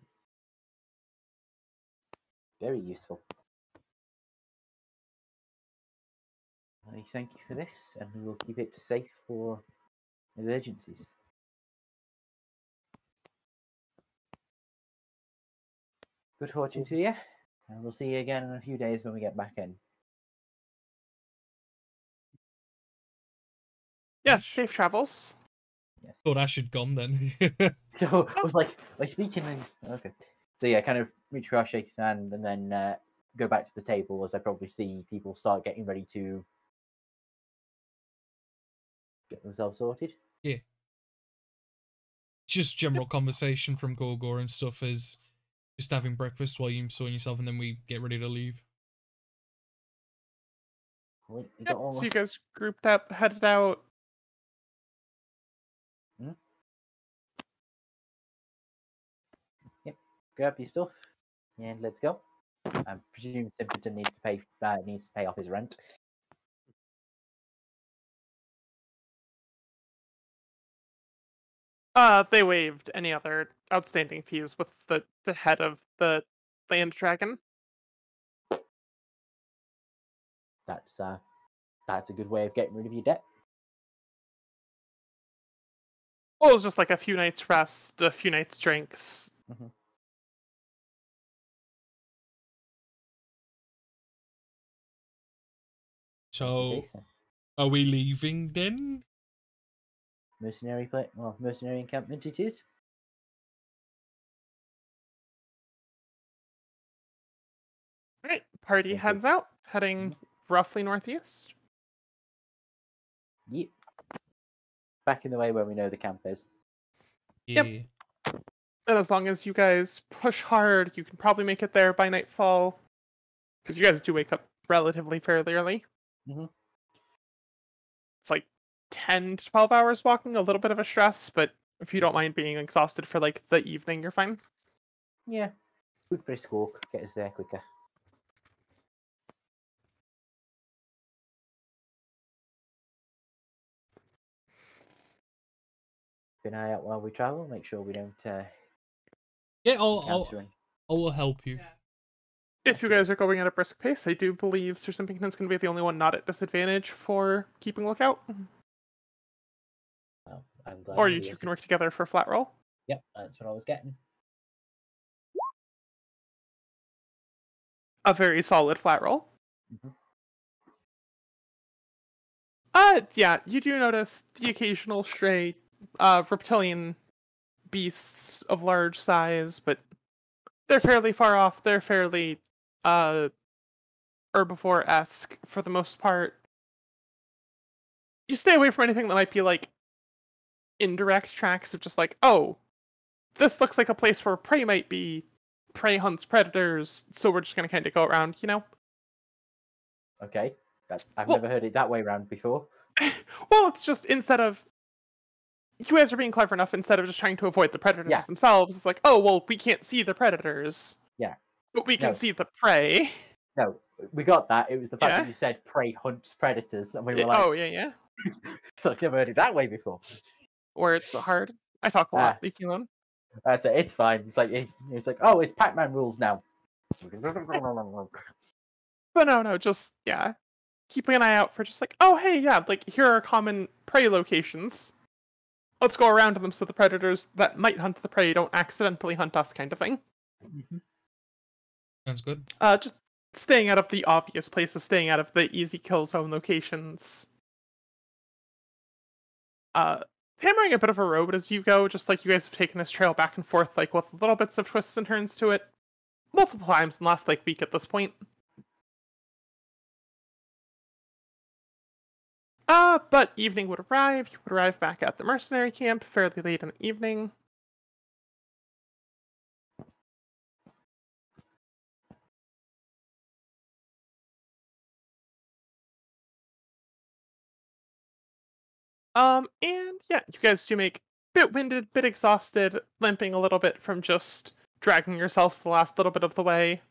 Very useful. I thank you for this, and we will keep it safe for emergencies. Good fortune to you, and we'll see you again in a few days when we get back in. Yes, safe travels. Yes. Thought I should gone then. So I was like speaking. Okay. So yeah, kind of reach across, shake his hand, and then go back to the table as I probably see people start getting ready to get themselves sorted. Yeah. Just general conversation from Gorgore and stuff is just having breakfast while you're sorting yourself, and then we get ready to leave. Cool. So you guys grouped up, headed out. Hmm? Yep, grab your stuff and let's go. I presume Simpington needs to pay off his rent. They waived any other outstanding fees with the head of the land dragon. That's a good way of getting rid of your debt. Well, it was just like a few nights rest, a few nights drinks. Mm-hmm. So, are we leaving then? Mercenary encampment it is. All right, party heads out, heading roughly northeast. Yep. Back in the way where we know the camp is. Yeah. Yep. And as long as you guys push hard, you can probably make it there by nightfall. Because you guys do wake up relatively fairly early. Mm-hmm. It's like 10 to 12 hours walking, a little bit of a stress, but if you don't mind being exhausted for like the evening, you're fine. Yeah. Good brisk walk, get us there quicker. Keep an eye out while we travel, make sure we don't yeah, I'll help you. Yeah. If you guys are going at a brisk pace, I do believe Sir Simpington's going to be the only one not at disadvantage for keeping lookout. Well, I'm glad or you two can work together for a flat roll. Yep, that's what I was getting. A very solid flat roll. Mm-hmm. Yeah, you do notice the occasional stray reptilian beasts of large size, but they're fairly far off. They're fairly herbivore-esque for the most part. You stay away from anything that might be like indirect tracks of just like, oh, this looks like a place where prey might be. Prey hunts predators, so we're just going to kind of go around, you know? Okay. I've never heard it that way around before. Well, it's just instead of... You guys are being clever enough, instead of just trying to avoid the predators themselves, it's like, oh, well, we can't see the predators. Yeah. But we can see the prey. No, we got that. It was the fact that you said prey hunts predators, and we were like... Oh, yeah. So I've never heard it that way before. Or it's hard. I talk a lot. Leave me alone. That's it. It's fine. It's like, oh, it's Pac-Man rules now. But no, just, yeah. Keeping an eye out for just like, oh, hey, yeah, like, here are common prey locations. Let's go around to them so the predators that might hunt the prey don't accidentally hunt us, kind of thing. Mm-hmm. Sounds good. Just staying out of the obvious places, staying out of the easy kill zone locations. Hammering a bit of a road as you go, just like you guys have taken this trail back and forth, like with little bits of twists and turns to it, multiple times in the last like week at this point. But evening would arrive. You would arrive back at the mercenary camp fairly late in the evening. And yeah, you guys do make a bit winded, bit exhausted, limping a little bit from just dragging yourselves the last little bit of the way.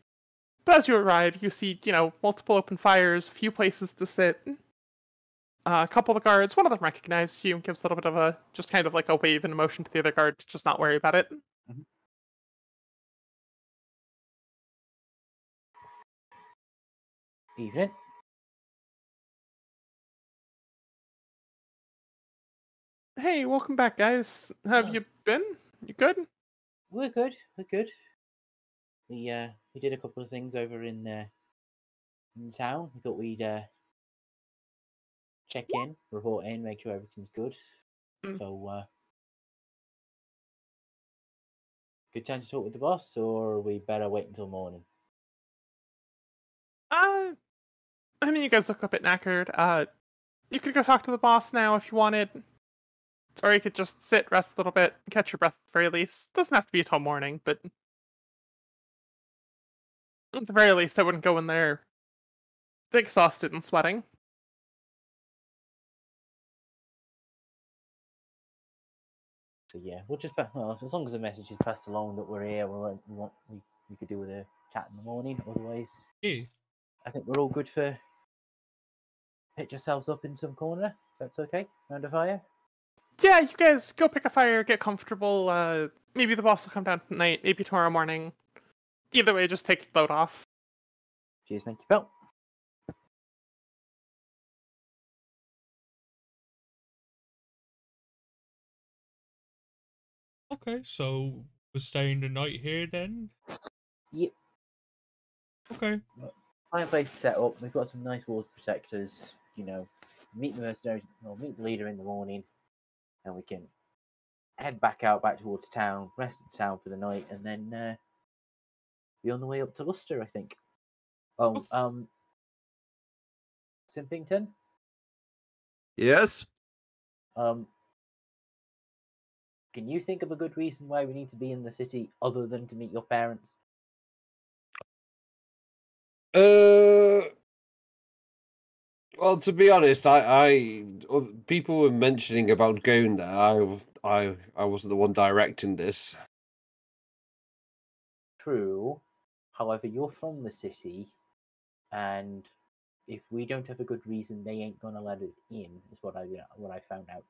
But as you arrive, you see, you know, multiple open fires, a few places to sit. A couple of guards, one of them recognizes you and gives a little bit of a, just kind of like a wave and motion to the other guard to just not worry about it. Mm-hmm. Evening. Hey, welcome back, guys. How have you been? You good? We're good. We did a couple of things over in town. We thought we'd check in, report in, make sure everything's good. Mm. So, good time to talk with the boss, or are we better wait until morning? I mean, you guys look a bit knackered. You could go talk to the boss now if you wanted. Or you could just sit, rest a little bit, catch your breath at the very least. Doesn't have to be until morning, but... At the very least, I wouldn't go in there exhausted and sweating. So yeah, we'll just as long as the message is passed along that we're here, we could do with a chat in the morning. Otherwise, I think we're all good for pick yourselves up in some corner. That's okay. Round a fire. Yeah, you guys go pick a fire, get comfortable. Maybe the boss will come down tonight. Maybe tomorrow morning. Either way, just take the load off. Cheers, thank you, Bill. Okay, so we're staying the night here then? Yep. Okay. Fireplace set up, we've got some nice wall protectors, you know, meet the mercenaries, or meet the leader in the morning, and we can head back out, back towards town, rest in town for the night, and then be on the way up to Luster, I think. Simpington? Yes? Can you think of a good reason why we need to be in the city other than to meet your parents? Well, to be honest, I people were mentioning about going there. I wasn't the one directing this. True. However, you're from the city, and if we don't have a good reason, they ain't gonna let us in. Is what I found out.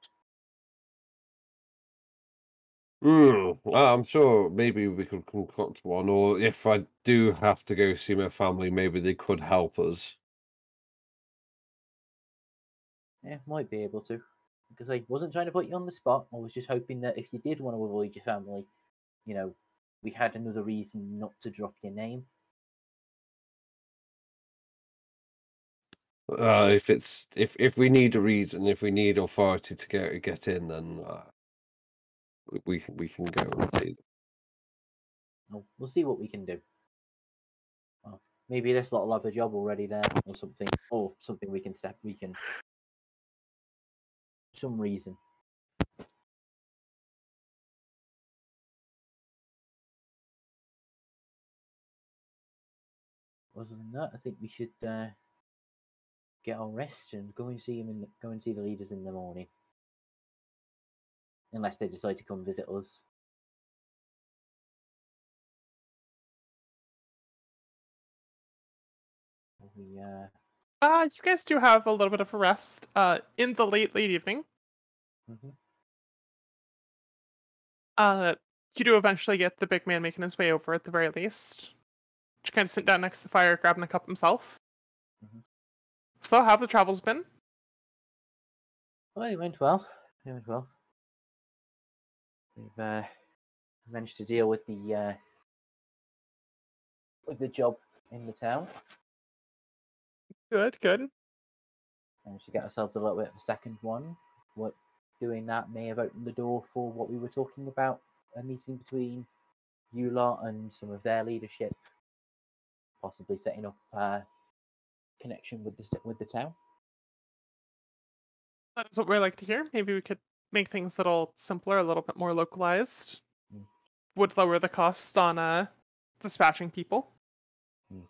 I'm sure maybe we could concoct one, or if I do have to go see my family, maybe they could help us. Yeah, might be able to. Because I wasn't trying to put you on the spot, I was just hoping that if you did want to avoid your family, you know, we had another reason not to drop your name. If we need a reason, if we need authority to get in, then... We can go and see them. We'll see what we can do. Oh, maybe this lot will have a job already there, or something, some reason. Other than that, I think we should get our rest and go and see the leaders in the morning. Unless they decide to come visit us. You guys do have a little bit of a rest in the late evening. Mm-hmm. You do eventually get the big man making his way over at the very least. Just kind of sit down next to the fire, grabbing a cup himself. Mm-hmm. So, how have the travels been? Well, it went well. It went well. We've managed to deal with the job in the town. Good, good. Managed to get ourselves a little bit of a second one. What doing that may have opened the door for what we were talking about, a meeting between you lot and some of their leadership, possibly setting up a connection with the town. That's what we like to hear. Maybe we could make things a little simpler, a little bit more localized. Mm. Would lower the cost on dispatching people. Mm.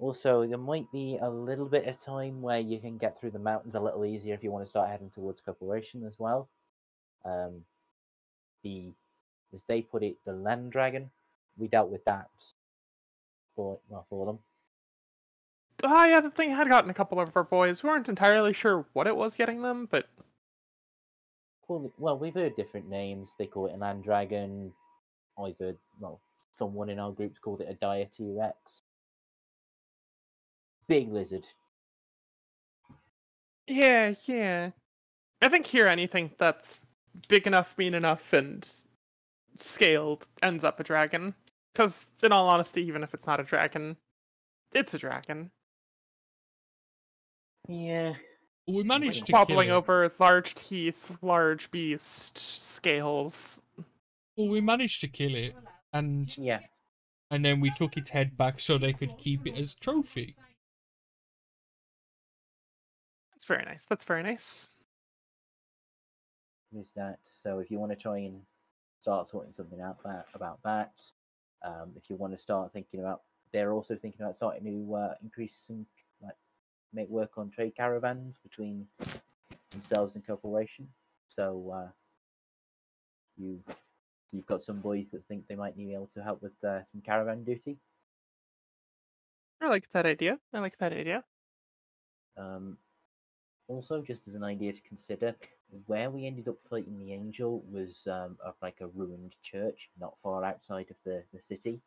Also, there might be a little bit of time where you can get through the mountains a little easier if you want to start heading towards Corporation as well. As they put it, the land dragon. We dealt with that for them. Oh yeah, the thing had gotten a couple of our boys. We weren't entirely sure what it was getting them, but... Well, we've heard different names. They call it an land dragon. Someone in our group called it a dire T-Rex. Big lizard. Yeah, yeah. I think here anything that's big enough, mean enough, and scaled ends up a dragon. Because, in all honesty, even if it's not a dragon, it's a dragon. Yeah. We managed to Wobbling over large teeth, large beast, scales. Well, we managed to kill it, and then we took its head back so they could keep it as trophy. That's very nice. That's very nice. Is that so? If you want to try and start sorting something out about that, if you want to start thinking about, they're also thinking about starting to increase some. Make work on trade caravans between themselves and Corporation. So You've got some boys that think they might be able to help with some caravan duty. I like that idea. Also, just as an idea to consider, where we ended up fighting the angel was of like a ruined church, not far outside of the city.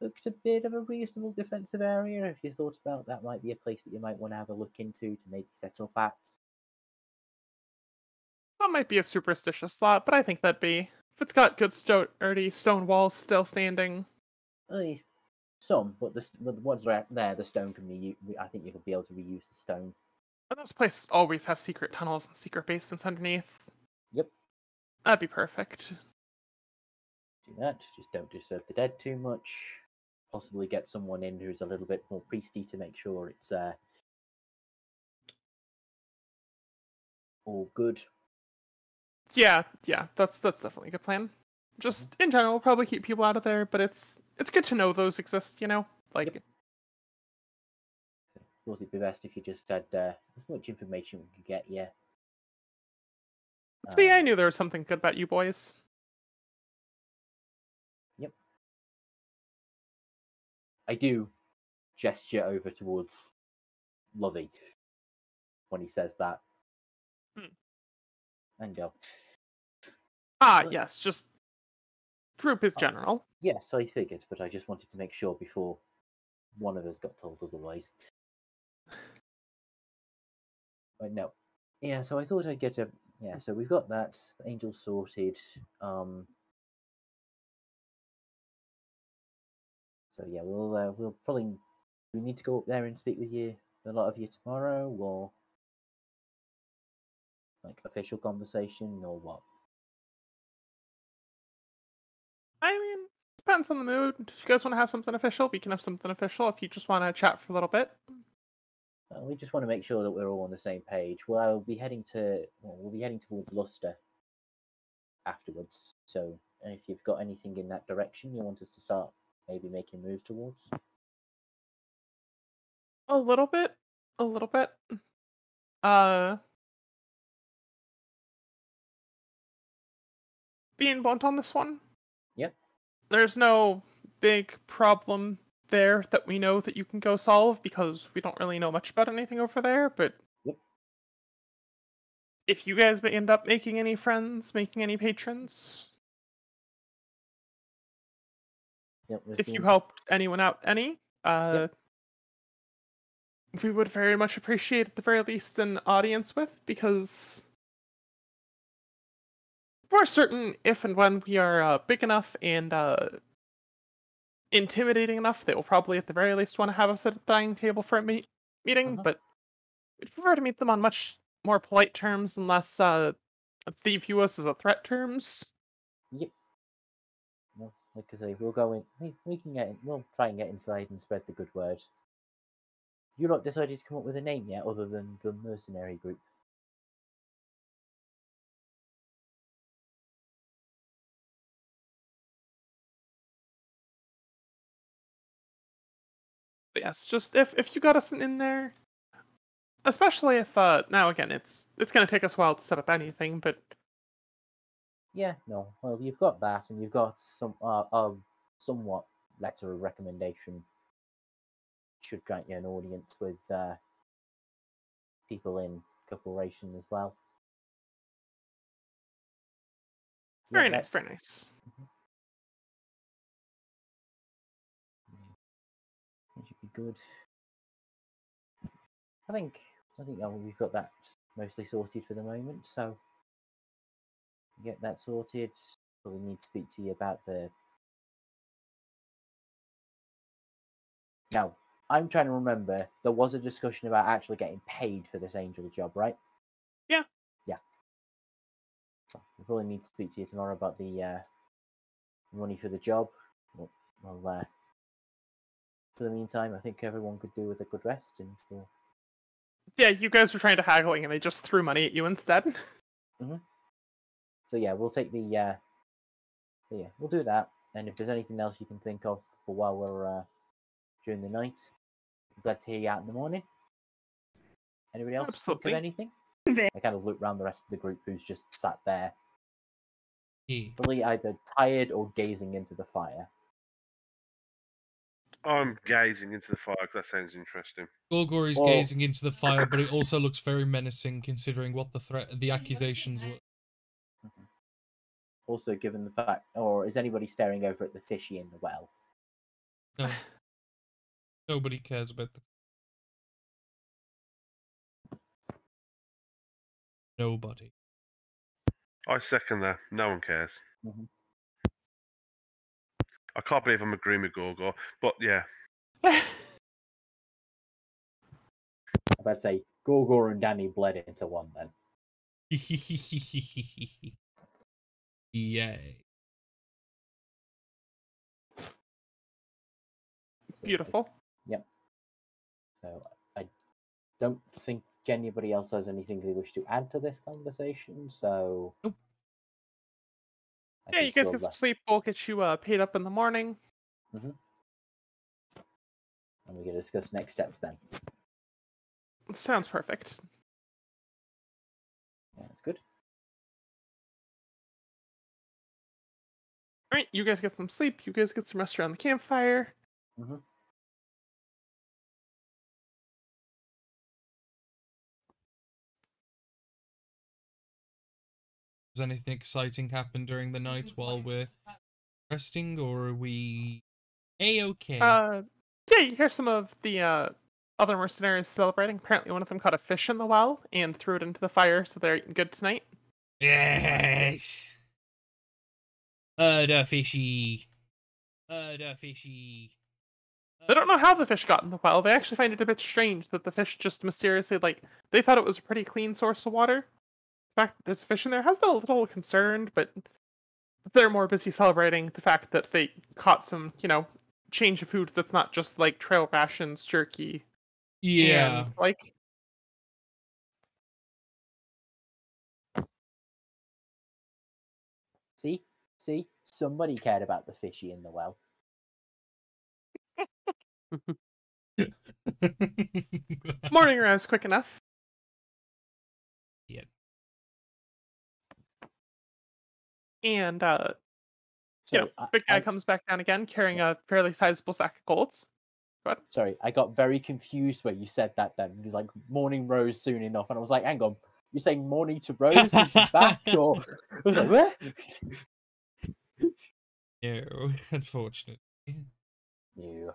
Looked a bit of a reasonable defensive area. If you thought about that, might be a place that you might want to have a look into to maybe set up at. That might be a superstitious slot, but I think that'd be if it's got good sturdy stone walls still standing. Some, but the ones right there, the stone can be. I think you could be able to reuse the stone. And those places always have secret tunnels and secret basements underneath. Yep. That'd be perfect. Do that. Just don't disturb the dead too much. Possibly get someone in who's a little bit more priesty to make sure it's all good. Yeah, that's definitely a good plan. Just in general, probably keep people out of there, but it's good to know those exist, you know? Like, I thought it'd be best if you just had as much information we could get, yeah. See, I knew there was something good about you boys. Yep. I do gesture over towards Lovey when he says that. And go. Yes, just group is general. Yes, I figured, but I just wanted to make sure before one of us got told otherwise. But no. Yeah, so I thought I'd get a... Yeah, so we've got that. The angel sorted. So yeah, we'll probably... We need to go up there and speak with you, a lot of you tomorrow, or... Like official conversation or what? I mean, depends on the mood. If you guys want to have something official, we can have something official. If you just want to chat for a little bit, we just want to make sure that we're all on the same page. We'll be heading towards Luster afterwards. So, and if you've got anything in that direction you want us to start, maybe making moves towards. A little bit. Being blunt on this one. Yep. There's no big problem there that we know that you can go solve because we don't really know much about anything over there, but yep. If you guys end up making any friends, making any patrons, yep, if you helped anyone out any, yep. We would very much appreciate at the very least an audience with, because... We're certain if and when we are big enough and intimidating enough, they will probably at the very least want to have us at a dining table for a meeting, but we'd prefer to meet them on much more polite terms unless they view us as a threat terms. Yep. Well, like I say, we'll go in. We can get in. We'll try and get inside and spread the good word. You lot decided to come up with a name yet other than the mercenary group? But yes, just if you got us in there, especially if now again it's gonna take us a while to set up anything, but yeah, no, well you've got that, and you've got some somewhat letter of recommendation should grant you an audience with people in corporation as well. Very nice. Mm-hmm. Good. I think we've got that mostly sorted for the moment. So get that sorted. But we need to speak to you about the. Now I'm trying to remember. There was a discussion about actually getting paid for this angel job, right? Yeah. So we probably need to speak to you tomorrow about the money for the job. Well. For the meantime, I think everyone could do with a good rest, and we'll... Yeah, you guys were trying to haggling, and they just threw money at you instead. Mm-hmm. So yeah, we'll take the... Yeah, we'll do that, and if there's anything else you can think of for while we're... during the night, I'm glad to hear you out in the morning. Anybody else think of anything? I kind of look around the rest of the group who's just sat there. Probably either tired or gazing into the fire. I'm gazing into the fire because that sounds interesting. Gorgore is gazing into the fire, but it also looks very menacing considering what the threat, the accusations were. Also, given the fact, or is anybody staring over at the fishy in the well? No. Nobody cares about the. Nobody. I second that. No one cares. Mm-hmm. I can't believe I'm agreeing with Gorgore, but yeah. I'm about to say, Gorgore and Danny bled into one then. Yay. Beautiful. Yep. So I don't think anybody else has anything they wish to add to this conversation, so... Nope. Yeah, you guys get some sleep. We'll get you paid up in the morning. Mm-hmm. And we can discuss next steps then. Sounds perfect. Yeah, that's good. Alright, you guys get some sleep. You guys get some rest around the campfire. Mm-hmm. Has anything exciting happened during the night while we're resting, or are we A-okay? Yeah, you hear some of the other mercenaries celebrating. Apparently one of them caught a fish in the well and threw it into the fire, so they're eating good tonight. Yes! The fishy. The fishy. They don't know how the fish got in the well. They actually find it a bit strange that the fish just mysteriously, like, they thought it was a pretty clean source of water. The fact that there's a fish in there has them a little concerned, but they're more busy celebrating the fact that they caught some, you know, change of food that's not just, like, trail rations, jerky. Yeah. And, like... See? See? Somebody cared about the fishy in the well. Morning round's quick enough. Yeah. And, so, you know, big guy comes back down again, carrying a fairly sizable sack of golds. Go ahead. Sorry, I got very confused when you said that then. You were like, morning rose soon enough. And I was like, hang on, you're saying morning to Rose and she's back? Or... I was like, what? No, unfortunately. No.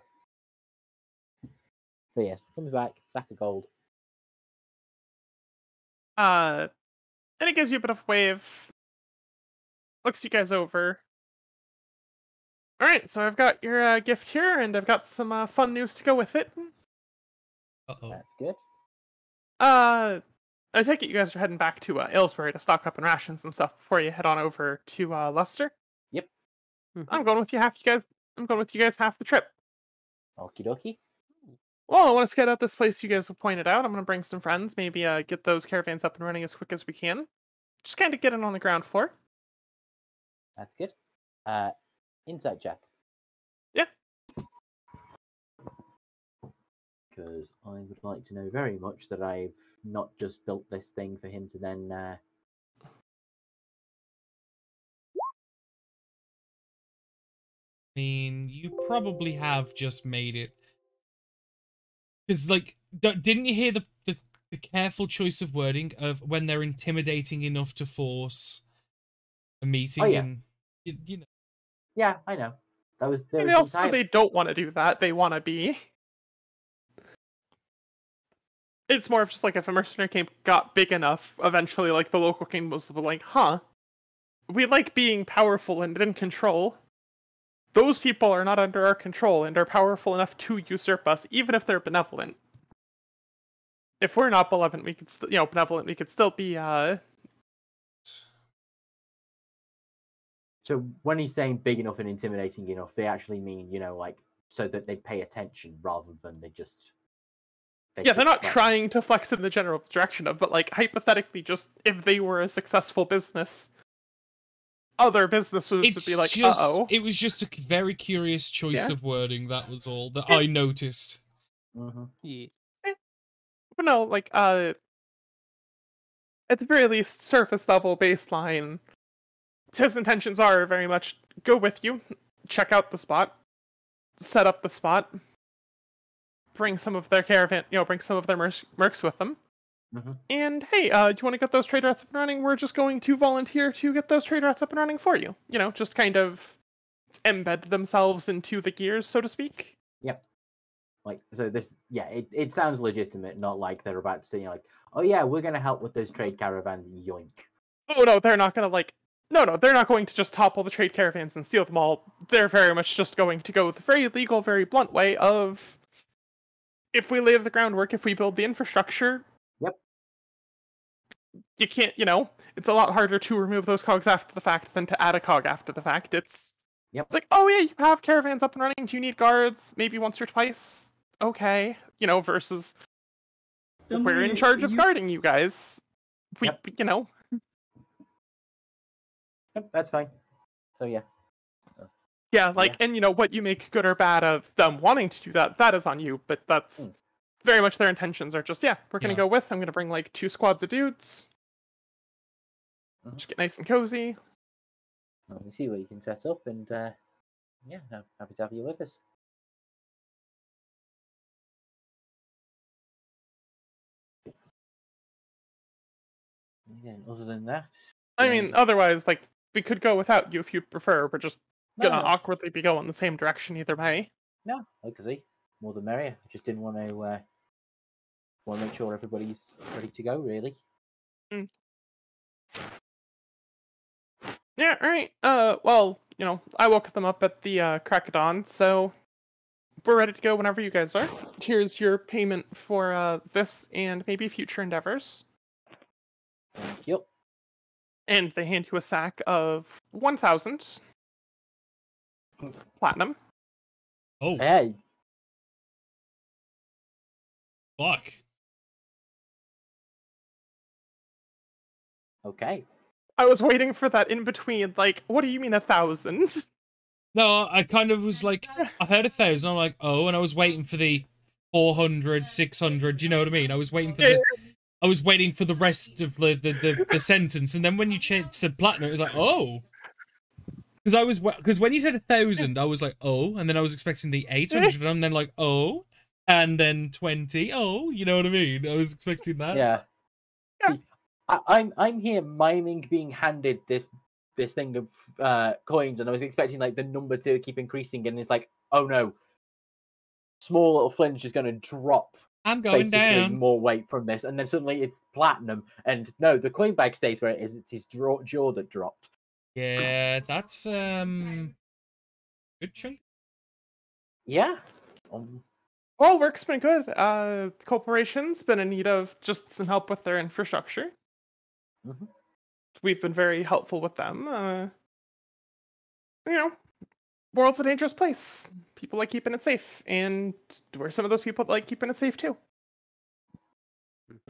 So yes, comes back, sack of gold. And it gives you a bit of a wave. Looks you guys over. Alright, so I've got your gift here, and I've got some fun news to go with it. Uh-oh. That's good. I take it you guys are heading back to Aylesbury to stock up on rations and stuff before you head on over to Luster? Yep. Mm-hmm. I'm going with you guys half the trip. Okie dokie. Well, I want to scout out this place you guys have pointed out. I'm going to bring some friends, maybe get those caravans up and running as quick as we can. Just kind of get in on the ground floor. That's good. Insight check. Yeah. Because I would like to know very much that I've not just built this thing for him to then... I mean, you probably have just made it. Because, like, didn't you hear the careful choice of wording of when they're intimidating enough to force a meeting? Oh, yeah. And... You know. Yeah, I know. That was. And also, they don't want to do that. They want to be. It's more of just like if a mercenary camp got big enough, eventually, like the local king was like, "Huh, we like being powerful and in control. Those people are not under our control and are powerful enough to usurp us, even if they're benevolent. If we're not benevolent, we could, you know, benevolent. We could still be." So when he's saying big enough and intimidating enough, they actually mean, you know, like, so that they pay attention rather than they just... yeah, they're not trying to flex in the general direction of, but, like, hypothetically, just if they were a successful business, other businesses would be like, uh-oh. It was just a very curious choice of wording, that was all, that I noticed. Mm-hmm. Yeah. But no, like, at the very least, surface-level baseline... his intentions are very much go with you, check out the spot, set up the spot, bring some of their caravan, you know, bring some of their mercs with them. Mm-hmm. And hey, do you want to get those trade routes up and running? We're just going to volunteer to get those trade routes up and running for you. You know, just kind of embed themselves into the gears, so to speak. Yep. Like, so this, yeah, it sounds legitimate, not like they're about to say, you know, like, oh yeah, we're going to help with those trade caravans, yoink. Oh no, they're not going to, like, no, they're not going to just topple the trade caravans and steal them all. They're very much just going to go the very legal, very blunt way of, if we lay the groundwork, if we build the infrastructure, yep. You can't, you know, it's a lot harder to remove those cogs after the fact than to add a cog after the fact. Yep. It's like, oh yeah, you have caravans up and running, do you need guards? Maybe once or twice? Okay. You know, versus, we're in charge of guarding you guys. We, yep. You know. Yep, that's fine. So yeah. Yeah, like, yeah. And you know, what you make good or bad of them wanting to do that, that is on you, but that's very much their intentions are just, yeah, we're going to go with, I'm going to bring like 2 squads of dudes. Mm-hmm. Just get nice and cozy. Well, we see what you can set up, and yeah, I'm happy to have you with us. Again, other than that... I mean, otherwise, like, we could go without you if you prefer, we're just gonna awkwardly be going the same direction either way. No, I can see. More the merrier. I just didn't want to make sure everybody's ready to go, really. Mm. Yeah, alright. Well, you know, I woke them up at the crack of dawn, so we're ready to go whenever you guys are. Here's your payment for this and maybe future endeavors. Thank you. And they hand you a sack of 1,000 platinum. Oh. Hey. Fuck. Okay. I was waiting for that in between, like, what do you mean 1,000? No, I kind of was like, I heard 1,000, I'm like, oh, and I was waiting for the 400, 600, do you know what I mean? I was waiting for the, rest of the sentence, and then when you said platinum, it was like, oh. Because I was, when you said 1,000, I was like, oh, and then I was expecting the 800, and then like, oh, and then 20, oh, you know what I mean? I was expecting that. Yeah. I'm here miming being handed this thing of coins, and I was expecting like the number to keep increasing, and it's like, oh no, small little Flynn's just going to drop. I'm going down. More weight from this, and then suddenly it's platinum, and no, the coin bag stays where it is. It's his jaw that dropped. Yeah, that's good chunk. Yeah. Well, work's been good. Corporation's been in need of just some help with their infrastructure. Mm-hmm. We've been very helpful with them. You know, world's a dangerous place. People like keeping it safe, and we're some of those people that like keeping it safe too.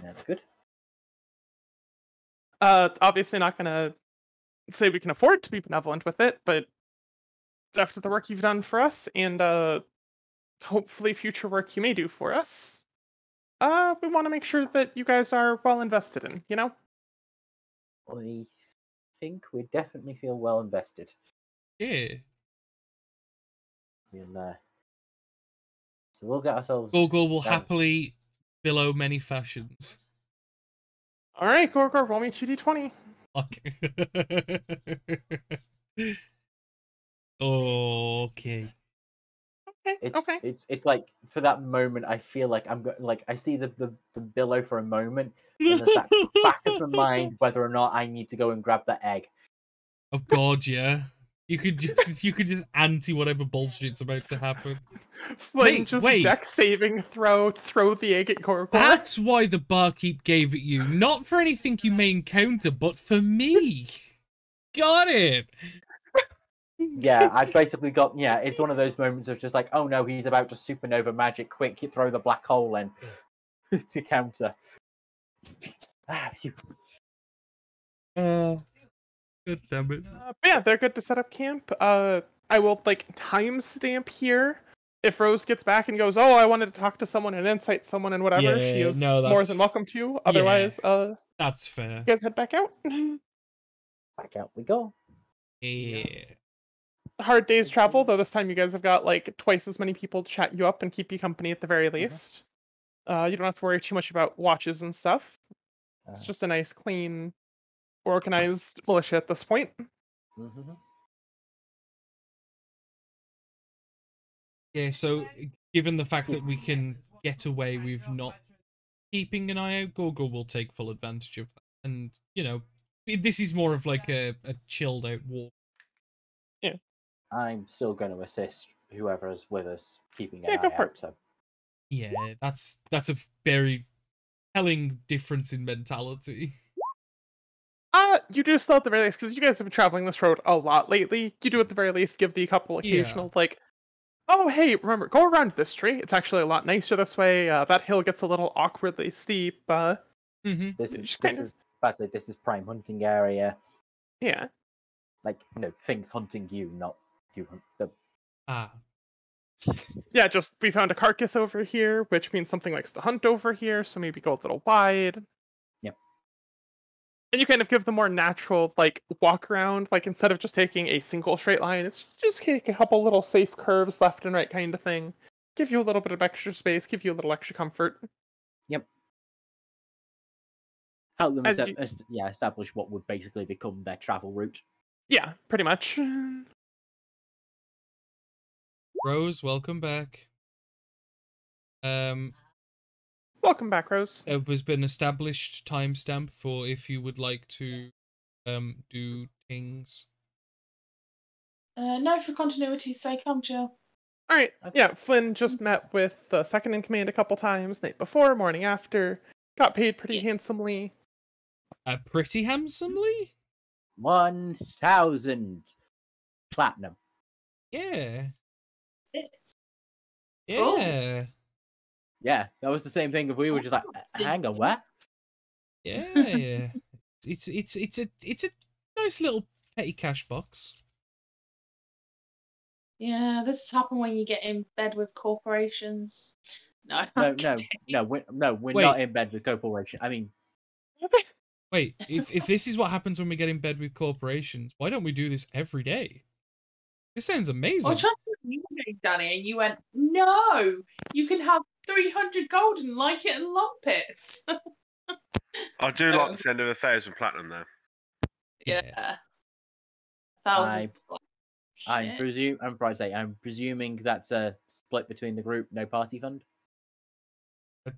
That's good. Obviously not gonna say we can afford to be benevolent with it, but after the work you've done for us, and hopefully future work you may do for us, we want to make sure that you guys are well invested in, you know? I think we definitely feel well invested. Yeah. So we'll get ourselves... Gorgore will happily billow many fashions. Alright, Gorgore, roll me 2d20. Okay. Okay. It's like for that moment I feel like I'm like I see the billow for a moment, and there's that back of my mind whether or not I need to go and grab that egg. Oh god, yeah. You could just anti whatever bullshit's about to happen. Wait, just deck saving throw the egg at Gorgore. That's why the barkeep gave it you. Not for anything you may encounter, but for me. Got it. Yeah, I basically got, yeah, it's one of those moments of just like, oh no, he's about to supernova magic, quick, you throw the black hole in to counter. God damn it. Yeah, they're good to set up camp. I will, like, timestamp here. If Rose gets back and goes, oh, I wanted to talk to someone and incite someone and whatever, yeah, she is more than welcome to. Otherwise, that's fair. You guys head back out. Back out we go. Yeah. Hard day's travel, though this time you guys have got like twice as many people to chat you up and keep you company at the very least. You don't have to worry too much about watches and stuff. It's just a nice, clean, organized militia at this point. Mm-hmm. Yeah, so given the fact that we can get away with not keeping an eye out, Gorgore will take full advantage of that. And, you know, this is more of like a chilled out war. Yeah. I'm still going to assist whoever is with us keeping an eye out. So. Yeah, that's a very telling difference in mentality. You do still at the very least, because you guys have been traveling this road a lot lately, you do at the very least give the couple occasional, like, oh, hey, remember, go around this tree. It's actually a lot nicer this way. That hill gets a little awkwardly steep. This is prime hunting area. Yeah. Like, you know, things hunting you, not you hunt them. Ah. Yeah, just, we found a carcass over here, which means something likes to hunt over here, so maybe go a little wide. Yep. And you kind of give the more natural, like, walk around, like, instead of just taking a single straight line, it's just take a couple little safe curves left and right kind of thing. Give you a little bit of extra space, give you a little extra comfort. Yep. Help them establish what would basically become their travel route. Yeah, pretty much. Rose, welcome back. Welcome back, Rose. There has been established timestamp for if you would like to do things. No, for continuity's sake, I'm chill. Alright, yeah, Flynn just met with the second in command a couple times, night before, morning after. Got paid pretty handsomely. Pretty handsomely? 1,000 platinum. Yeah. Yeah. Yeah, that was the same thing if we were just like, hang on, what? Yeah. it's a nice little petty cash box. Yeah, this happens when you get in bed with corporations. No, we're not in bed with corporations. I mean... Wait, if this is what happens when we get in bed with corporations, why don't we do this every day? This sounds amazing. You were doing, Danny, and you went, no, you can have 300 gold and like it and lump it. I do like the end of 1,000 platinum, though. Yeah. 1,000 platinum. I'm presuming that's a split between the group, no party fund?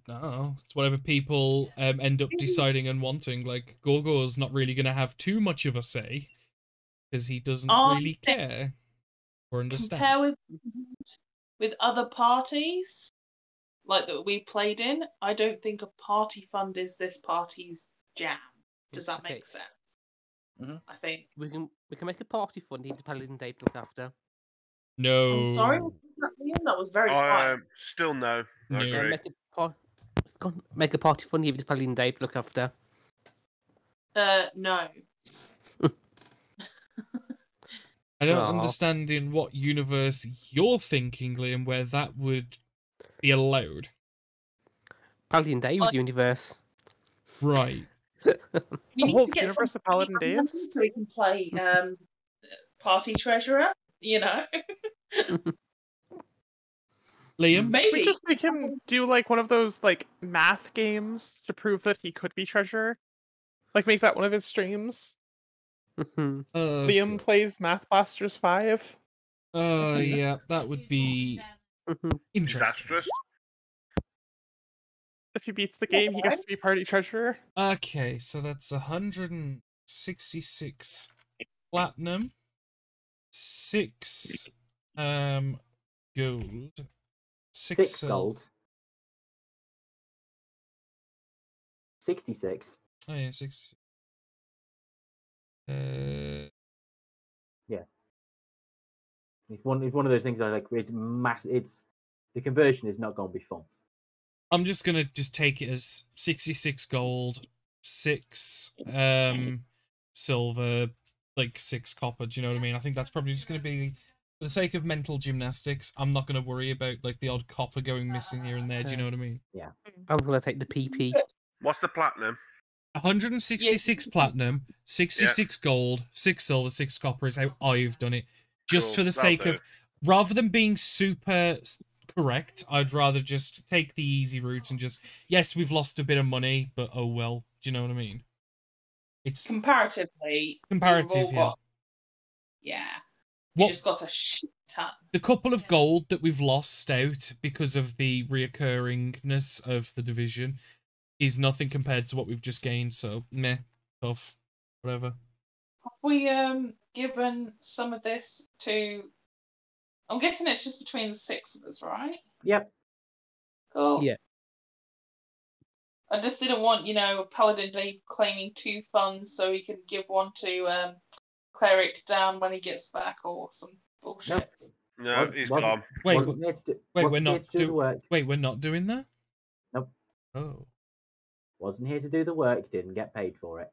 No, it's whatever people end up deciding and wanting. Like, Gorgore's not really going to have too much of a say, because he doesn't really care. Compare with other parties, like that we played in, I don't think a party fund is this party's jam. Does that make sense? Mm-hmm. I think we can make a party fund independent and Dave look after. No. I'm sorry, that was very quiet. Still no. No. Yeah, make a party fund independent and Dave look after. No. I don't understand in what universe you're thinking, Liam, where that would be allowed. Paladin Dave's universe. Right. We need to get universe of Paladin Dave's so we can play Party Treasurer, you know? Liam? Maybe. We just make him do like one of those like math games to prove that he could be Treasurer. Like make that one of his streams. Liam plays Math Blasters 5. Yeah, that would be interesting. If he beats the game, he gets to be party treasurer. Okay, so that's 166 platinum, 6 gold, 6 gold, 66. Oh yeah, 66. Yeah, it's one of those things I like. It's mass. It's the conversion is not going to be fun. I'm just gonna take it as 66 gold, 6 silver, like 6 copper. Do you know what I mean? I think that's probably just gonna be for the sake of mental gymnastics. I'm not gonna worry about like the odd copper going missing here and there. Do you know what I mean? Yeah, I'm gonna take the PP. What's the platinum? 166 platinum, 66 gold, 6 silver, 6 copper is how I've done it. Just for the sake of, rather than being super correct, I'd rather just take the easy route and just, yes, we've lost a bit of money, but oh well. Do you know what I mean? It's comparatively. Comparative, yeah. Yeah. We just got a shit ton. The couple of gold that we've lost out because of the reoccurringness of the division is nothing compared to what we've just gained, so meh, tough, whatever. Have we given some of this to... I'm guessing it's just between the 6 of us, right? Yep. Cool. Yeah. I just didn't want, you know, Paladin Deep claiming 2 funds so he can give one to Cleric down when he gets back or some bullshit. No, he's gone. Wait, we're not doing that? Nope. Oh. Wasn't here to do the work, didn't get paid for it.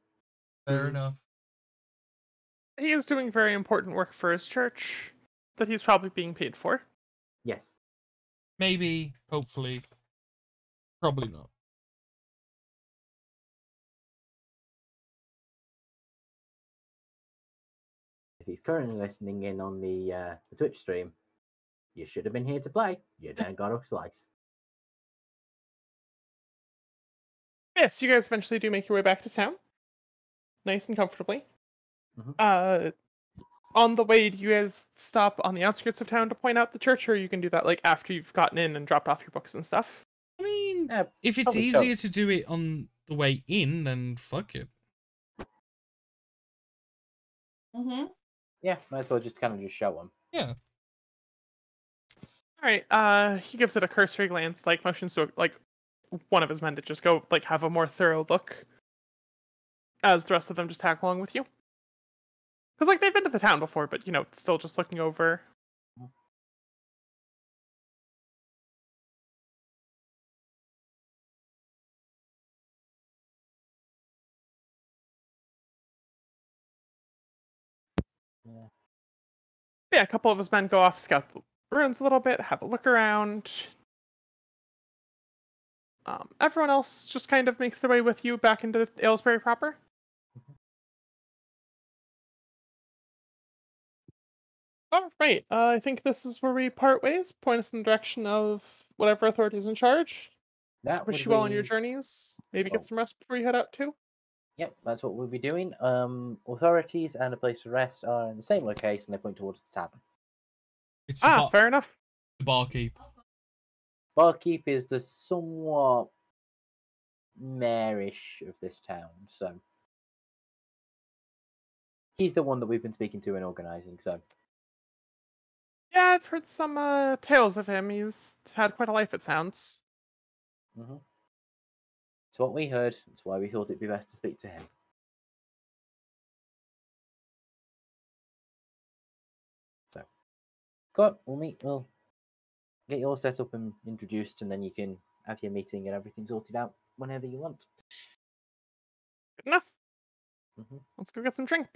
Fair enough. He is doing very important work for his church that he's probably being paid for. Yes. Maybe, hopefully, probably not. If he's currently listening in on the Twitch stream, you should have been here to play. You don't got a slice. Yes, you guys eventually do make your way back to town. Nice and comfortably. Mm-hmm. On the way, do you guys stop on the outskirts of town to point out the church, or you can do that like after you've gotten in and dropped off your books and stuff? I mean, if it's easier to do it on the way in, then fuck it. Mm-hmm. Yeah, might as well just kind of just show them. Yeah. Alright, he gives it a cursory glance, like motions to like one of his men to just go like have a more thorough look as the rest of them just tag along with you. Because like they've been to the town before, but you know, still just looking over. Yeah, a couple of his men go off, scout the ruins a little bit, have a look around. Everyone else just kind of makes their way with you back into Aylesbury proper. Alright, I think this is where we part ways. Point us in the direction of whatever authority is in charge. Wish you well on your journeys. Maybe get some rest before you head out too. Yep, that's what we'll be doing. Authorities and a place to rest are in the same location. They point towards the tavern. It's fair enough. The barkeep. Barkeep is the somewhat mayor-ish of this town, so he's the one that we've been speaking to and organising. So yeah, I've heard some tales of him. He's had quite a life, it sounds. Mm-hmm. It's what we heard. That's why we thought it'd be best to speak to him. So, go on, we'll get you all set up and introduced, and then you can have your meeting and everything sorted out whenever you want. Good enough. Mm-hmm. Let's go get some drink.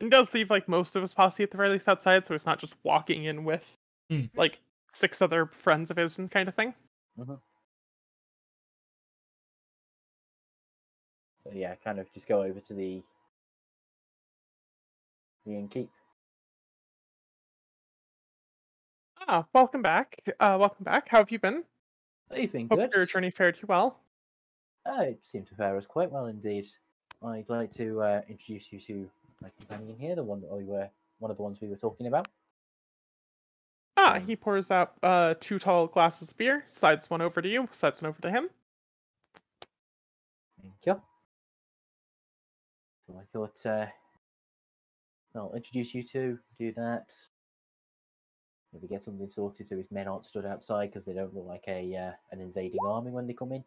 And does leave like most of his posse at the very least outside, so it's not just walking in with like 6 other friends of his and kind of thing. Mm-hmm. So yeah, kind of just go over to the innkeep. Ah, welcome back. How have you been? I've been good. Hope your journey fared you well. It seemed to fare us quite well indeed. I'd like to introduce you to my companion here, the one that one of the ones we were talking about. Ah, he pours out 2 tall glasses of beer, slides one over to you, slides one over to him. Thank you. So I thought I'll introduce you to do that. Maybe get something sorted so his men aren't stood outside because they don't look like an invading army when they come in.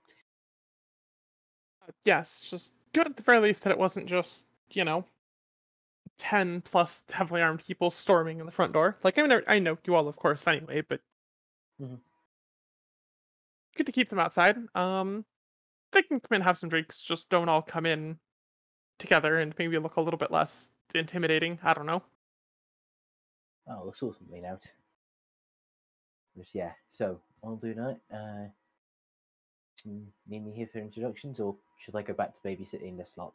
Yes, just good at the very least that it wasn't just, you know, 10+ heavily armed people storming in the front door. Like, I mean, I know you all, of course, anyway, but good to keep them outside. They can come in and have some drinks, just don't all come in together and maybe look a little bit less intimidating. I don't know. Oh, we'll sort something out. Just, yeah, so I'll do that. can need me here for introductions, or should I go back to babysitting this lot?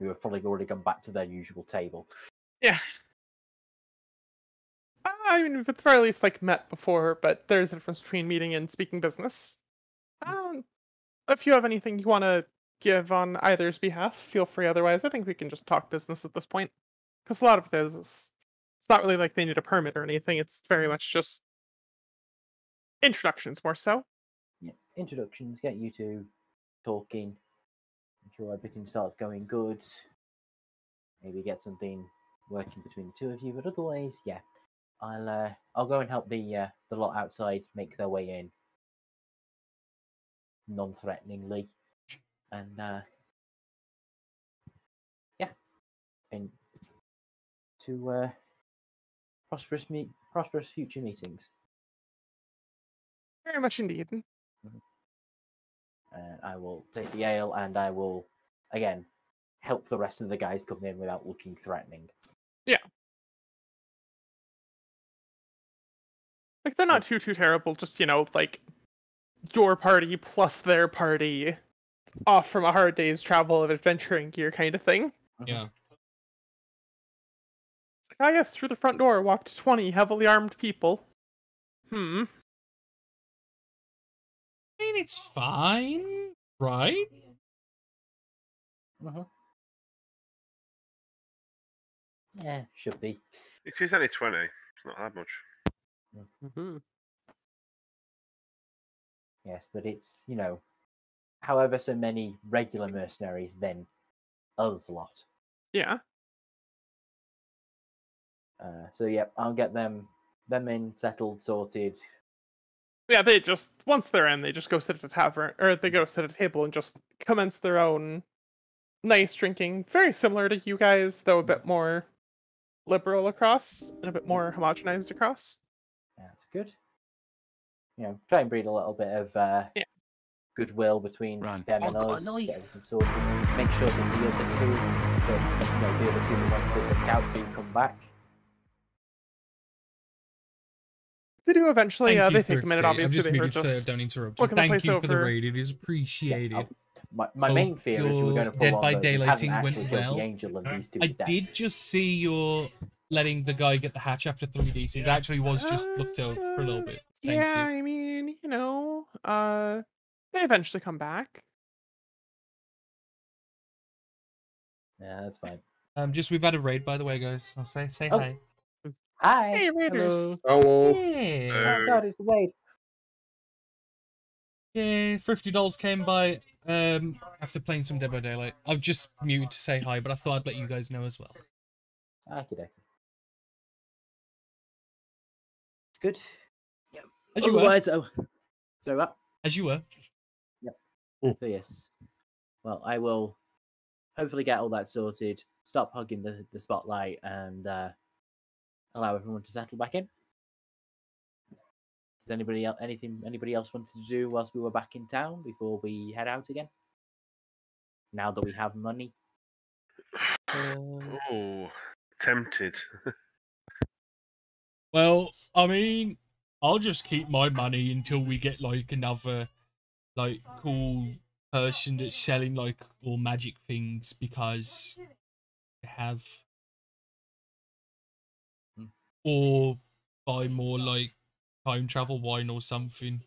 Who have probably already gone back to their usual table. Yeah. I mean, we've at the very least, like, met before, but there's a difference between meeting and speaking business. If you have anything you want to give on either's behalf, feel free. Otherwise, I think we can just talk business at this point. Because a lot of it is, it's not really like they need a permit or anything. It's very much just introductions, more so. Yeah, introductions, get you two talking. Make sure everything starts going good. Maybe get something working between the two of you, but otherwise, yeah. I'll go and help the lot outside make their way in, non-threateningly, and yeah, and to prosperous future meetings. Very much indeed. Mm-hmm. And I will take the ale, and I will again help the rest of the guys come in without looking threatening. Yeah. Like, they're not too terrible, just, you know, like, your party plus their party off from a hard day's travel of adventuring gear kind of thing. Yeah. It's like, I guess through the front door walked 20 heavily armed people. I mean, it's fine, right? Uh-huh. Yeah, should be. It's only 20. It's not that much. Mm-hmm. Yes, but it's, you know, however so many regular mercenaries than us lot. Yeah. So yeah, I'll get them in, settled, sorted. Yeah, they just, once they're in, they just go sit at a tavern, or they go sit at a table and just commence their own nice drinking. Very similar to you guys, though a bit more liberal across, and a bit more homogenized across. That's good. You know, try and breed a little bit of goodwill between them and us. So make sure that the other two who want to be the scout do come back. They do eventually. They take a minute, obviously. I'm just making sure I don't interrupt. Thank you for the raid. It is appreciated. Yeah, my main fear is we were going to pull on those who hadn't went well. The angel and these two I did just see your... letting the guy get the hatch after 3 days actually was just looked over for a little bit. Thank you. I mean, you know, they eventually come back. Yeah, that's fine. Just we've had a raid, by the way, guys. I'll say hi. Hi. Hey, raiders. Hello. Hey. Oh God, it's a raid. Yeah, $50 came by after playing some Dead by Daylight. I've just muted to say hi, but I thought I'd let you guys know as well. Okie dokie. Good. Yep. As you were. Sorry, what? As you were. Yep. Oh. So yes. Well, I will hopefully get all that sorted, stop hugging the spotlight, and allow everyone to settle back in. Does anybody else wanted to do whilst we were back in town before we head out again? Now that we have money. Oh, tempted. Well, I mean, I'll just keep my money until we get, like, another, like, cool person that's selling, like, all magic things, because they have... Or buy more, like, time travel wine or something.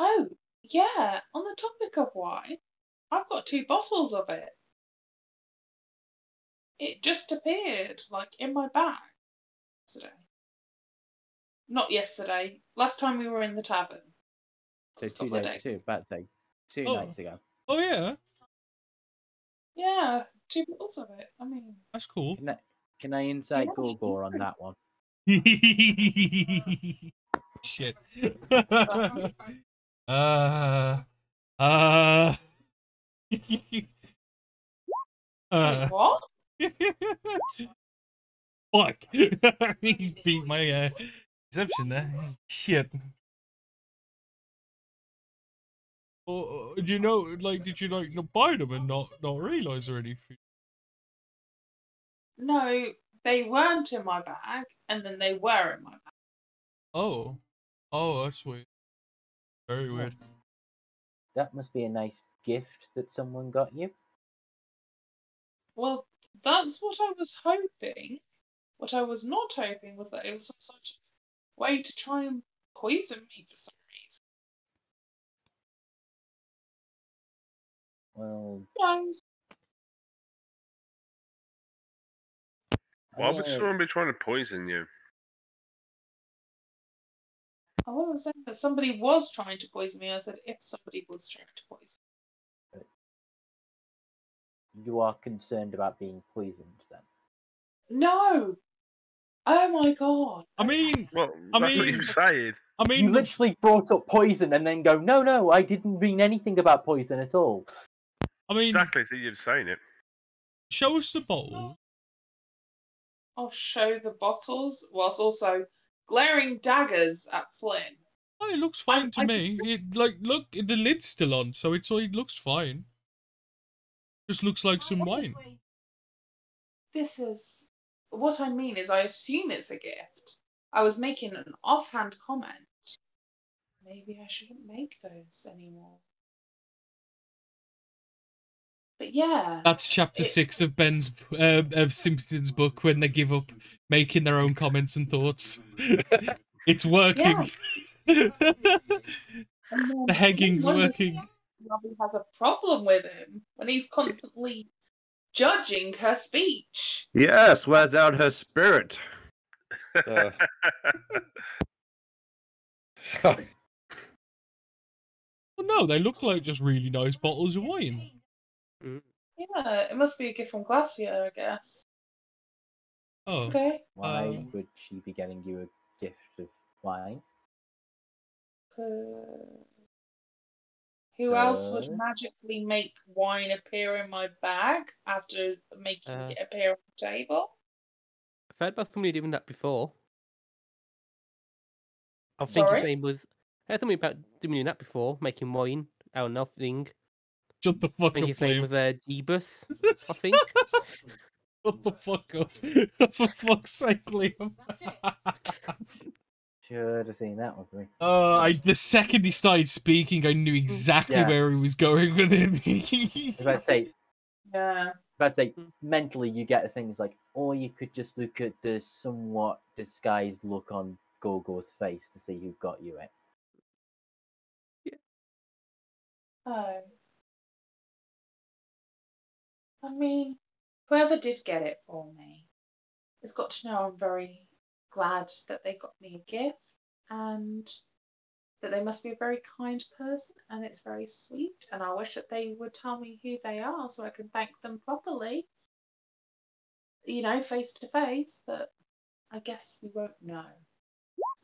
Oh, yeah, on the topic of wine, I've got 2 bottles of it. It just appeared, like, in my bag. Yesterday. Not yesterday. Last time we were in the tavern. So two nights ago. Oh, yeah. Yeah, 2 bottles of it. I mean... That's cool. Can I incite Gorgore on that one? Shit. Wait, what? Fuck! He beat my deception there. Shit. Or you know, like, did you like not buy them and not realise or anything? No, they weren't in my bag, and then they were in my bag. Oh, that's weird. Very weird. That must be a nice gift that someone got you. Well, that's what I was hoping. What I was not hoping was that it was some sort of way to try and poison me for some reason. Well... Why would someone be trying to poison you? I wasn't saying that somebody was trying to poison me. I said if somebody was trying to poison me. You are concerned about being poisoned, then? No! Oh my god! I mean... Well, that's what you said. I mean... You literally brought up poison and then go, no, no, I didn't mean anything about poison at all. I mean... Exactly, so you're saying it. Show us the bottle. I'll show the bottles, whilst also glaring daggers at Flynn. Oh, it looks fine to me. It, like, look, the lid's still on, so it looks fine. Just looks like some wine. This is... What I mean is I assume it's a gift. I was making an offhand comment. Maybe I shouldn't make those anymore. But yeah. That's chapter 6 of Ben's of Simpson's book when they give up making their own comments and thoughts. It's working. Yeah. The hegging's working. Lovey has a problem with him when he's constantly judging her speech. Yes, wears out her spirit. Sorry. Well, no, they look like just really nice bottles of wine. Yeah, it must be a gift from Glacier, I guess. Oh. Okay. Why would she be getting you a gift of wine? Who else would magically make wine appear in my bag after making it appear on the table? I've heard about somebody doing that before. I think his name was... I heard something about doing that before, making wine out of nothing. Shut the fuck up, I think his name was Jeebus, I think. Shut the fuck up. For fuck's sake, Liam. Should have seen that one. The second he started speaking, I knew exactly where he was going with it. I was about to say, mentally you get things like, or you could just look at the somewhat disguised look on Gorgore's face to see who got you it. Yeah. Oh. I mean, whoever did get it for me has got to know I'm very... glad that they got me a gift, and that they must be a very kind person, and it's very sweet, and I wish that they would tell me who they are so I can thank them properly, you know, face to face, but I guess we won't know.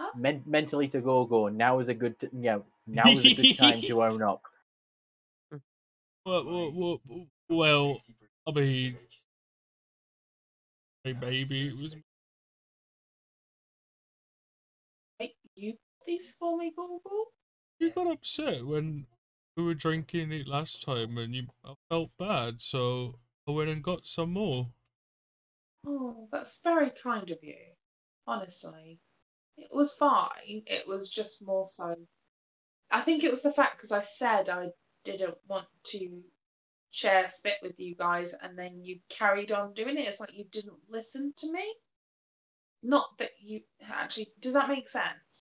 Huh? Mentally to Gorgore, now is a good time to own up. Well, I mean, maybe it was... You put these for me, Gorgore? You got upset when we were drinking it last time, and I felt bad, so I went and got some more. Oh, that's very kind of you. Honestly, it was fine. It was just more so. I think it was the fact because I said I didn't want to share spit with you guys, and then you carried on doing it. It's like you didn't listen to me. Not that you actually... Does that make sense?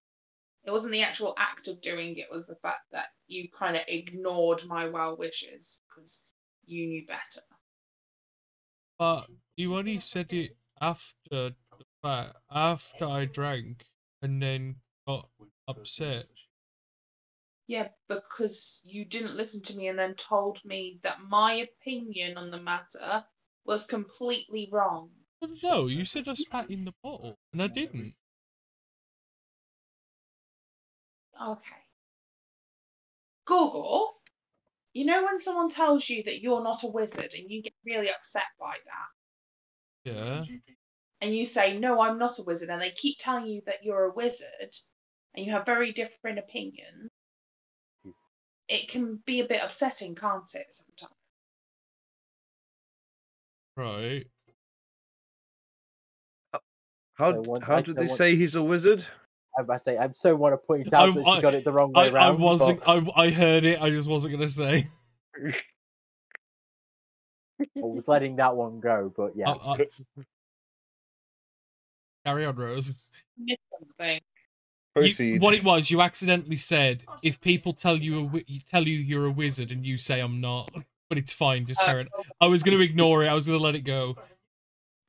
It wasn't the actual act of doing it, was the fact that you kind of ignored my well wishes because you knew better. But you only said it after I drank and then got upset. Yeah, because you didn't listen to me and then told me that my opinion on the matter was completely wrong. No, you said I spat in the bottle, and I didn't. Okay. Gorgore, you know when someone tells you that you're not a wizard and you get really upset by that? Yeah. And you say, no, I'm not a wizard, and they keep telling you that you're a wizard, and you have very different opinions. It can be a bit upsetting, can't it, sometimes? Right. How did they say he's a wizard? I say, I so want to point out that she got it the wrong way around. I heard it. I just wasn't going to say. I was letting that one go, but yeah. Carry on, Rose. Missed something. You, what it was, you accidentally said, if people tell you you're a wizard and you say I'm not, but it's fine, just carry on. I was going to ignore it. I was going to let it go.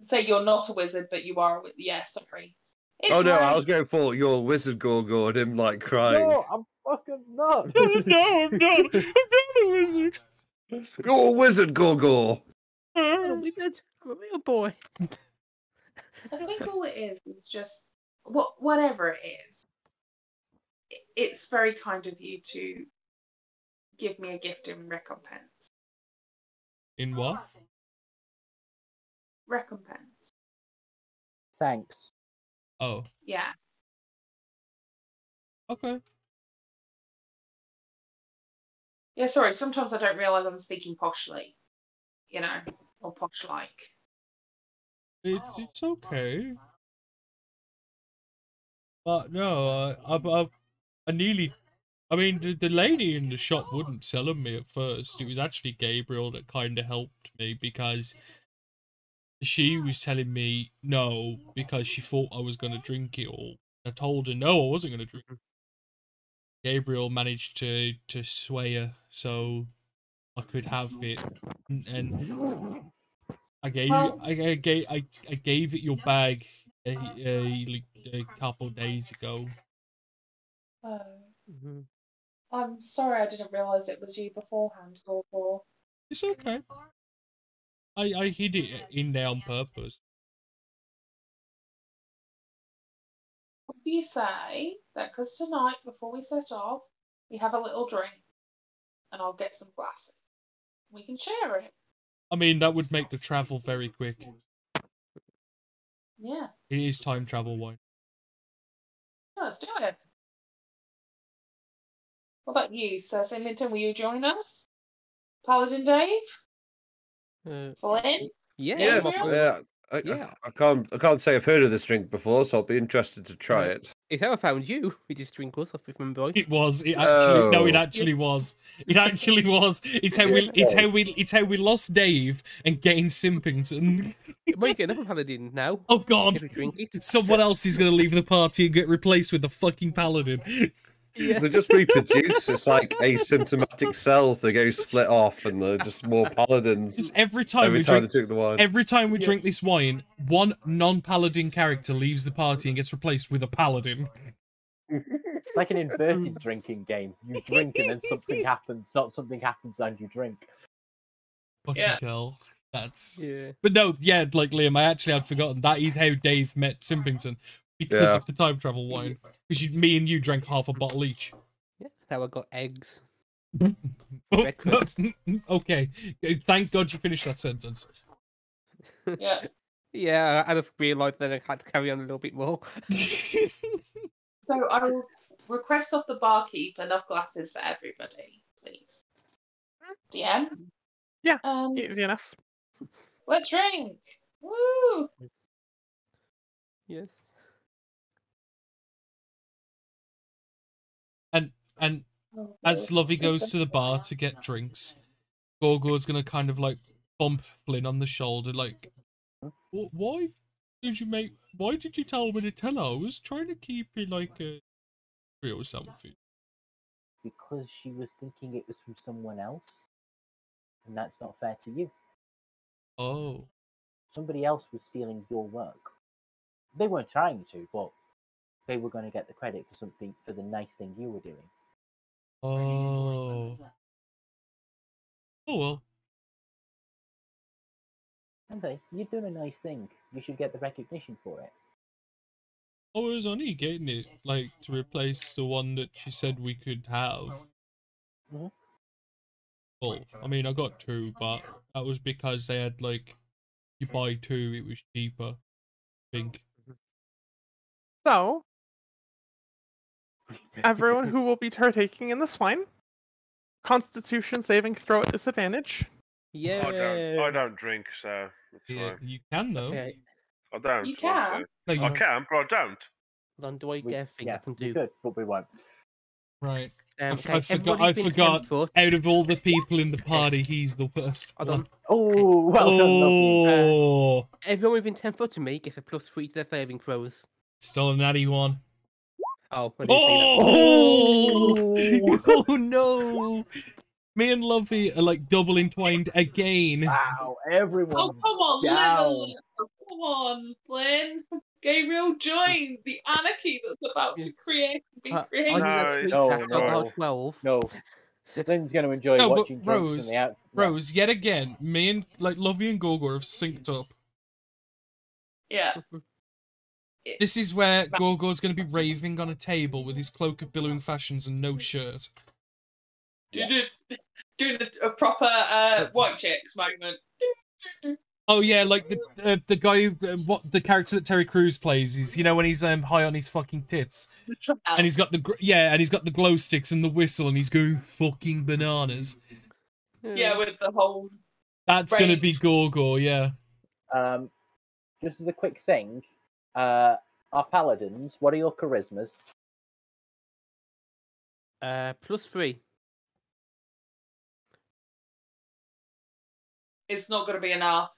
Say you're not a wizard, but you are. Yeah, sorry. It's no, I was going for your wizard, Gorgore, and him like crying. No, I'm fucking not. No, I'm not. I'm not a wizard. You're a wizard, Gorgore. I'm a wizard. I'm a real boy. I think all it is just whatever it is. It's very kind of you to give me a gift in recompense. In what? Recompense. Thanks. Oh. Yeah. Okay. Yeah, sorry, sometimes I don't realise I'm speaking poshly. You know, or posh-like. It's okay. But no, I nearly... I mean, the lady in the shop wouldn't sell me at first. It was actually Gabriel that kind of helped me, because she was telling me no, because she thought I was going to drink it all. I told her no, I wasn't going to drink it. Gabriel managed to sway her so I could have it, and I gave it your bag a couple of days ago. Oh. Mm-hmm. I'm sorry, I didn't realise it was you beforehand, Gorgore. It's okay. I hid it in there on purpose. What do you say that because tonight, before we set off, we have a little drink and I'll get some glasses. We can share it. I mean, that would make the travel very quick. Yeah. It is time travel wine. Yeah, let's do it. What about you, Sir Simpington? Will you join us? Paladin Dave? Flynn? Yeah. Yes. I can't say I've heard of this drink before, so I'll be interested to try it. It's how I found you. We just drink us off, if I remember right. It was. It actually. Oh. No, it actually was. It actually was. It's how we lost Dave and gained Simpington. Might get another paladin now. Oh God! Someone else is going to leave the party and get replaced with the fucking paladin. Yeah. They just reproduce. It's like asymptomatic cells. They go split off, and they're just more paladins. Just every time we drink this wine, one non-paladin character leaves the party and gets replaced with a paladin. It's like an inverted drinking game. You drink, and then something happens. Not something happens, and you drink. Fucking hell. That's. Yeah. But no, yeah, like Liam, I actually had forgotten that is how Dave met Simpington. Because of the time travel wine. Because me and you drank half a bottle each. Yeah, now I got eggs. Okay. Thank God you finished that sentence. Yeah. Yeah, I just realised that I had to carry on a little bit more. So I will request off the barkeep enough glasses for everybody, please. DM? Yeah, easy enough. Let's drink! Woo! Yes. And as Lovey goes to the bar to get drinks, Gorgore's going to kind of like bump Flynn on the shoulder, like, why did you tell me to tell her? I was trying to keep it like a real selfie. Because she was thinking it was from someone else, and that's not fair to you. Oh. Somebody else was stealing your work. They weren't trying to, but they were going to get the credit for something, for the nice thing you were doing. Oh. Oh well. Andy, you're doing a nice thing. You should get the recognition for it. I was only getting it, like, to replace the one that she said we could have. Mm-hmm. Well, I mean, I got two, but that was because they had, like, you buy two, it was cheaper, I think. So, everyone who will be partaking in this wine, Constitution saving throw at disadvantage. Yeah. I don't drink, so it's fine. You can though. Okay. I don't. You can. No, I can, but I don't. Then do I get a thing I can do? Good, but we won't. Right. Okay, I forgot. Out of all the people in the party, he's the worst one. Oh, well done, Lovey. Everyone within 10 foot of me gets a +3 to their saving throws. Still a natty one. Oh no! Me and Lovey are like double entwined again. Wow, everyone. Oh, come on, level up. Come on, Flynn. Gabriel, join the anarchy that's about to be created. No. Flynn's going to enjoy watching Rose from the outside. Rose, yet again, me and Lovey and Gorgore have synced up. Yeah. This is where Gorgore's going to be raving on a table with his cloak of billowing fashions and no shirt. Doing a proper White Chicks moment. Oh yeah, like the guy the character that Terry Crews plays is, you know, when he's high on his fucking tits, and he's got the glow sticks and the whistle, and he's going fucking bananas. Yeah, with the whole. That's range. Gonna be Gorgore, yeah. Just as a quick thing. Our paladins, what are your charismas? +3. It's not going to be enough.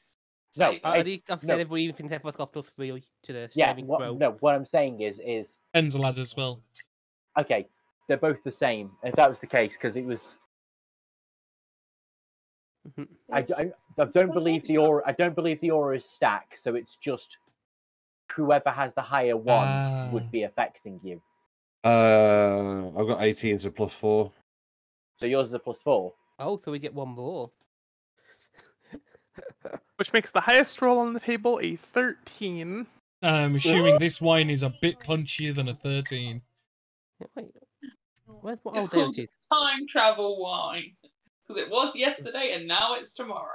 No, at least I've said everything everyone's got +3 to the saving throw. No, what I'm saying is ends a lad as well. Okay, they're both the same. If that was the case, because it was. I don't believe the aura is stack, so it's just. Whoever has the higher one would be affecting you. I've got 18, so +4. So yours is a +4. Oh, so we get one more. Which makes the highest roll on the table a 13. I'm assuming this wine is a bit punchier than a 13. Wait, where's what it's called time travel wine. Because it was yesterday and now it's tomorrow.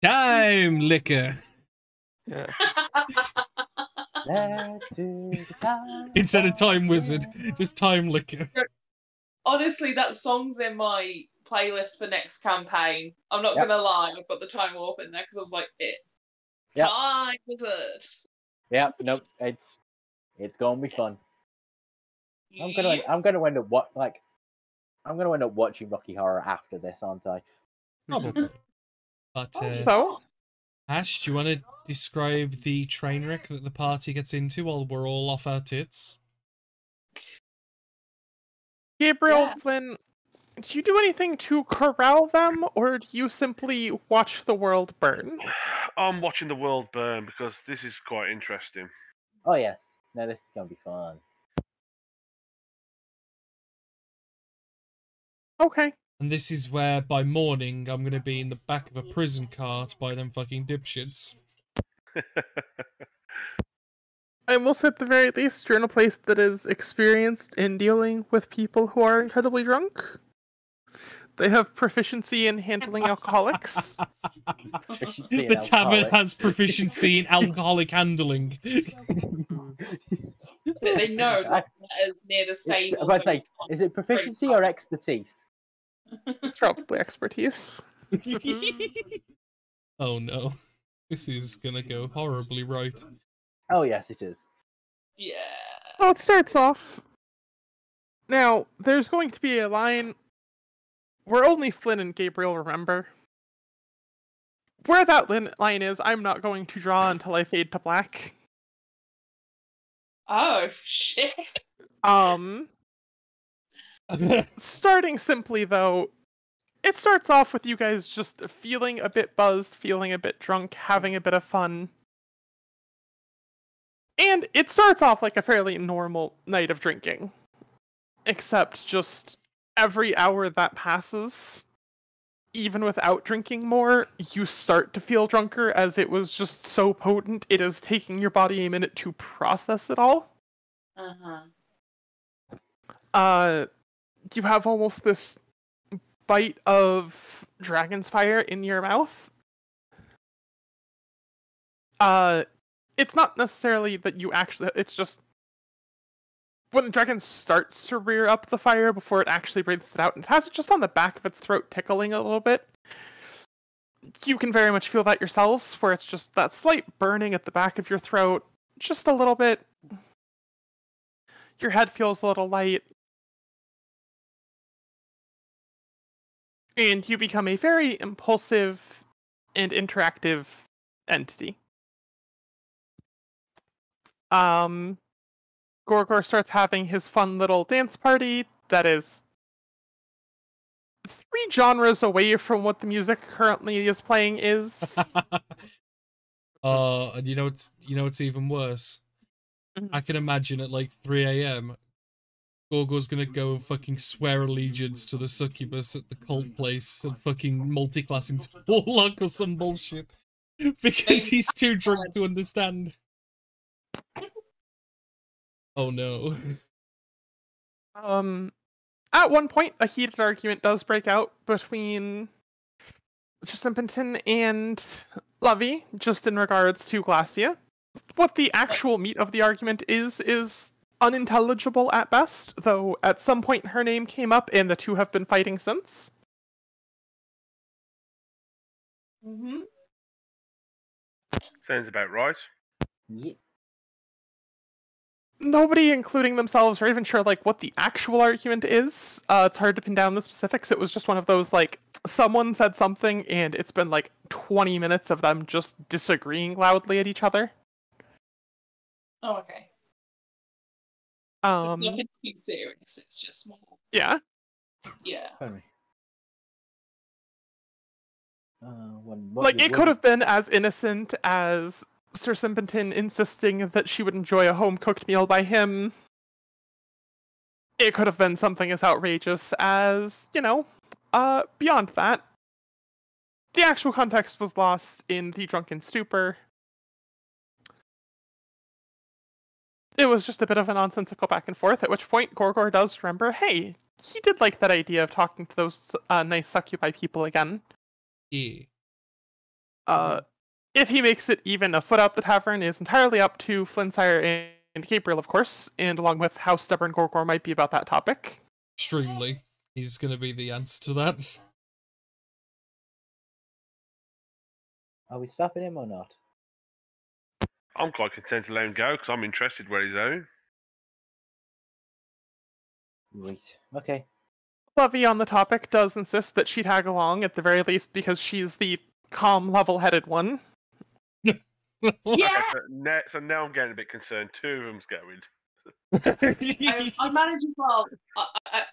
Time liquor. Yeah. Instead of Time Wizard, just Time Liquor. Honestly, that song's in my playlist for next campaign. I'm not going to lie, I've got the Time Warp in there because I was like, Time Wizard. Yeah, nope, it's going to be fun. I'm going to end up watching Rocky Horror after this, aren't I? Probably. But Ash, do you want to describe the train wreck that the party gets into while we're all off our tits? Gabriel, Flynn, do you do anything to corral them, or do you simply watch the world burn? I'm watching the world burn because this is quite interesting. Oh, yes. No, this is going to be fun. Okay. And this is where, by morning, I'm going to be in the back of a prison cart by them fucking dipshits. I will say, at the very least, you're in a place that is experienced in dealing with people who are incredibly drunk. They have proficiency in handling alcoholics. The tavern has proficiency in alcoholic handling. So they know that is near the stable. Is it proficiency or expertise? It's probably expertise. Oh no. This is gonna go horribly right. Oh yes, it is. Yeah. So it starts off. Now, there's going to be a line where only Flynn and Gabriel remember. Where that line is, I'm not going to draw until I fade to black. Oh, shit. Starting simply, though, it starts off with you guys just feeling a bit buzzed, feeling a bit drunk, having a bit of fun. And it starts off like a fairly normal night of drinking. Except just every hour that passes, even without drinking more, you start to feel drunker as it was just so potent, it is taking your body a minute to process it all. You have almost this bite of dragon's fire in your mouth. It's not necessarily that you actually... It's just... When the dragon starts to rear up the fire before it actually breathes it out, and it has it just on the back of its throat tickling a little bit. You can very much feel that yourselves, where it's just that slight burning at the back of your throat. Just a little bit. Your head feels a little light. And you become a very impulsive and interactive entity. Gorgore starts having his fun little dance party that is 3 genres away from what the music currently is playing is. You know it's even worse. I can imagine at like 3 AM Gorgore's gonna go and fucking swear allegiance to the succubus at the cult place and fucking multi-class into warlock or some bullshit. Because he's too drunk to understand. Oh no. At one point, a heated argument does break out between Mr. Simpington and Lovey, just in regards to Glacier. What the actual meat of the argument is unintelligible at best, though at some point her name came up and the two have been fighting since. Mm-hmm. Sounds about right. Yeah. Nobody, including themselves, are even sure like what the actual argument is. It's hard to pin down the specifics. It was just one of those like someone said something and it's been like 20 minutes of them just disagreeing loudly at each other. Oh, okay. It's nothing too serious. It's just more. Yeah. Yeah. Sorry. It could have been as innocent as Sir Simpington insisting that she would enjoy a home-cooked meal by him. It could have been something as outrageous as, you know, beyond that. The actual context was lost in the drunken stupor. It was just a bit of a nonsensical back and forth, at which point Gorgore does remember, hey, he did like that idea of talking to those nice succubi people again. Yeah. If he makes it even a foot out the tavern is entirely up to Flynsire and Gabriel, of course, and along with how stubborn Gorgore might be about that topic. Extremely. He's going to be the answer to that. Are we stopping him or not? I'm quite content to let him go, because I'm interested where he's going. Right. Okay. Lovey on the topic does insist that she tag along, at the very least, because she's the calm, level-headed one. Yeah! Okay, so now I'm getting a bit concerned. 2 of them's going. I managed well.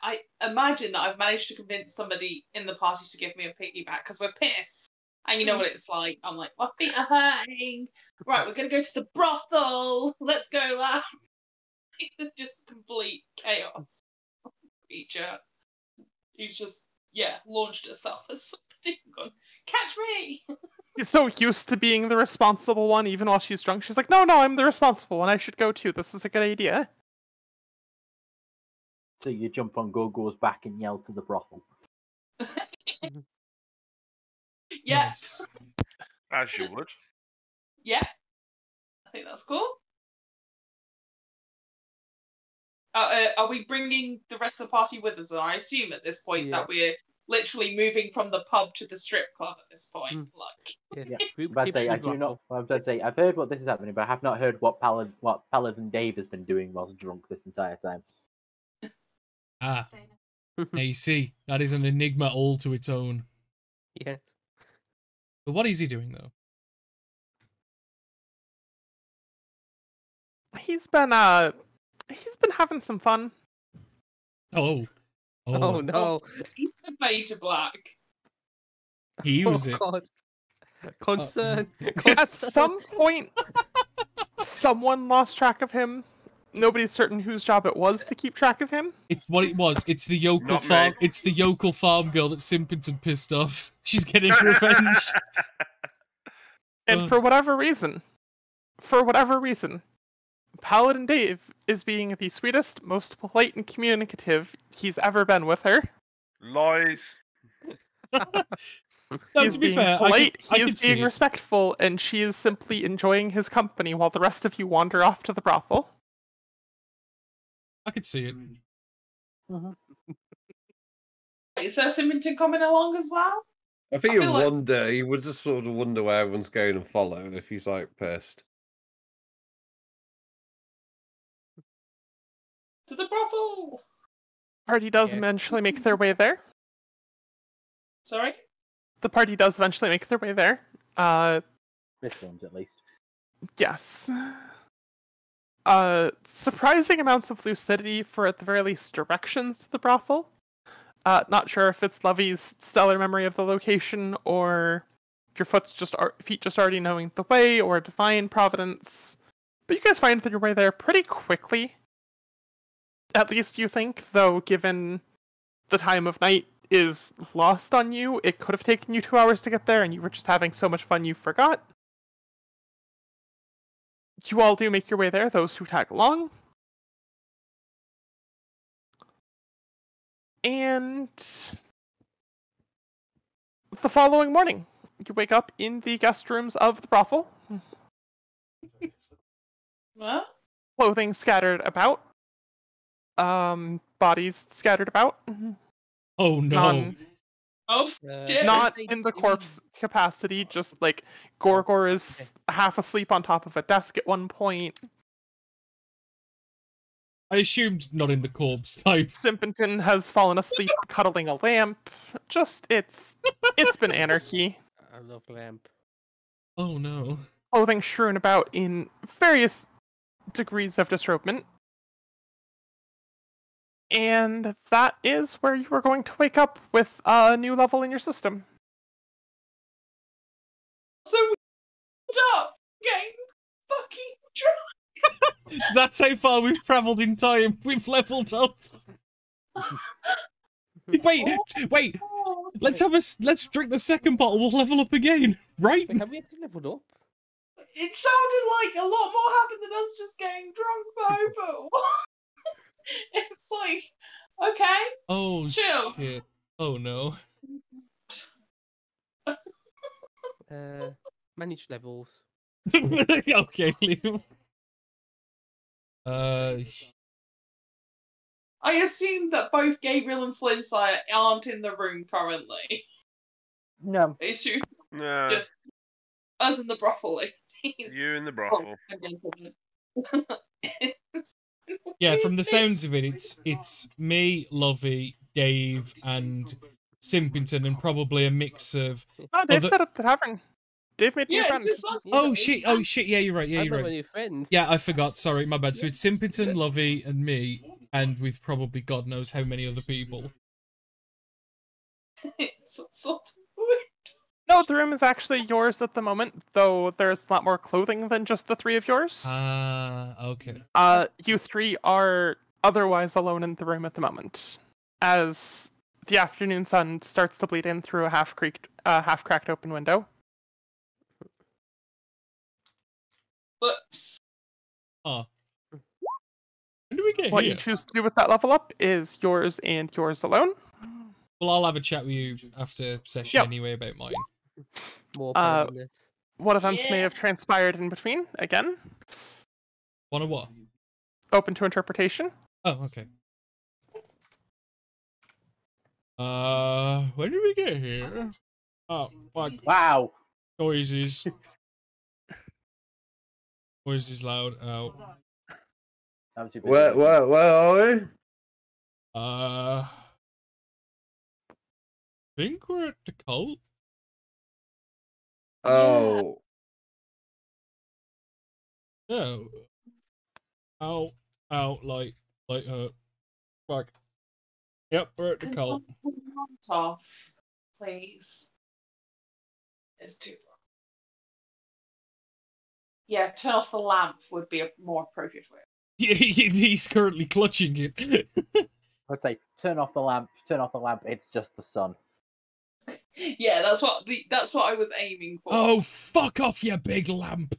I imagine that I've managed to convince somebody in the party to give me a piggyback, because we're pissed. And you know what it's like. I'm like, my feet are hurting. Right, we're going to go to the brothel. Let's go, lad. It's just complete chaos. Creature. He's just, yeah, launched herself as somebody and gone, catch me! She's so used to being the responsible one, even while she's drunk. She's like, no, I'm the responsible one. I should go too. This is a good idea. So you jump on Gorgore's back and yell to the brothel. Yes. Nice. As you would. Yeah. I think that's cool. Are we bringing the rest of the party with us? And I assume at this point that we're literally moving from the pub to the strip club at this point. Like, yeah. I've heard what this is happening, but I have not heard what Paladin Dave has been doing whilst drunk this entire time. Ah. Now you see, that is an enigma all to its own. Yes. But what is he doing, though? He's been having some fun. Oh no! He's the fade to black. He was it. God. Concern. At some point, someone lost track of him. Nobody's certain whose job it was to keep track of him. It's what it was. It's the yokel farm. It's the yokel farm girl that Simpington pissed off. She's getting revenge. And for whatever reason, Paladin Dave is being the sweetest, most polite and communicative he's ever been with her. Lies. To be fair, polite, he is being respectful, and she is simply enjoying his company while the rest of you wander off to the brothel. I could see it. Is there Simpington coming along as well? I think in one day you would just sort of wonder where everyone's going and follow, and if he's like pissed. To the brothel! Party does eventually make their way there. Sorry? The party does eventually make their way there. This one's at least. Yes. Surprising amounts of lucidity for, at the very least, directions to the brothel. Not sure if it's Lovey's stellar memory of the location, or your feet just already knowing the way, or divine providence. But you guys find your way there pretty quickly. At least you think, though given the time of night is lost on you, it could have taken you 2 hours to get there, and you were just having so much fun you forgot. You all do make your way there, those who tag along. And the following morning, you wake up in the guest rooms of the brothel. What? Clothing scattered about. Bodies scattered about. Oh no. Not in the corpse capacity, just like Gorgore is half asleep on top of a desk at one point. I assumed not in the corpse type. Simpington has fallen asleep cuddling a lamp. Just it's been anarchy. I love lamp. Oh no. Clothing strewn about in various degrees of disrobement. And that is where you are going to wake up with a new level in your system. So we end up getting fucking drunk! That's how far we've travelled in time. We've leveled up. Wait! Let's drink the second bottle, we'll level up again, right? Wait, have we actually leveled up? It sounded like a lot more happened than us just getting drunk though, but it's like, okay. Oh, chill. Shit. Oh, no. Manage levels. Okay, Liam. I assume that both Gabriel and Flynn aren't in the room currently. No. Issue. No. Just us in the brothel. You in the brothel. Yeah, from the sounds of it, it's me, Lovey, Dave, and Simpington, and probably a mix of. Oh, Dave set up the tavern. Dave made me a friend. Oh shit! Yeah, you're right. Yeah, I forgot. Sorry, my bad. So it's Simpington, Lovey, and me, and with probably God knows how many other people. It's sort of weird. No, the room is actually yours at the moment, though there's a lot more clothing than just the three of yours. Okay. You three are otherwise alone in the room at the moment, as the afternoon sun starts to bleed in through a half-cracked open window. Oops. Oh. When do we get What you choose to do with that level up is yours and yours alone. Well, I'll have a chat with you after session anyway about mine. More what events may have transpired in between, again? One of what? Open to interpretation. Oh, okay. When did we get here? Oh, fuck. Wow. Noises. Noises loud. Oh. Where are we? I think we're at the cult. Oh. No. Ow, like fuck. Yep, we're at the cult. Off, please. It's too bright. Yeah, turn off the lamp would be a more appropriate way. Yeah, he's currently clutching it. I'd say, turn off the lamp, it's just the sun. Yeah, that's what I was aiming for. Oh, fuck off, you big lamp!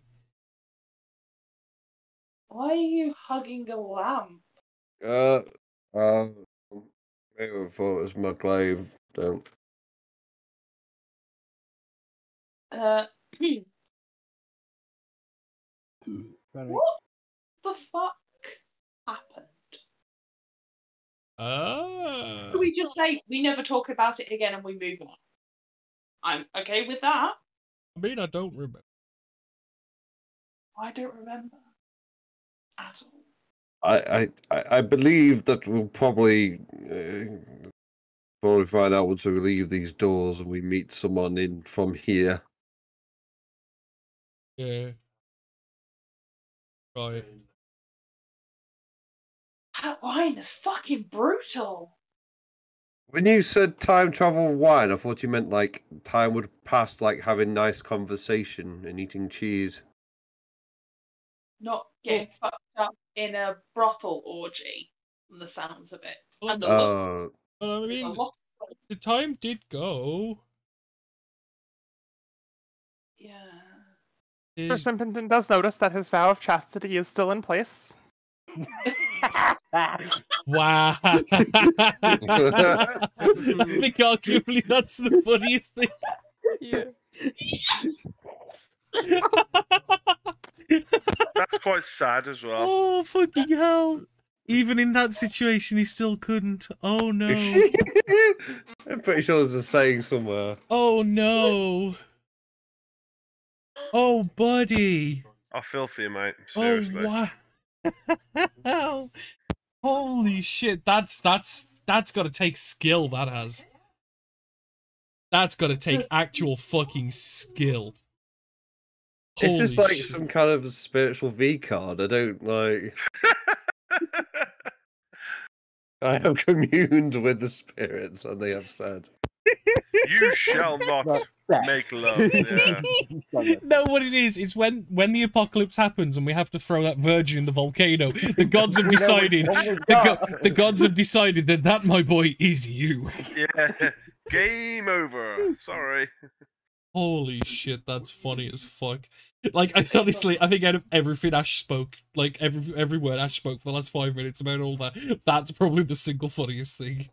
Why are you hugging a lamp? I thought it was my glaive. Don't. What the fuck happened? Oh. We just say we never talk about it again and we move on. I'm okay with that. I mean, I don't remember. I don't remember at all. I believe that we'll probably find out once we leave these doors and we meet someone in from here. Yeah. Right. That wine is fucking brutal. When you said time travel wine, I thought you meant like time would pass, like having nice conversation and eating cheese. Not getting fucked up in a brothel orgy, from the sounds of it. And the looks. Well, I mean, the time did go. Yeah. Simpington does notice that his vow of chastity is still in place. Wow. I think arguably that's the funniest thing. Yeah. That's quite sad as well. Oh, fucking hell. Even in that situation, he still couldn't. Oh, no. I'm pretty sure there's a saying somewhere. Oh, no. Oh, buddy. I feel for you, mate. Seriously. Oh, wow. Holy shit, that's gotta take skill, that has. That's gotta take actual fucking skill. It's just like shit. Some kind of spiritual V card. I don't like I have communed with the spirits and they have said you shall not make love. Yeah. No, what it is, it's when the apocalypse happens and we have to throw that virgin in the volcano, the gods have decided the gods have decided that my boy is you. Yeah. Game over. Sorry. Holy shit, that's funny as fuck. Like, honestly, I think out of everything Ash spoke, like every word Ash spoke for the last 5 minutes about all that, that's probably the single funniest thing.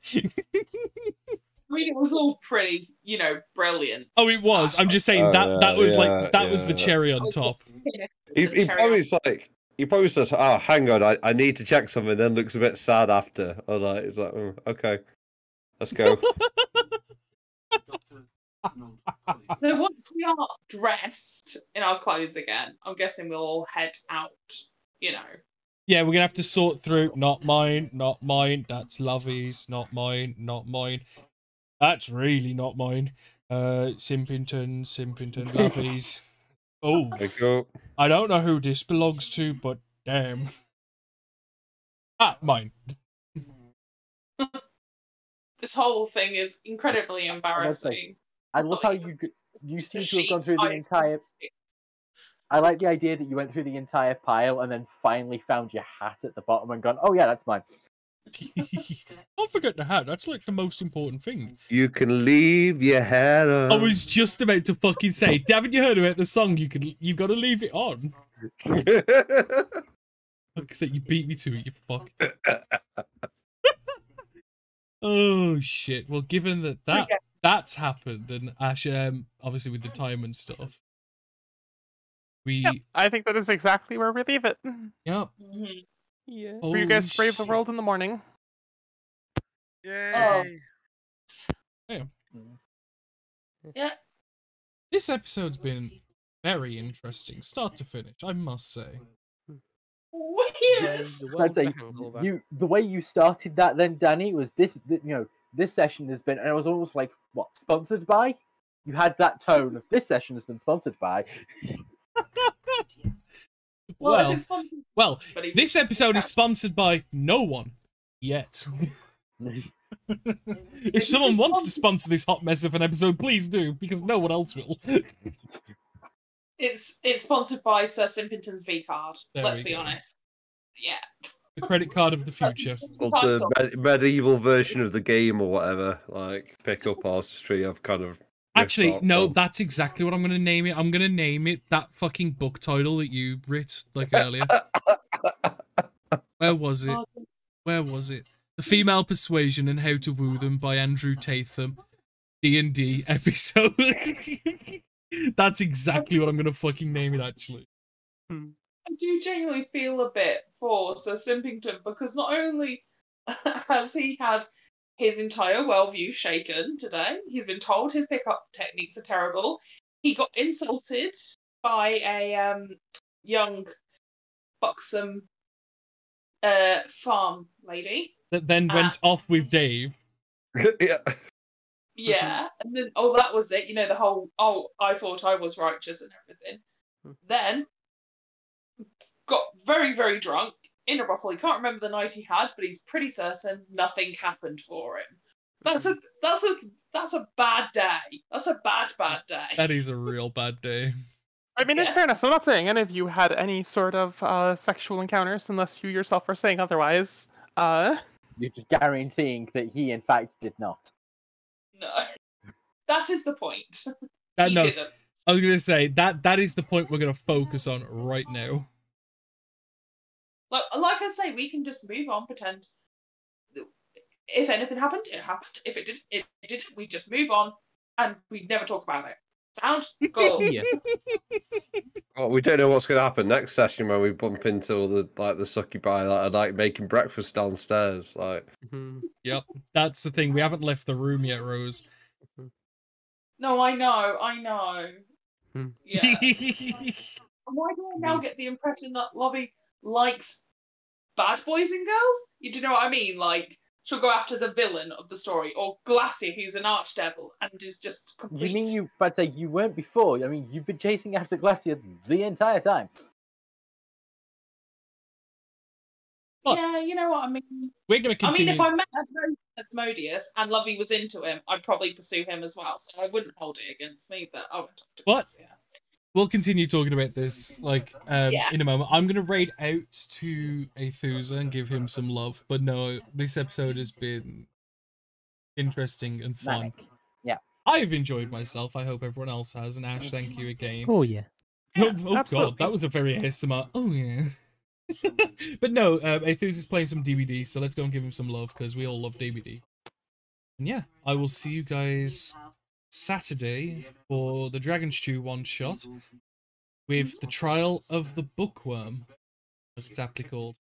I mean, it was all pretty, you know, brilliant. Oh, it was. I'm just saying that was the cherry on top. He probably's like, he probably says, "Oh, hang on, I need to check something." Then looks a bit sad after. Or like, it's like, oh, okay, let's go. So once we are dressed in our clothes again, I'm guessing we'll all head out. You know. Yeah, we're gonna have to sort through. Not mine. Not mine. That's Lovey's. Not mine. Not mine. That's really not mine. Simpington, Lovey's. Oh, there you go. I don't know who this belongs to, but damn. Ah, mine. This whole thing is incredibly embarrassing. I love how you seem to have gone through the entire... I like the idea that you went through the entire pile and then finally found your hat at the bottom and gone, oh yeah, that's mine. Don't forget the hat, that's like the most important thing. You can leave your hair on. I was just about to fucking say, haven't you heard about the song? You've got to leave it on. Fuck's sake, you beat me to it, you fuck. Oh shit, well given that's happened, and Ash, obviously with the time and stuff, I think that is exactly where we leave it. Yep. Yeah. Were you guys brave the world in the morning? Yay! Yeah. Yeah. This episode's been very interesting, start to finish, I must say. Weird. I'd say the way you started that, then Danny, was this. You know, this session has been, and I was almost like, what, sponsored by? You had that tone of this session has been sponsored by. Well, this episode is sponsored by no one yet. If someone wants to sponsor this hot mess of an episode, please do, because no one else will. It's sponsored by Sir Simpington's V card. Let's be honest. Yeah. The credit card of the future. Or the medieval version of the game or whatever, like pick up artistry. I've kind of. Actually, no, that's exactly what I'm going to name it. I'm going to name it that fucking book title that you writ, like, earlier. Where was it? The Female Persuasion and How to Woo Them by Andrew Tatham. D&D episode. That's exactly what I'm going to fucking name it, actually. I do genuinely feel a bit for Sir Simpington, because not only has he had... his entire worldview shaken today. He's been told his pickup techniques are terrible. He got insulted by a young, buxom farm lady. That then went off with Dave. Yeah. Yeah, and then, oh, that was it. You know, the whole, oh, I thought I was righteous and everything. Then got very, very drunk in a brothel. He can't remember the night he had, but he's pretty certain nothing happened for him. That's a bad day. That's a bad day. That is a real bad day. I mean, in fairness, I'm not saying any of you had any sort of sexual encounters, unless you yourself were saying otherwise. You're just guaranteeing that he, in fact, did not. No. That is the point. He didn't. I was going to say, that is the point we're going to focus on right now. Like I say, we can just move on, pretend if anything happened, it happened. If it didn't, it didn't. We just move on, and we never talk about it. Sound cool. Yeah. Well, we don't know what's going to happen next session when we bump into all the succubi that are like making breakfast downstairs. Like, Yep, that's the thing. We haven't left the room yet, Rose. No, I know. Yeah. Why do I now get the impression that Lovey likes bad boys and girls? You do know what I mean? Like, she'll go after the villain of the story, or Glacier, who's an archdevil, and is just complete... You mean you, I'd say you weren't before. I mean, you've been chasing after Glacier the entire time. What? Yeah, you know what I mean? We're going to continue... I mean, if I met Asmodeus and Lovey was into him, I'd probably pursue him as well, so I wouldn't hold it against me, but I would talk to Glacier. We'll continue talking about this, in a moment. I'm going to raid out to Aethusa and give him some love. But no, this episode has been interesting and fun. Yeah. I've enjoyed myself. I hope everyone else has. And Ash, thank you again. Oh, yeah. God, that was a very ASMR. Oh, yeah. But no, Aethusa's playing some DVD, so let's go and give him some love, because we all love DVD. And yeah, I will see you guys... Saturday for the Dragon Stew one-shot with the Trial of the Bookworm, as it's aptly called.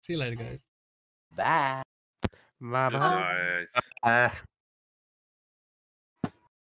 See you later, guys. Bye. Bye-bye.